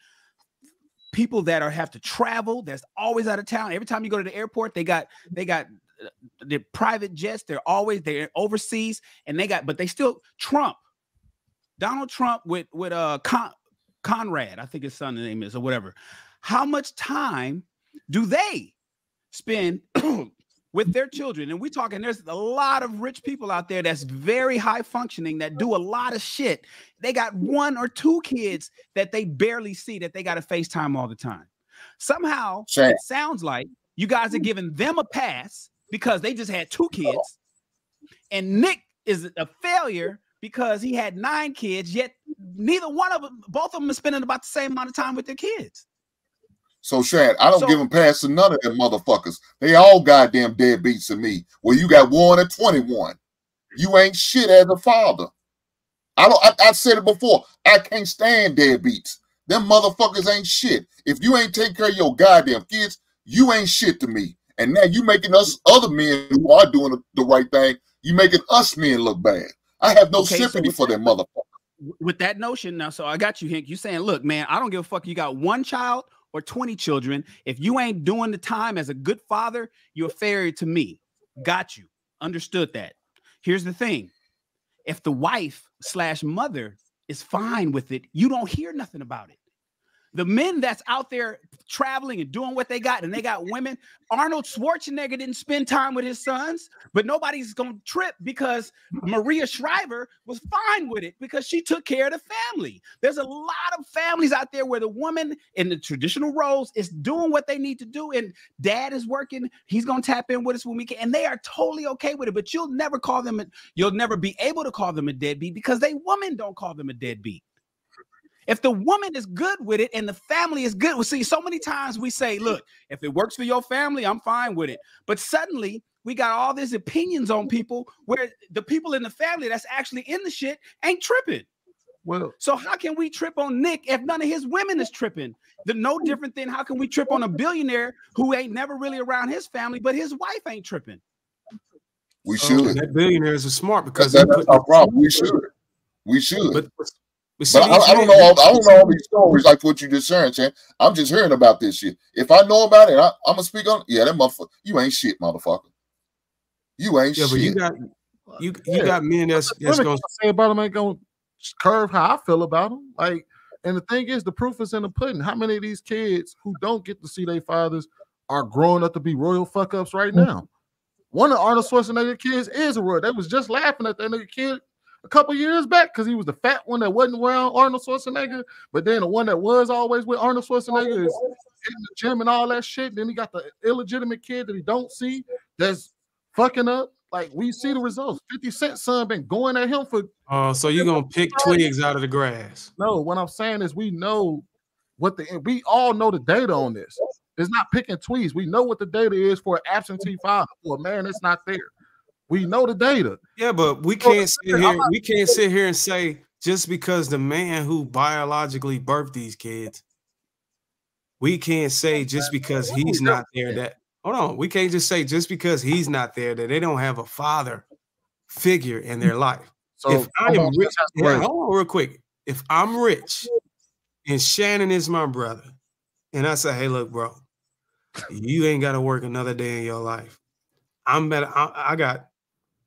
people that have to travel, that's always out of town. Every time you go to the airport, they got the private jets. They're overseas, and but they still Donald Trump with Conrad, I think his son's name is, or whatever. How much time do they spend with their children? And we're talking, there's a lot of rich people out there that's very high functioning that do a lot of shit. They got 1 or 2 kids that they barely see, that they got to FaceTime all the time. Somehow, it sounds like you guys are giving them a pass because they just had 2 kids. And Nick is a failure because he had 9 kids, yet neither one of them, both of them are spending about the same amount of time with their kids. So, Shad, I don't give them pass to none of them motherfuckers. They all goddamn deadbeats to me. Well, you got 1 at 21. You ain't shit as a father. I said it before. I can't stand deadbeats. Them motherfuckers ain't shit. If you ain't taking care of your goddamn kids, you ain't shit to me. And now you making us other men who are doing the right thing, you making us men look bad. I have no sympathy for that motherfucker. With that notion, now, so I got you, Hank. You saying, look, man, I don't give a fuck. You got 1 child or 20 children, if you ain't doing the time as a good father, you're a failure to me. Got you. Understood that. Here's the thing. If the wife/mother is fine with it, you don't hear nothing about it. The men that's out there traveling and doing what they got, and they got women. Arnold Schwarzenegger didn't spend time with his sons, but nobody's going to trip because Maria Shriver was fine with it because she took care of the family. There's a lot of families out there where the woman in the traditional roles is doing what they need to do, and dad is working. He's going to tap in with us when we can, and they are totally okay with it, but you'll never call them, you'll never be able to call them a deadbeat because they women don't call them a deadbeat. If the woman is good with it and the family is good, well, see, so many times we say, look, if it works for your family, I'm fine with it. But suddenly we got all these opinions on people where the people in the family that's actually in the shit ain't tripping. Well, so how can we trip on Nick if none of his women is tripping? The no different than how can we trip on a billionaire who ain't never really around his family, but his wife ain't tripping? We should. That billionaires are smart because that's our problem. We should. We should. But I don't know all these stories like what you just heard, Chan. I'm just hearing about this shit. If I know about it, I'm gonna speak on it. Yeah, that motherfucker. You ain't shit, motherfucker. You ain't shit. But you got men that's gonna say about him ain't gonna curve how I feel about him. Like, and the thing is, the proof is in the pudding. How many of these kids who don't get to see their fathers are growing up to be royal fuck ups right now? One of Arnold Schwarzenegger kids is a royal. They was just laughing at that nigga kid a couple years back because he was the fat one that wasn't around Arnold Schwarzenegger, but then the one that was always with Arnold Schwarzenegger is in the gym and all that shit. And then he got the illegitimate kid that he don't see that's fucking up. Like, we see the results. 50 Cent son been going at him for... so you're going to pick twigs out of the grass. No, what I'm saying is we know what the... We all know the data on this. It's not picking twigs. We know what the data is for an absentee father, for a man that's not there. We know the data. Yeah, but we can't sit here. We can't sit here and say just because the man who biologically birthed these kids, we can't say just because he's not there that. Hold on, we can't just say just because he's not there that they don't have a father figure in their life. So if I am rich, hold on real quick. If I'm rich and Shannon is my brother, and I say, hey, look, bro, you ain't got to work another day in your life. I'm better. I got.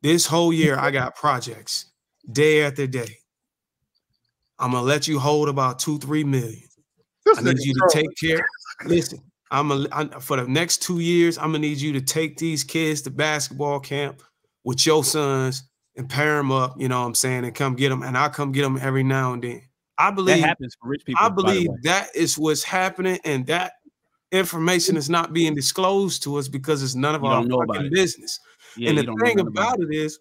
This whole year, I got projects day after day. I'm going to let you hold about 2-3 million. I need you to take care. Listen, for the next 2 years, I'm going to need you to take these kids to basketball camp with your sons and pair them up, you know what I'm saying, and come get them. And I'll come get them every now and then. I believe that happens for rich people. I believe that is what's happening, and that information is not being disclosed to us because it's none of our fucking business. Yeah, and the thing about it is,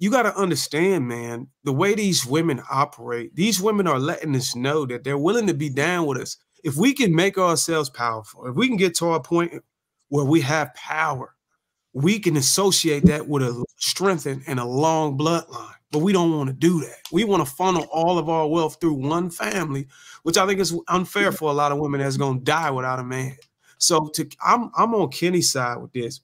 you got to understand, man, the way these women operate, these women are letting us know that they're willing to be down with us. If we can make ourselves powerful, if we can get to a point where we have power, we can associate that with a strength and a long bloodline. But we don't want to do that. We want to funnel all of our wealth through one family, which I think is unfair for a lot of women that's going to die without a man. So I'm on Kenny's side with this.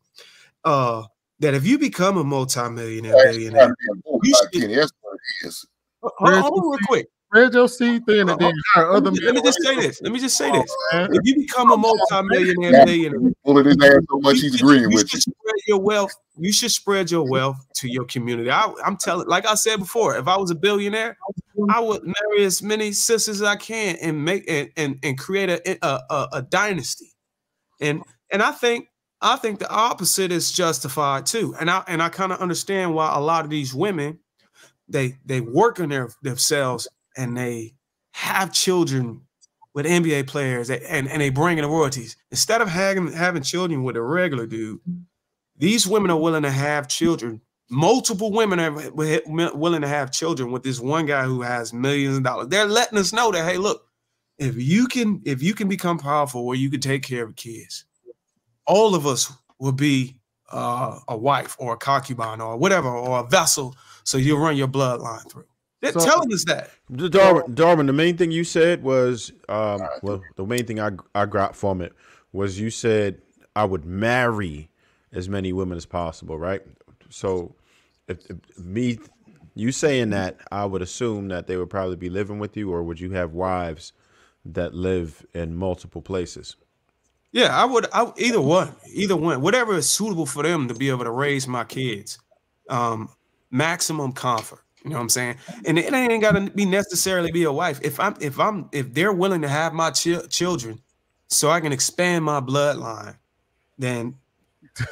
That if you become a multi-millionaire, billionaire, you should. Hold on real quick. Spread your seed thin and then hire other men. Let me just say this. Let me just say this. If you become a multi-millionaire, billionaire, you should spread your wealth to your community. I'm telling, like I said before, if I was a billionaire, I would marry as many sisters as I can and make and create a dynasty. And I think the opposite is justified too, and I kind of understand why a lot of these women, they work on themselves and they have children with NBA players and they bring in the royalties instead of having children with a regular dude. These women are willing to have children. Multiple women are willing to have children with this one guy who has millions of dollars. They're letting us know that, hey, look, if you can become powerful where you can take care of kids, all of us will be a wife or a concubine or whatever, or a vessel, so you'll run your bloodline through. They're telling us that. Darwin, the main thing you said was, well, the main thing I got from it was you said I would marry as many women as possible, right? So you saying that, I would assume that they would probably be living with you, or would you have wives that live in multiple places? Yeah, I would either one, whatever is suitable for them to be able to raise my kids. Maximum comfort. You know what I'm saying? And it ain't got to be necessarily be a wife. If they're willing to have my children so I can expand my bloodline, then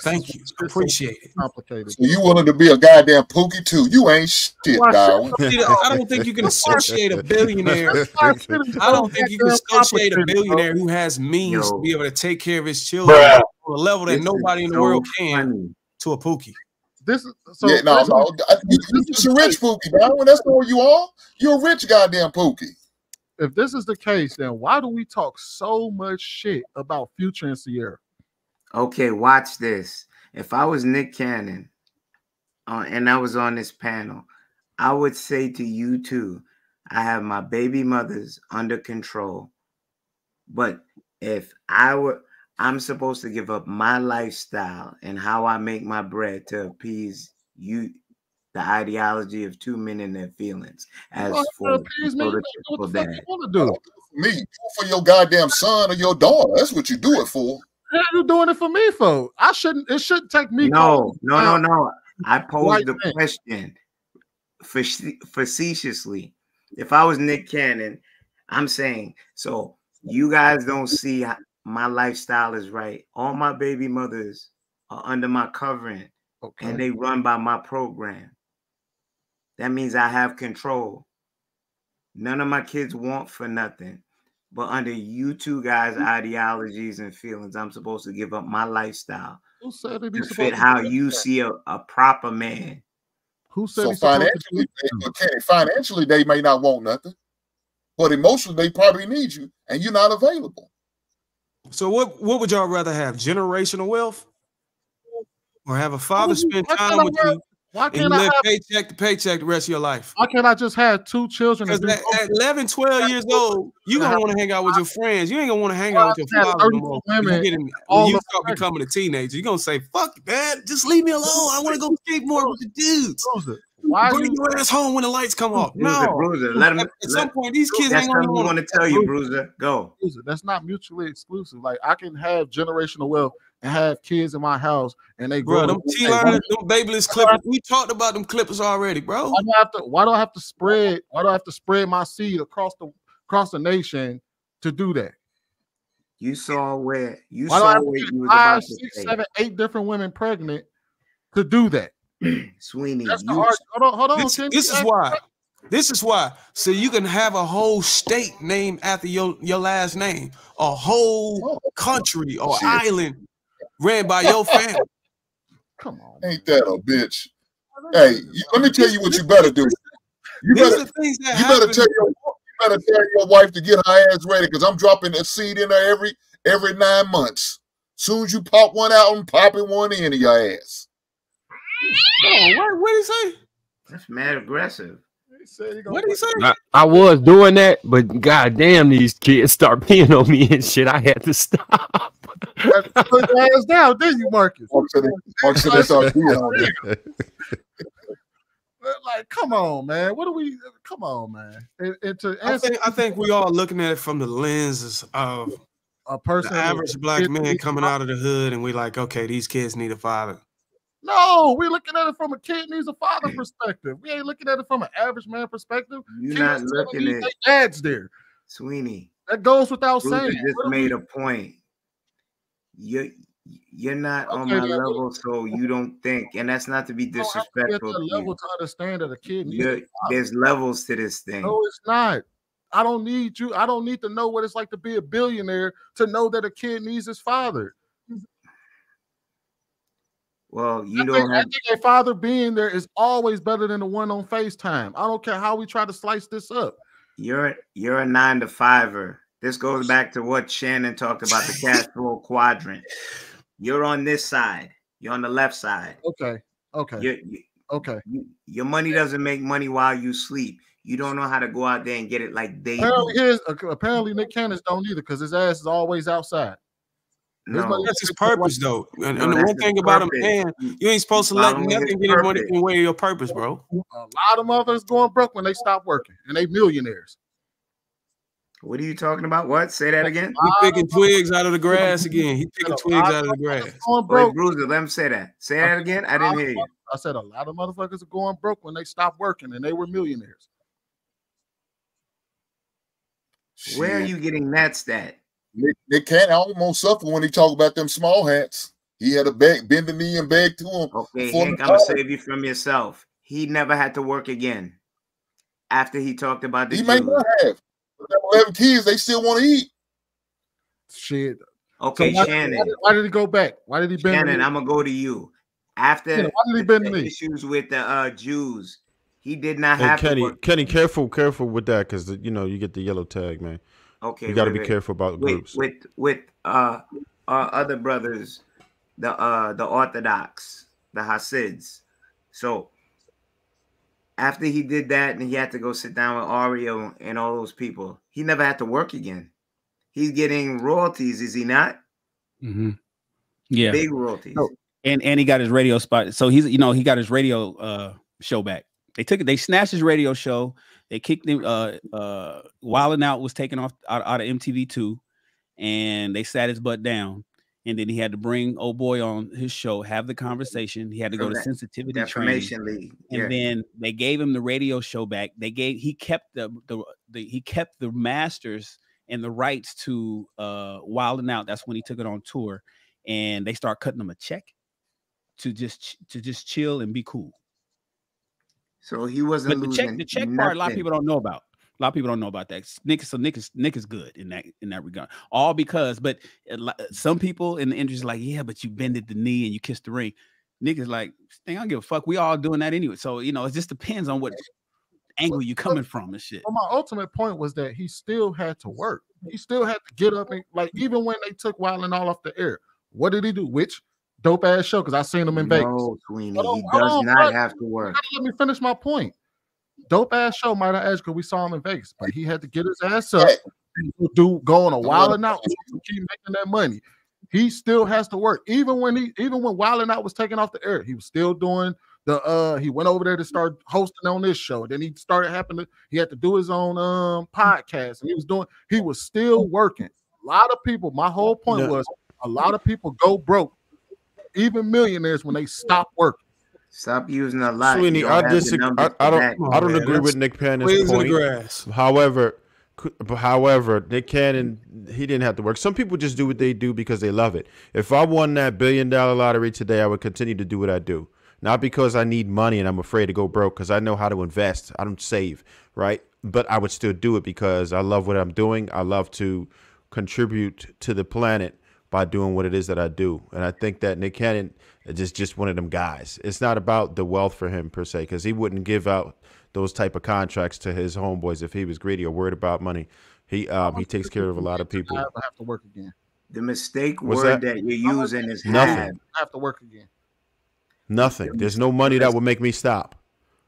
thank you. Appreciate it. Complicated. So you wanted to be a goddamn pookie too. You ain't shit, Darwin. I don't think you can associate a billionaire. I don't think you can associate a billionaire who has means to be able to take care of his children on a level that nobody in the world can to a pookie. This is so yeah, no. You're a rich pookie, Darwin. That's all you are. You're a rich goddamn pookie. If this is the case, then why do we talk so much shit about Future and Sierra? Okay, watch this. If I was Nick Cannon and I was on this panel, I would say to you two, I have my baby mothers under control. But if I were, I'm supposed to give up my lifestyle and how I make my bread to appease you, the ideology of two men and their feelings. As for that, you want to do me for your goddamn son or your daughter. That's what you do it for. What are you doing it for me for? I shouldn't. It shouldn't take me. No, no, no, no. I posed the question facetiously. If I was Nick Cannon, I'm saying, so you guys don't see how my lifestyle is right. All my baby mothers are under my covering, and they run by my program. That means I have control. None of my kids want for nothing. But under you two guys' ideologies and feelings, I'm supposed to give up my lifestyle to fit how you see a proper man. Who said so? Financially, they may not want nothing, but emotionally, they probably need you, and you're not available. So, what would y'all rather have? Generational wealth, or have a father spend time with you? Why can't I live paycheck to paycheck the rest of your life? Why can't I just have two children? Because at 11, 12 years old, you're going to want to hang out with your friends. You ain't going to want to hang out with your father no more. When you start becoming a teenager, you're going to say, fuck, man, just leave me alone. I want to go skateboard with the dudes. Why bring your ass home when the lights come off. No. Bruiser. Let him, at some point, these kids ain't going to want to tell you, Bruiser. Go. That's not mutually exclusive. Like, I can have generational wealth and have kids in my house, and they grow. Bro, them T-liners, them babyless Clippers. We talked about them Clippers already, bro. Why do I have to spread my seed across the nation to do that? You saw where you saw where you was about to say. 5, 6, 7, 8 different women pregnant to do that, Sweeney. That's the hard. Hold on. This is why. This is why. So you can have a whole state named after your last name, a whole country or island ran by your family. Come on. Ain't that a bitch? Hey, let me tell you what you better do. You better tell your wife to get her ass ready, because I'm dropping a seed in her every 9 months. Soon as you pop one out, I'm popping one in your ass. Oh, what did he say? That's mad aggressive. What did he say? I was doing that, but goddamn, these kids start peeing on me and shit. I had to stop. Put your ass down, didn't you, Marcus? Like, come on, man. What do we? Come on, man. I think we all looking at it from the lenses of a person, the average black man coming out of the hood, and we like, okay, these kids need a father. No, we're looking at it from a kid needs a father perspective. We ain't looking at it from an average man perspective. You're not looking at ads there, Sweeney. That goes without saying. You just made a point. You're not on my level, so you don't think, and that's not to be disrespectful. To understand that a kid needs, there's levels to this thing. No, it's not. I don't need you. I don't need to know what it's like to be a billionaire to know that a kid needs his father. Well, you don't have a father being there is always better than the one on FaceTime. I don't care how we try to slice this up. You're a 9-to-5-er. This goes back to what Shannon talked about, the cash flow quadrant. You're on this side. You're on the left side. Okay. Okay. Your money doesn't make money while you sleep. You don't know how to go out there and get it like they do. Apparently Nick Cannon don't either, because his ass is always outside. No. That's his purpose, though. And the one thing about a man, you ain't supposed to let nothing get in the way of your purpose, bro. A lot of motherfuckers going broke when they stop working, and they millionaires. What are you talking about? What? Say that again. He's picking twigs out of the grass again. He's picking twigs out of the grass. Wait, Bruiser, let him say that. Say that again. I didn't hear you. I said a lot of motherfuckers are going broke when they stopped working, and they were millionaires. Where are you getting that stat? Nick Cannon almost suffer when he talk about them small hats. He had a bend the knee and beg to him. Okay, Hank, I'm going to save you from yourself. He never had to work again after he talked about the Jews. He may not have. 11 kids, they still want to eat. Shit. Okay, so Shannon. Why did he go back? Why did he bend Shannon, I'm going to go to you. After the issues with the Jews, he did not have to work. Kenny, careful with that because, you know, you get the yellow tag, man. Okay. You got to be careful about groups. With other brothers, the Orthodox, the Hasids. So after he did that and he had to go sit down with Ario and all those people, he never had to work again. He's getting royalties, is he not? Mm-hmm. Yeah. Big royalties. Oh, and he got his radio spot. So he's, you know, he got his radio show back. They took it, they snatched his radio show. They kicked him. Wild 'N Out was taken off out of MTV2, and they sat his butt down. And then he had to bring old boy on his show, have the conversation. He had to go to sensitivity training. League. Yeah. And then they gave him the radio show back. They gave he kept the masters and the rights to Wild 'N Out. That's when he took it on tour, and they start cutting him a check to just chill and be cool. So he wasn't losing nothing. The check part, a lot of people don't know about. A lot of people don't know about that. Nick is good in that regard. All because, but some people in the industry is like, yeah, but you bended the knee and you kissed the ring. Nick is like, I don't give a fuck. We all doing that anyway. So, you know, it just depends on what angle you're coming from and shit. Well, my ultimate point was that he still had to work. He still had to get up and, like, even when they took Wild 'N All off the air, what did he do? Which dope ass show? Because I seen him in Vegas. No, Sweeney, he does not have to work. Let me finish my point. Dope ass show, might I ask, because we saw him in Vegas, but he had to get his ass up and go on a Wild 'N Out to keep making that money. He still has to work, even when Wild 'N Out was taken off the air, he was still doing the he went over there to start hosting on this show. Then he started he had to do his own podcast, and he was still working. A lot of people, my whole point was, a lot of people go broke, even millionaires, when they stop working. Stop using a lot. Sweeney, I don't agree with Nick Cannon's point. However, Nick Cannon, he didn't have to work. Some people just do what they do because they love it. If I won that $1 billion lottery today, I would continue to do what I do. Not because I need money and I'm afraid to go broke, because I know how to invest. I don't save, right? But I would still do it because I love what I'm doing. I love to contribute to the planet by doing what it is that I do. And I think that Nick Cannon is just one of them guys. It's not about the wealth for him per se, because he wouldn't give out those type of contracts to his homeboys if he was greedy or worried about money. He takes care of a lot of people. I have to work again. The mistake word that you're using is nothing. I have to work again. Nothing. There's no money that would make me stop.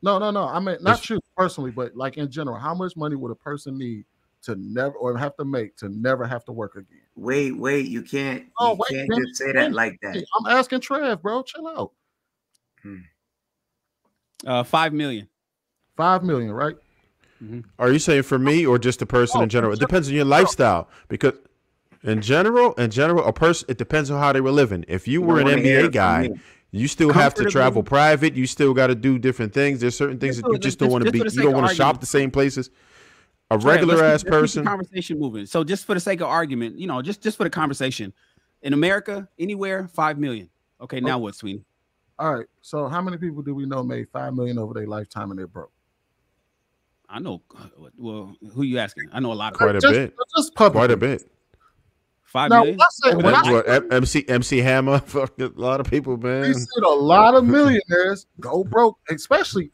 No. I mean, not you personally, but like in general, how much money would a person need to never, or have to make, to never have to work again? Wait, you can't. Oh, you can't just say that like that. I'm asking Trav, bro. Chill out. 5 million. 5 million, right? Mm-hmm. Are you saying for me or just a person in general? It depends on your lifestyle, because in general, a person, it depends on how they were living. If you were an NBA guy, you still have to travel private. You still got to do different things. There's certain things that you just don't want to be. You don't want to shop the same places. A regular ass person. Conversation moving. So just for the sake of argument, you know, just for the conversation, in America, anywhere, 5 million. Okay, now what, Sweeney? All right. So how many people do we know made 5 million over their lifetime and they're broke? I know. Well, who you asking? I know a lot of people. Quite a bit. Just quite a bit. 5 million. MC Hammer. A lot of people, man. We see a lot of millionaires go broke, especially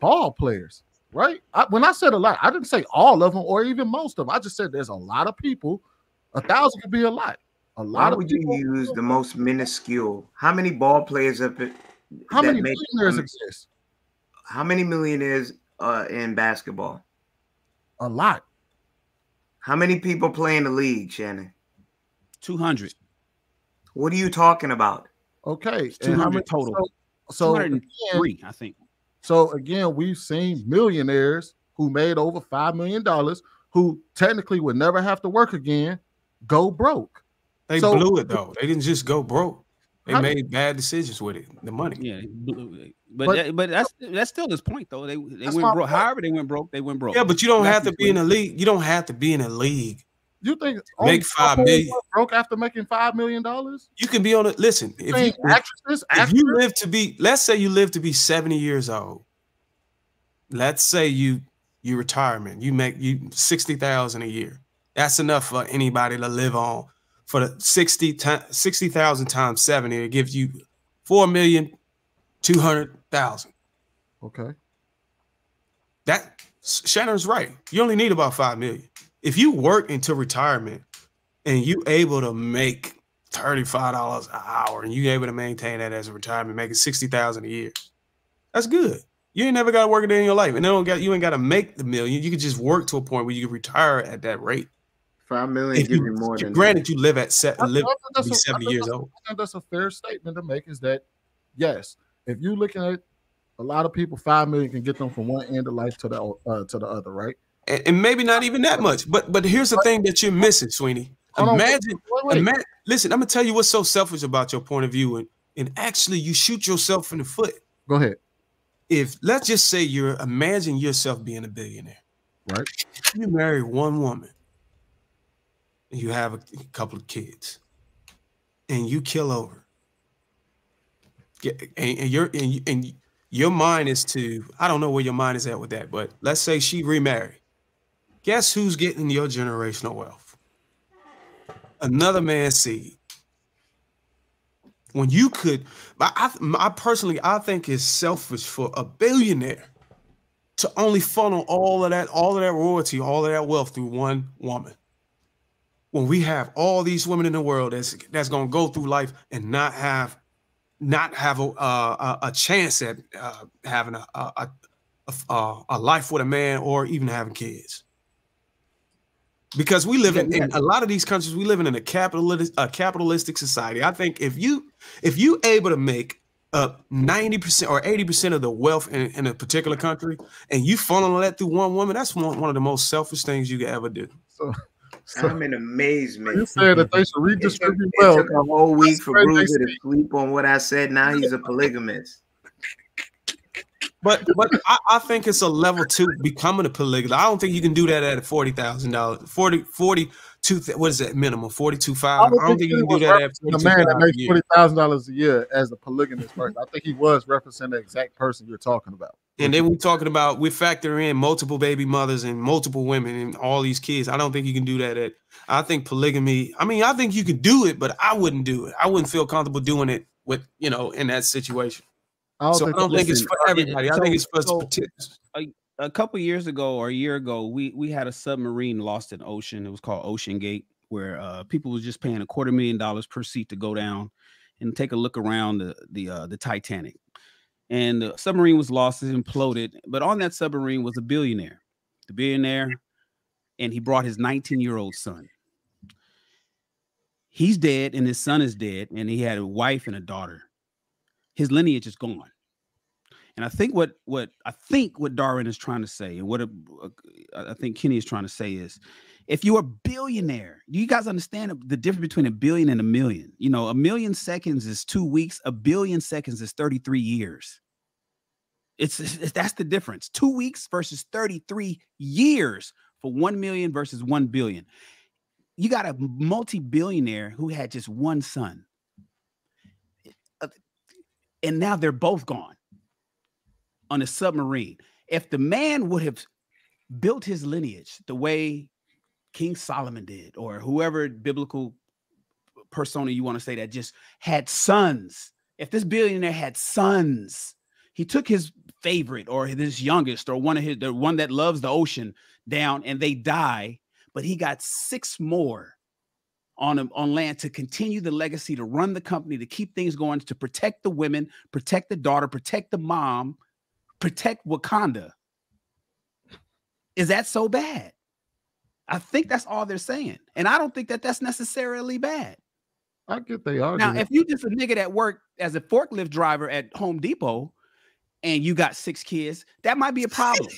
ball players. Right? When I said a lot, I didn't say all of them or even most of them. I just said there's a lot of people. 1,000 could be a lot. A lot of people. You use the most minuscule. How many ball players have been? How many millionaires exist? How many millionaires in basketball? A lot. How many people play in the league, Shannon? 200. What are you talking about? Okay. 200 total. So 203, I think. So again, we've seen millionaires who made over $5 million who technically would never have to work again go broke. They blew it though. They didn't just go broke. They made bad decisions with it. The money. Yeah, but that's still his point though. They went broke. However, they went broke. They went broke. Yeah, but you don't have to be in a league. You don't have to be in a league. You think make $5 million broke after making $5 million? You can be on it. Listen, if you live to be, let's say you live to be 70 years old. Let's say you retirement, you make you 60,000 a year. That's enough for anybody to live on for the 60,000 times 70. It gives you 4,200,000. Okay. That Shannon's right. You only need about 5 million. If you work into retirement and you able to make $35 an hour and you able to maintain that as a retirement, making 60,000 a year, that's good. You ain't never got to work a day in your life, and you ain't got to make the million. You can just work to a point where you can retire at that rate. 5 million, give me more than. Granted, you live at 70 years old. I think that's a fair statement to make. Is that yes? If you're looking at a lot of people, 5 million can get them from one end of life to the other, right? And maybe not even that much. But here's the thing that you're missing, Sweeney. Imagine. Listen, I'm gonna tell you what's so selfish about your point of view, and actually you shoot yourself in the foot. Go ahead. If let's just say imagine yourself being a billionaire, right? You marry one woman, and you have a couple of kids, and you kill over. And your mind is to, I don't know where your mind is at with that, but let's say she remarried. Guess who's getting your generational wealth? Another man's seed. When you could, I think it's selfish for a billionaire to only funnel all of that royalty, all of that wealth through one woman. When we have all these women in the world that's gonna go through life and not have a chance at having a life with a man or even having kids. Because we live in a lot of these countries, we live in a capitalistic society. I think if you able to make up 90% or 80% of the wealth in a particular country, and you funnel that through one woman, that's one of the most selfish things you could ever do. So I'm in amazement. You said that they should redistribute wealth. It took a whole week for Bruiser to sleep on what I said. Now he's a polygamist. But I think it's a level two becoming a polygamist. I don't think you can do that at $40,000. 42. What is that minimum? 42,500. I don't think you can do that at $42,000. A man that makes $40,000 a year as a polygamist person. I think he was referencing the exact person you're talking about. And then we're talking about we factor in multiple baby mothers and multiple women and all these kids. I don't think you can do that at. I think polygamy. I mean, I think you could do it, but I wouldn't do it. I wouldn't feel comfortable doing it with in that situation. I don't think it's for everybody. I think it's for a couple years ago or a year ago, we had a submarine lost in ocean. It was called Ocean Gate, where people was just paying $250,000 per seat to go down and take a look around the Titanic. And the submarine was lost and imploded. But on that submarine was a billionaire. The billionaire, and he brought his 19-year-old son. He's dead, and his son is dead, and he had a wife and a daughter. His lineage is gone. And I think what Darwin is trying to say, and what I think Kenny is trying to say is, if you're a billionaire, do you guys understand the difference between a billion and a million? You know, a million seconds is 2 weeks. A billion seconds is 33 years. That's the difference. 2 weeks versus 33 years for 1 million versus 1 billion. You got a multi-billionaire who had just one son. And now they're both gone on a submarine. If the man would have built his lineage the way King Solomon did, or whoever biblical persona you want to say that just had sons, if this billionaire had sons, he took his favorite or his youngest or the one that loves the ocean down, and they die, but he got 6 more on land to continue the legacy, to run the company, to keep things going, to protect the women, protect the daughter, protect the mom, protect Wakanda. Is that so bad? I think that's all they're saying. And I don't think that that's necessarily bad. I get they are. Now, if you just a nigga that worked as a forklift driver at Home Depot and you got 6 kids, that might be a problem.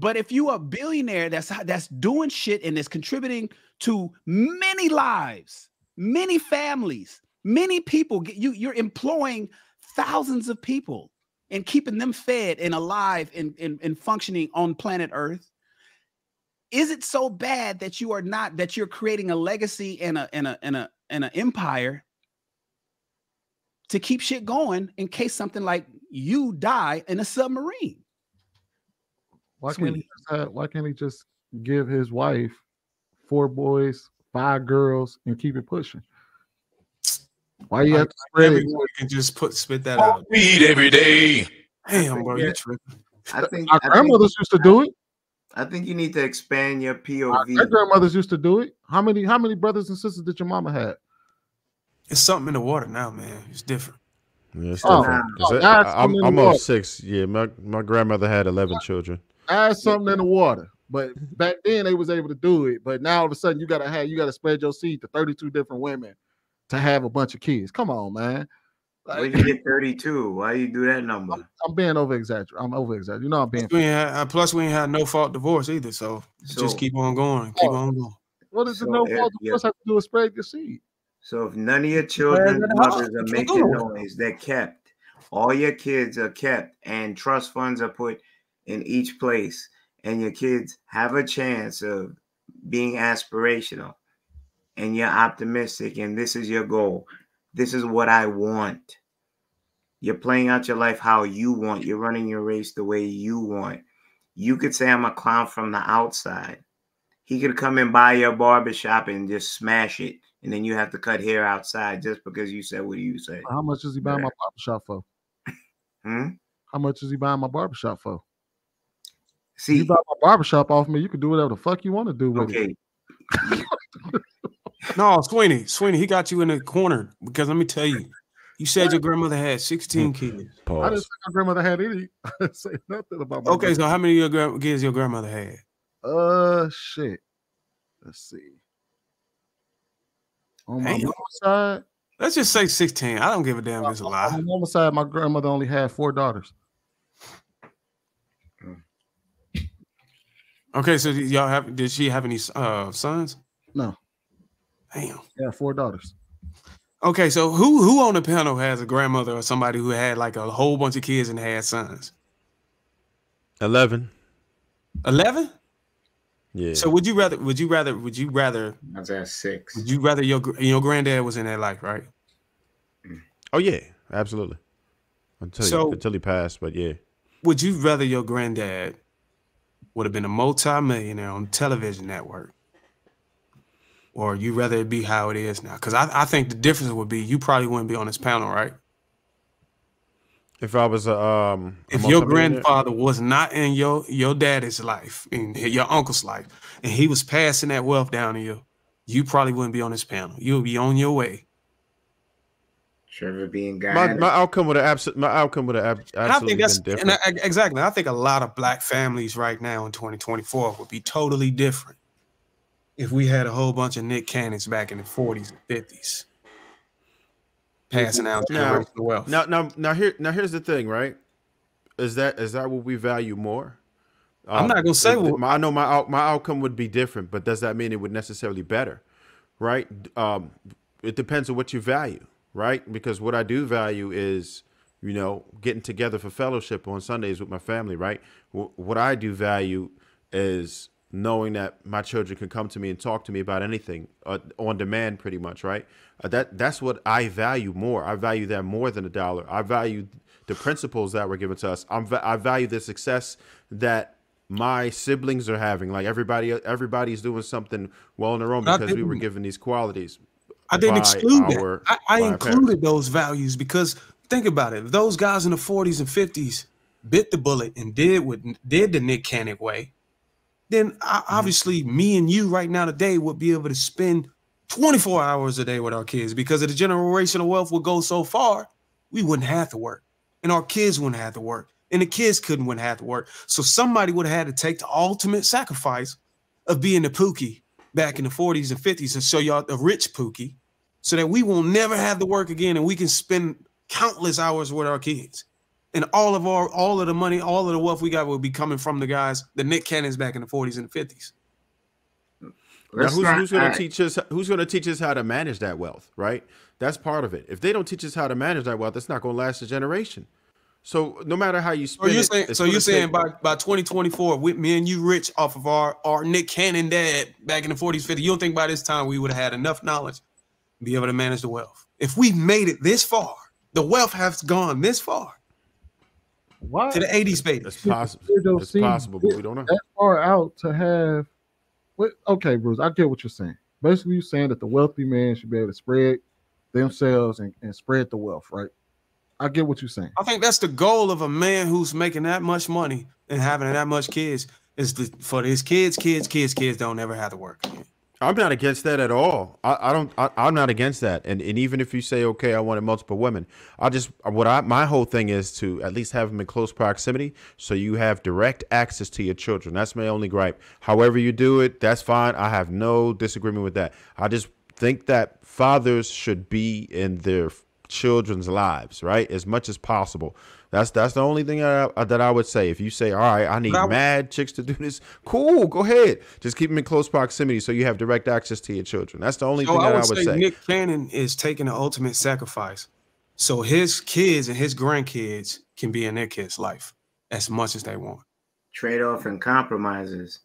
But if you are a billionaire that's doing shit and is contributing to many lives, many families, many people, you're employing thousands of people and keeping them fed and alive and functioning on planet Earth. Is it so bad that you are not, that you're creating a legacy and an empire to keep shit going in case something like you die in a submarine? Why can't he just give his wife 4 boys, 5 girls and keep it pushing? Why you have to spread it? You can just spit that out. Weed every day. Damn, bro, you tripping. Our grandmothers used to do it. I think you need to expand your POV. Our grandmothers used to do it. How many brothers and sisters did your mama have? It's something in the water now, man. It's different. Yeah, it's different. I'm off 6. Yeah, my grandmother had 11 children. Add something in the water. But back then they was able to do it. But now all of a sudden you gotta spread your seed to 32 different women to have a bunch of kids. Come on, man. Like, where'd you get 32? Why you do that number? I'm being over-exaggerated. I'm over-exaggerated. You know I'm being... Plus, we ain't had no-fault divorce either, so just keep on going. Keep on going. What does the no-fault divorce have to do with spread your seed? So if none of your children's mothers are making noise, they're kept. All your kids are kept, and trust funds are put in each place, and your kids have a chance of being aspirational, and you're optimistic, and this is your goal. This is what I want. You're playing out your life how you want. You're running your race the way you want. You could say I'm a clown from the outside. He could come and buy your barbershop and just smash it. And then you have to cut hair outside just because you said what you said. How much is he buying my barbershop for? How much is he buying my barbershop for? See, you buy my barbershop off me, you can do whatever the fuck you want to do with it. No, Sweeney, he got you in the corner because let me tell you, you said your grandmother had 16 kids. Pause. I didn't say my grandmother had any. I didn't say nothing about my grandmother. So how many of your kids your grandmother had? Shit. Let's see. On my mama's side, let's just say 16. I don't give a damn if it's a lie. On my mama's side, my grandmother only had 4 daughters. Okay, so y'all have? Did she have any sons? No. Damn. Yeah, 4 daughters. Okay, so who on the panel has a grandmother or somebody who had like a whole bunch of kids and had sons? 11. 11? Yeah. So would you rather I was at 6. Would you rather your granddad was in that life, right? Oh yeah, absolutely. Until he passed, but yeah. Would you rather your granddad would have been a multi-millionaire on television network? Or you rather it be how it is now? Because I think the difference would be you probably wouldn't be on this panel, right? If I was if your grandfather was not in your daddy's life, in your uncle's life, and he was passing that wealth down to you, you probably wouldn't be on this panel. You would be on your way. Trevor being guy. My outcome would have absolutely been different. And exactly. I think a lot of black families right now in 2024 would be totally different if we had a whole bunch of Nick Cannons back in the 40s and 50s passing out the wealth. Now here's the thing, right? Is that what we value more? I'm not gonna say what I know. My outcome would be different, but does that mean it would necessarily better? Right? It depends on what you value, right? Because what I do value is, you know, getting together for fellowship on Sundays with my family, right? What I do value is knowing that my children can come to me and talk to me about anything on demand, pretty much, right? That's what I value more. I value that more than $1. I value the principles that were given to us. I value the success that my siblings are having. Like everybody's doing something well on their own because we were given these qualities. I didn't exclude that. I included those values because think about it. If those guys in the 40s and 50s bit the bullet and did the Nick Cannon way, then obviously me and you right now today would be able to spend 24 hours a day with our kids because of the generational wealth would go so far, we wouldn't have to work and our kids wouldn't have to work and the kids wouldn't have to work. So somebody would have had to take the ultimate sacrifice of being the Pookie back in the 40s and 50s and show y'all the rich Pookie so that we will never have to work again and we can spend countless hours with our kids. And all of our, all of the money, all of the wealth we got will be coming from the guys, the Nick Cannons back in the 40s and the 50s. Now, who's going to teach us? Who's going to teach us how to manage that wealth? Right, that's part of it. If they don't teach us how to manage that wealth, it's not going to last a generation. So no matter how you spend it, so you're saying by 2024, with me and you rich off of our Nick Cannon dad back in the 40s, 50s, you don't think by this time we would have had enough knowledge to be able to manage the wealth? If we've made it this far, the wealth has gone this far. Why? To the 80s, baby. It's possible. It's possible, but we don't know. That far out to have. Okay, Bruce, I get what you're saying. Basically, you're saying that the wealthy man should be able to spread themselves and spread the wealth, right? I get what you're saying. I think that's the goal of a man who's making that much money and having that much kids is for his kids don't ever have to work. I'm not against that at all. I'm not against that. And even if you say, okay, I wanted multiple women, my whole thing is to at least have them in close proximity so you have direct access to your children. That's my only gripe. However you do it, that's fine. I have no disagreement with that. I just think that fathers should be in their children's lives, right, as much as possible. That's the only thing that I would say. If you say, all right, I need mad chicks to do this, cool, go ahead, just keep them in close proximity so you have direct access to your children. That's the only thing that I would say. Nick Cannon is taking the ultimate sacrifice so his kids and his grandkids can be in their kids' life as much as they want. Trade-off and compromises,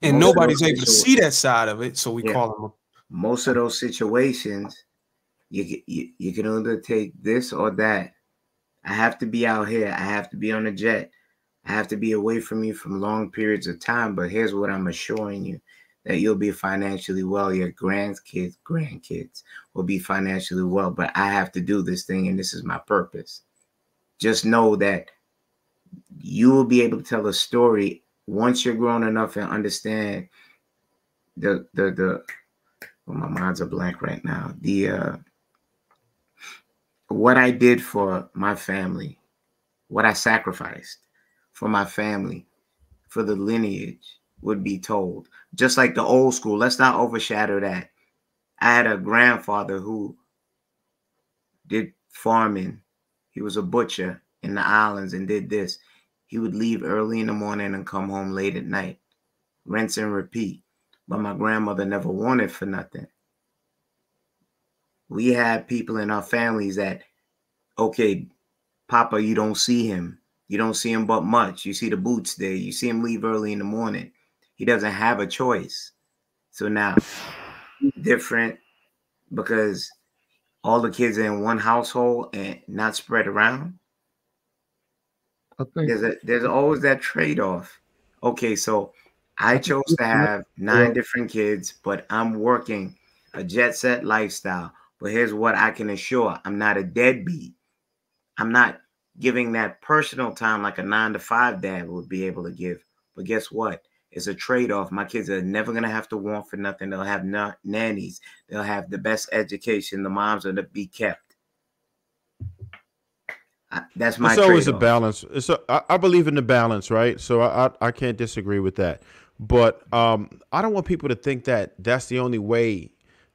and nobody's able to see that side of it, so we call them most of those situations. You can either take this or that. I have to be out here. I have to be on a jet. I have to be away from you for long periods of time. But here's what I'm assuring you, that you'll be financially well. Your grandkids will be financially well. But I have to do this thing, and this is my purpose. Just know that you will be able to tell a story once you're grown enough and understand my mind's a blank right now. What I did for my family, what I sacrificed for my family, for the lineage would be told. Just like the old school, let's not overshadow that. I had a grandfather who did farming. He was a butcher in the islands and did this. He would leave early in the morning and come home late at night. Rinse and repeat. But my grandmother never wanted for nothing. We had people in our families that, okay, Papa, you don't see him. You don't see him but much. You see the boots there. You see him leave early in the morning. He doesn't have a choice. So now, different, because all the kids are in one household and not spread around. I think there's always that trade-off. Okay, so I chose to have 9 different kids, but I'm working a jet set lifestyle. But here's what I can assure. I'm not a deadbeat. I'm not giving that personal time like a 9-to-5 dad would be able to give. But guess what? It's a trade-off. My kids are never going to have to want for nothing. They'll have nannies. They'll have the best education. The moms are to be kept. That's my trade-off. It's always a balance. I believe in the balance, right? So I can't disagree with that. But I don't want people to think that that's the only way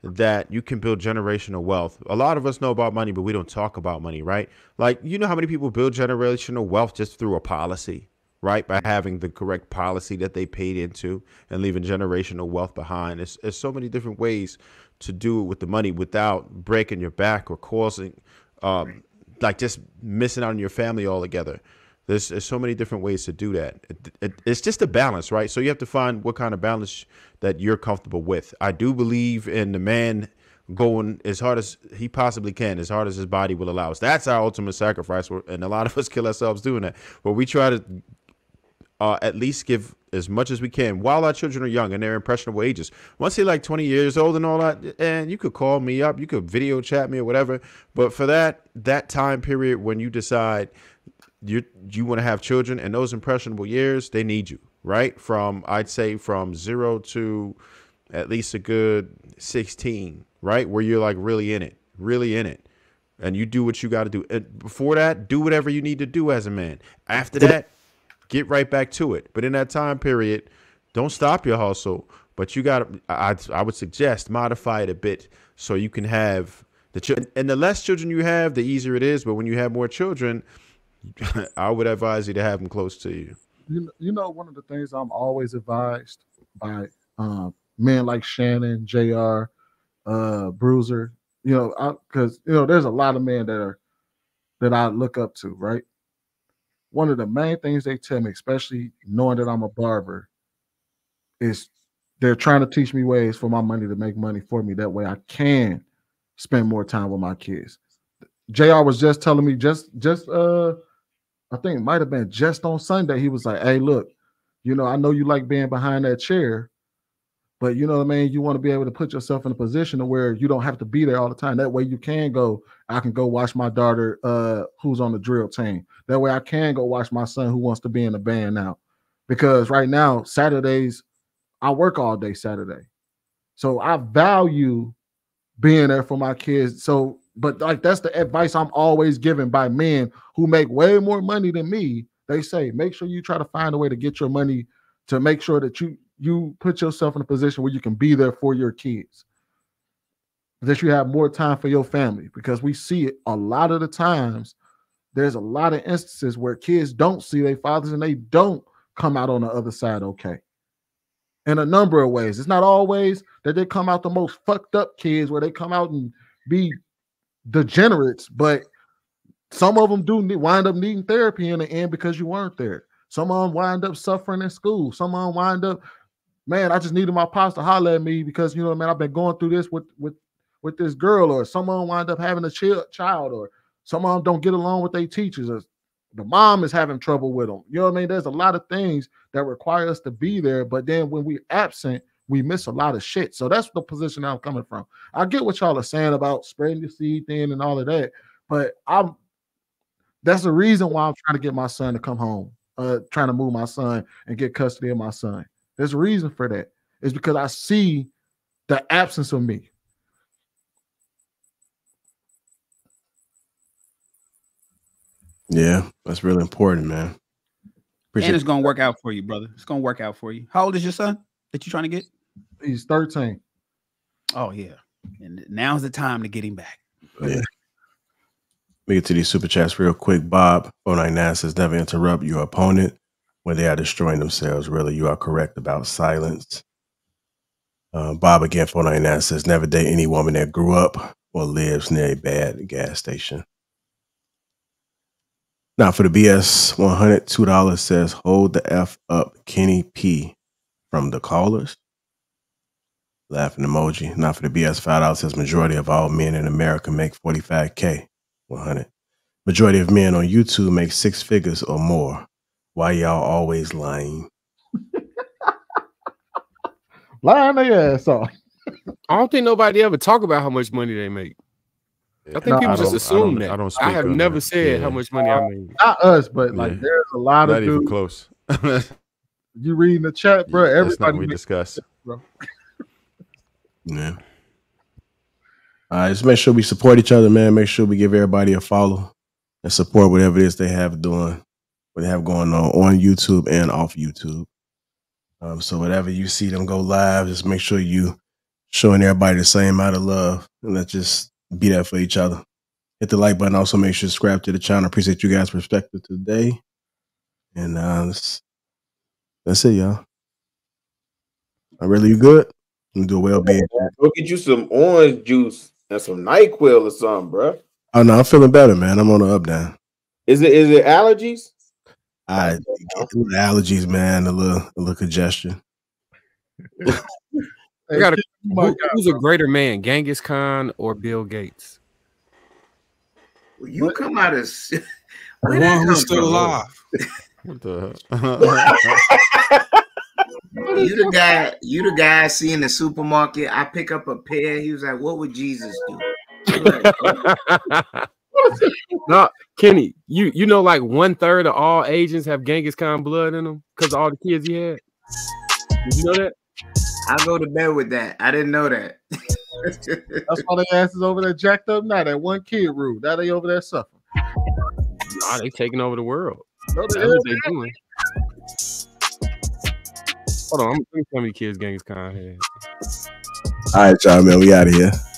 that you can build generational wealth. A lot of us know about money, but we don't talk about money, right? Like, you know how many people build generational wealth just through a policy, right? By having the correct policy that they paid into and leaving generational wealth behind. There's so many different ways to do it with the money without breaking your back or causing, like just missing out on your family altogether. There's so many different ways to do that. It's just a balance, right? So you have to find what kind of balance that you're comfortable with. I do believe in the man going as hard as he possibly can, as hard as his body will allow us. That's our ultimate sacrifice, and a lot of us kill ourselves doing that. But we try to at least give as much as we can while our children are young and they're impressionable ages. Once they're like 20 years old and all that, and you could call me up, you could video chat me or whatever. But for that time period when you decide you want to have children, and those impressionable years, they need you, right? I'd say from 0 to at least a good 16, right? Where you're like really in it. And you do what you got to do. And before that, do whatever you need to do as a man. After that, get right back to it. But in that time period, don't stop your hustle, but you got to, I would suggest, modify it a bit so you can have the children. And the less children you have, the easier it is. But when you have more children, I would advise you to have them close to you. You know, one of the things I'm always advised by men like Shannon, JR, Bruiser, you know, because, you know, there's a lot of men that are, that I look up to, right? One of the main things they tell me, especially knowing that I'm a barber, is they're trying to teach me ways for my money to make money for me. That way I can spend more time with my kids. JR was just telling me just I think it might have been just on Sunday. He was like, hey, look, you know, I know you like being behind that chair, but you know what I mean? You want to be able to put yourself in a position to where you don't have to be there all the time. That way you can go, I can go watch my daughter who's on the drill team. That way I can go watch my son who wants to be in the band now. Because right now, Saturdays, I work all day Saturday. So I value being there for my kids. So, but like, that's the advice I'm always given by men who make way more money than me. They say, make sure you try to find a way to get your money to make sure that you put yourself in a position where you can be there for your kids, that you have more time for your family, because we see it a lot of the times. There's a lot of instances where kids don't see their fathers and they don't come out on the other side okay. In a number of ways. It's not always that they come out the most fucked up kids where they come out and be degenerates, but some of them do wind up needing therapy in the end because you weren't there. Some of them wind up suffering in school. Some of them wind up, man, I just needed my pops to holler at me because, you know, man, I've been going through this with this girl. Or some of them wind up having a child, or some of them don't get along with their teachers, or the mom is having trouble with them. You know what I mean? There's a lot of things that require us to be there, but then when we're absent, we miss a lot of shit. So that's the position I'm coming from. I get what y'all are saying about spreading the seed thin and all of that, but that's the reason why I'm trying to get my son to come home, trying to move my son and get custody of my son. There's a reason for that. It's because I see the absence of me. Yeah, that's really important, man. Appreciate and it's going to work out for you, brother. It's going to work out for you. How old is your son that you're trying to get? He's 13. Oh, yeah. And now's the time to get him back. Yeah. Let me get to these super chats real quick. Bob, 499 says, never interrupt your opponent when they are destroying themselves. Really, you are correct about silence. Bob, again, 499 says, never date any woman that grew up or lives near a bad gas station. Now for the BS 100, $2 says, hold the F up, Kenny P from the Callers. Laughing emoji. Now for the BS 5 says, majority of all men in America make 45K. 100. Majority of men on YouTube make 6 figures or more. Why y'all always lying? Lying their ass off. I don't think nobody ever talk about how much money they make. I think people just assume that. I have never said how much money I made. Not us, but like there's a lot of dudes. Not even close. You reading the chat, bro? Everything we discuss, bro. Yeah. All right, just make sure we support each other, man. Make sure we give everybody a follow and support whatever it is they have doing, what they have going on YouTube and off YouTube. So whatever you see them go live, just make sure you showing everybody the same amount of love, and let's just be that for each other. Hit the like button. Also, make sure to subscribe to the channel. Appreciate you guys' perspective today. And that's it, y'all. I'm really good. I'm doing well being. Go get you some orange juice and some NyQuil or something, bro. Oh no, I'm feeling better, man. I'm on the up down. Is it allergies? I get through the allergies, man. A little congestion. I got a who's a greater man, Genghis Khan or Bill Gates? Well, you come out as the one who's still alive. What the hell? You the guy I see in the supermarket. I pick up a pear. He was like, "What would Jesus do?" No, Kenny, you know, like 1/3 of all Asians have Genghis Khan blood in them because of all the kids he had. Did you know that? I'll go to bed with that. I didn't know that. That's why they asses over there jacked up now. That one kid rule. Now they over there suffering. Nah, they taking over the world. No, that's what they doing. Hold on, I'm gonna think how many kids Genghis Khan had. All right, y'all, man, we out of here.